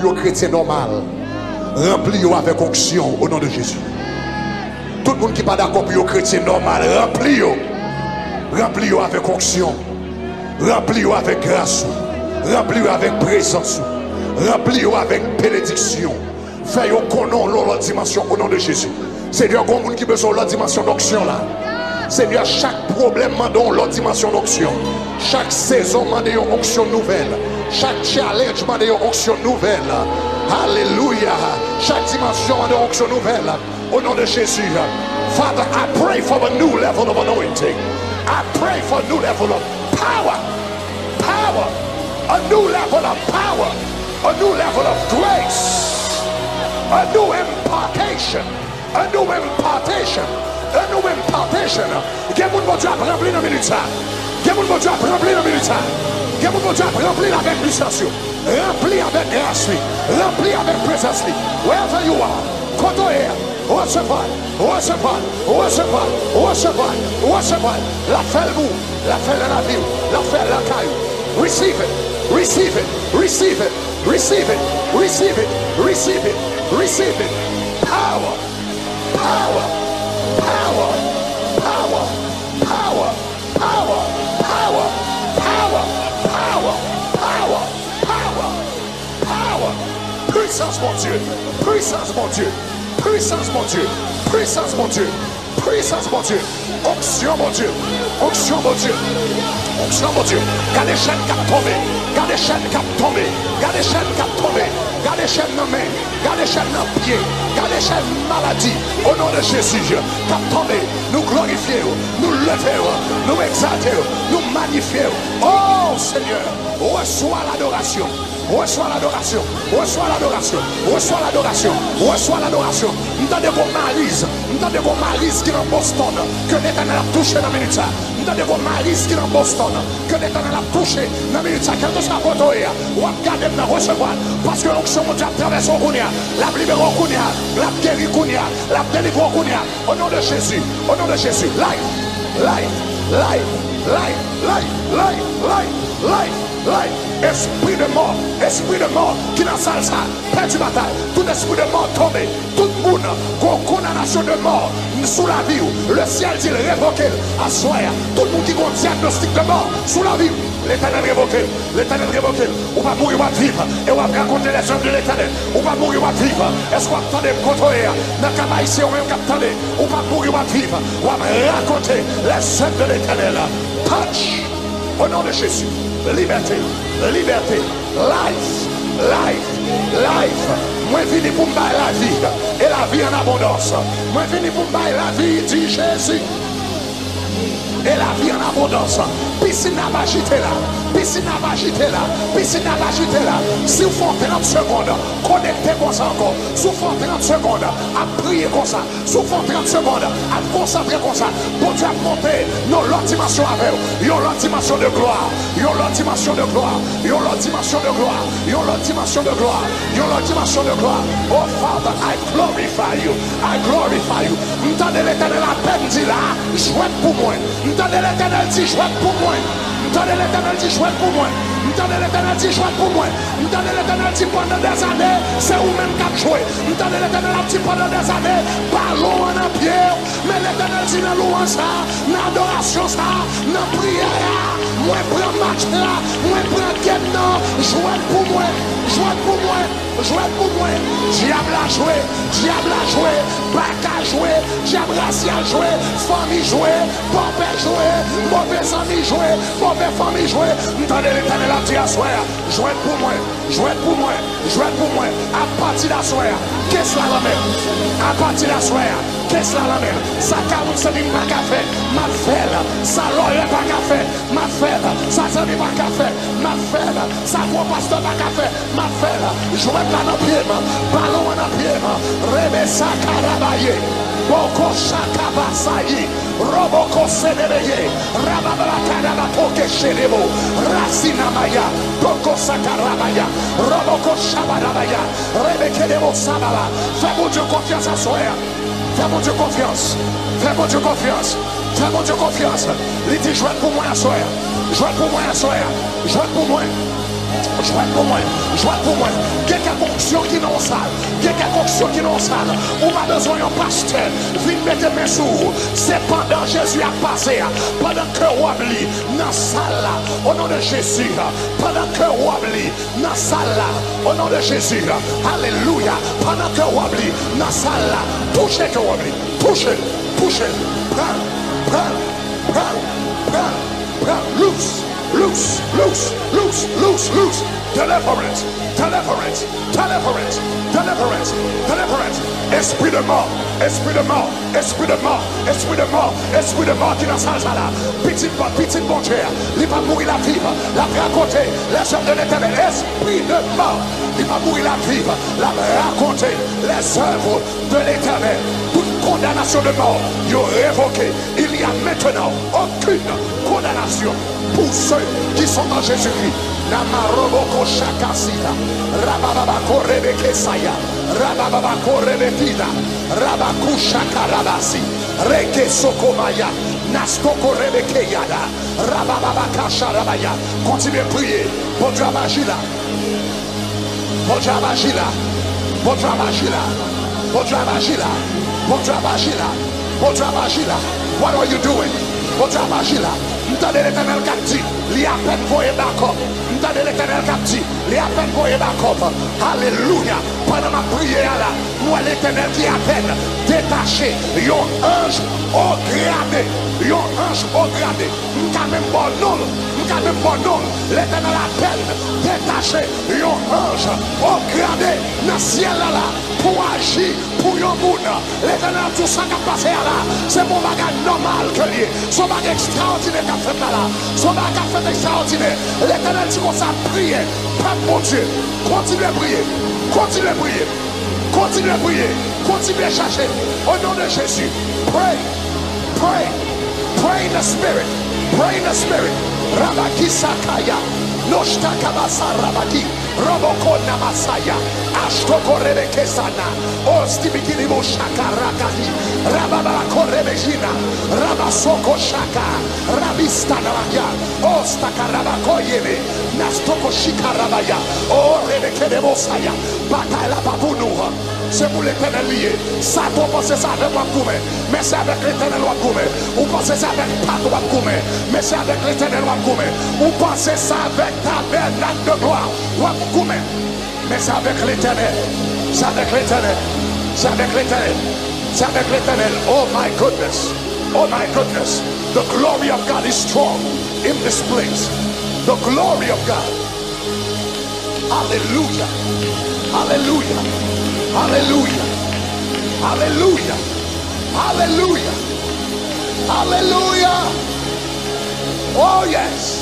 pour le chrétien normal. Remplis avec onction au nom de Jésus. Tout le monde qui pas d'accord pour le chrétien normal, remplis avec onction. Remplis-vous avec grâce, remplis-vous avec présence, remplis-vous avec bénédiction. Fais-vous connaître l'autre dimension au nom de Jésus. Seigneur, grand monde qui besoin l'autre dimension d'onction là. Seigneur, chaque problème m'a donné l'autre dimension d'onction. Chaque saison m'a donné une onction nouvelle. Chaque challenge m'a donné une onction nouvelle. Alléluia. Chaque dimension m'a donné une onction nouvelle. Au nom de Jésus. Father, I pray for a new level of anointing. I pray for a new level of power. Power. A new level of power. A new level of grace. A new impartation. A new impartation. A new impartation. Give me what you have rempli dans minute ça. Give me what you have rempli dans minute ça. Give me what you have rempli avec puissance. Rempli avec grâce. Rempli avec présence. Wherever you are, koto here. Recevez. La fête vous, la fête de la vie, la fête de la caille. Receive it. Power. Puissance mon Dieu, puissance mon Dieu. Puissance mon Dieu, puissance mon Dieu, puissance mon Dieu, onction mon Dieu, onction mon Dieu, onction mon Dieu, gardez chaîne qui a tombé, gardez chaîne qui a tombé, gardez chaîne qui a tombé, gardez chaîne dans main, gardez chaîne dans pied, gardez chaîne maladie, au nom de Jésus, qui a tombé, nous glorifions, nous levons, nous exaltons, nous magnifions, oh Seigneur, reçois l'adoration. Reçois l'adoration, reçois l'adoration, reçois l'adoration, reçois l'adoration. Nous avons des vos malices qui sont en Boston, que l'Éternel a touché dans la minute. Nous avons des vos malices qui sont en Boston, que l'Éternel a touché dans la minute. Quel que soit votre oeil, vous regardez dans recevoir, parce que l'onction de Dieu traverse au Kounia, la libère au Kounia, la guérit Kounia, la délivre au Kounia. Au nom de Jésus, au nom de Jésus, life. Esprit de mort qui dans salle ça, perdu bataille, tout esprit de mort tombé, tout le monde, condamnation de mort, sous la vie, le ciel dit révoquer, assoir, tout le monde qui compte diagnostic de mort, sous la vie, l'éternel révoquer, on va mourir, on va vivre, et on va raconter les œuvres de l'éternel, on va mourir, on va vivre, est-ce qu'on attend de contrôler, dans le cas ici, on va attendre, on va mourir, on va vivre, on va raconter les œuvres de l'éternel, touch, au nom de Jésus. Liberté, life. Moi vini pour me bailler la vie, et la vie en abondance. Moi vini pour me bailler la vie, dit Jésus. Et la vie en abondance. Piscine à agiter là. Si vous font 30 secondes, connectez comme ça encore. Si vous font 30 secondes, à prier comme ça. Si vous font 30 secondes, à concentrer comme ça. Pour Dieu monter, non l'autre dimension avec vous. Yon l'autre dimension de gloire. Oh Father, I glorify you. M'tendez l'Éternel à peine dit là, jouez pour moi. M'tendez l'Éternel dit jouer pour moi. M'tendez l'Éternel dit pendant des années, c'est vous-même qui avez joué. M'tendez l'Éternel dit pendant des années, parlons en pierre. Mais l'Éternel dit dans louange ça, dans adoration ça, dans prière. Moi prends match là, moi prends game là. Jouer pour moi. Diable a joué. Bac a joué. Diable a joué. Famille joué. Père joué. Mauvais amis joué. Mauvais famille joué. M'tendez l'Éternel a dit à soi, jouez pour moi. À partir d'asseoir, qu'est-ce la mer? Ça caroune, ça dit pas qu'à faire, ma fête, ça l'oreille pas qu'à faire, ma fête, ça s'en est pas qu'à faire, ma fête, ça voit pasteur pas qu'à faire, ma fête, jouez pas dans pied, ballon en pied, rêve ça carabaye, boko chakabasaye, roboko sedebeye, rababalatanabato kesherebo, rasinamaya, boko sakarabaya, roboko shabarabaya, rêve kedebo sabala, fais-moi Dieu confiance à soi. Fais-moi Dieu confiance. Il dit, jouez pour moi à soir. joie pour moi, quelqu'un fonction qui n'en salle, quelqu'un fonction qui n'en salle, on a besoin d'un pasteur, vite mettez mes jours, c'est pendant Jésus a passé, pendant que Wabli, dans salle, au nom de Jésus, pendant que Wabli, dans salle, au nom de Jésus, alléluia, pendant que Wabli, dans salle, touchez que Wabli, touchez, touchez, prends, loose. Loose, loose, loose, loose, loose. Deliverance, deliverance, deliverance, deliverance, deliverance. Esprit de mort, esprit de mort, esprit de mort, esprit de mort, esprit de mort qui dans sa là. Petite bonne chair. Il va mourir la vie, la raconter, les œuvres de l'Éternel. Esprit de mort, il va mourir la vie, la raconter, les œuvres de l'Éternel. Toute condamnation de mort, il est révoqué. Il n'y a maintenant aucune condamnation pour ceux qui sont en Jésus-Christ. Namaroboko Shakasita, Rababako Rebekesaya, Rababako Rebetida, Rabaku Shakarabasi, Reke Sokomaya, Naskoko Rebekeyada, Rababaka Sharabaya. Continuez à prier. Bon Dieu agit là. Bon Dieu agit là. Bon Dieu agit là. Bon Dieu agit là. Bon Dieu agit là. Bon Dieu agit là. What are you doing? Bon Dieu agit là. M'tendez l'Éternel captif, l'y a peine voyez d'accord. M'tendez l'Éternel captif, l'y a peine voyez d'accord. Alléluia. Pendant ma prière là, moi l'Éternel qui a peine détaché, yon ange au gradé, yon ange au gradé. M'ka même bon nom, l'Éternel a peine détaché, yon ange au gradé. Dans ciel là là, pour agir, pour yon moun, l'Éternel tout ça qui a passé là, c'est mon bagage normal que lié, son bagage extraordinaire. Fait là, son bagage fait extraordinaire. L'Éternel dit qu'on s'en prie, peuple mon Dieu, continuez à prier, continuez à prier, continuez à prier, continuez à chercher au nom de Jésus. Pray, pray, pray in the spirit, pray in the spirit. Rabaki Sakaya, Noshta Kabasa Rabaki, Roboko Namasaya, Ashtoko Rebekesana, Ostibikini Moshaka Rakati, Rababako Rebekina, Rabasoko Shaka, Rabista Rabaya, Ostaka Rabako Yeme, Nastoko Shikarabaya, O Rebeke de Mosaya, Bataila Babunuha. C'est pour l'Éternel lié. Satan pensez ça avec Wakoumé. Mais c'est avec l'Éternel Wakoumé. Vous pensez ça avec Pat Wakoumé. Mais c'est avec l'Éternel Wakoumé. Vous pensez ça avec ta belle date de gloire. Wakoumé. Mais c'est avec l'Éternel. C'est avec l'Éternel. C'est avec l'Éternel. C'est avec l'Éternel. Oh my goodness. Oh my goodness. The glory of God is strong in this place. The glory of God. Hallelujah. Hallelujah. Hallelujah, hallelujah, hallelujah, hallelujah. Oh yes.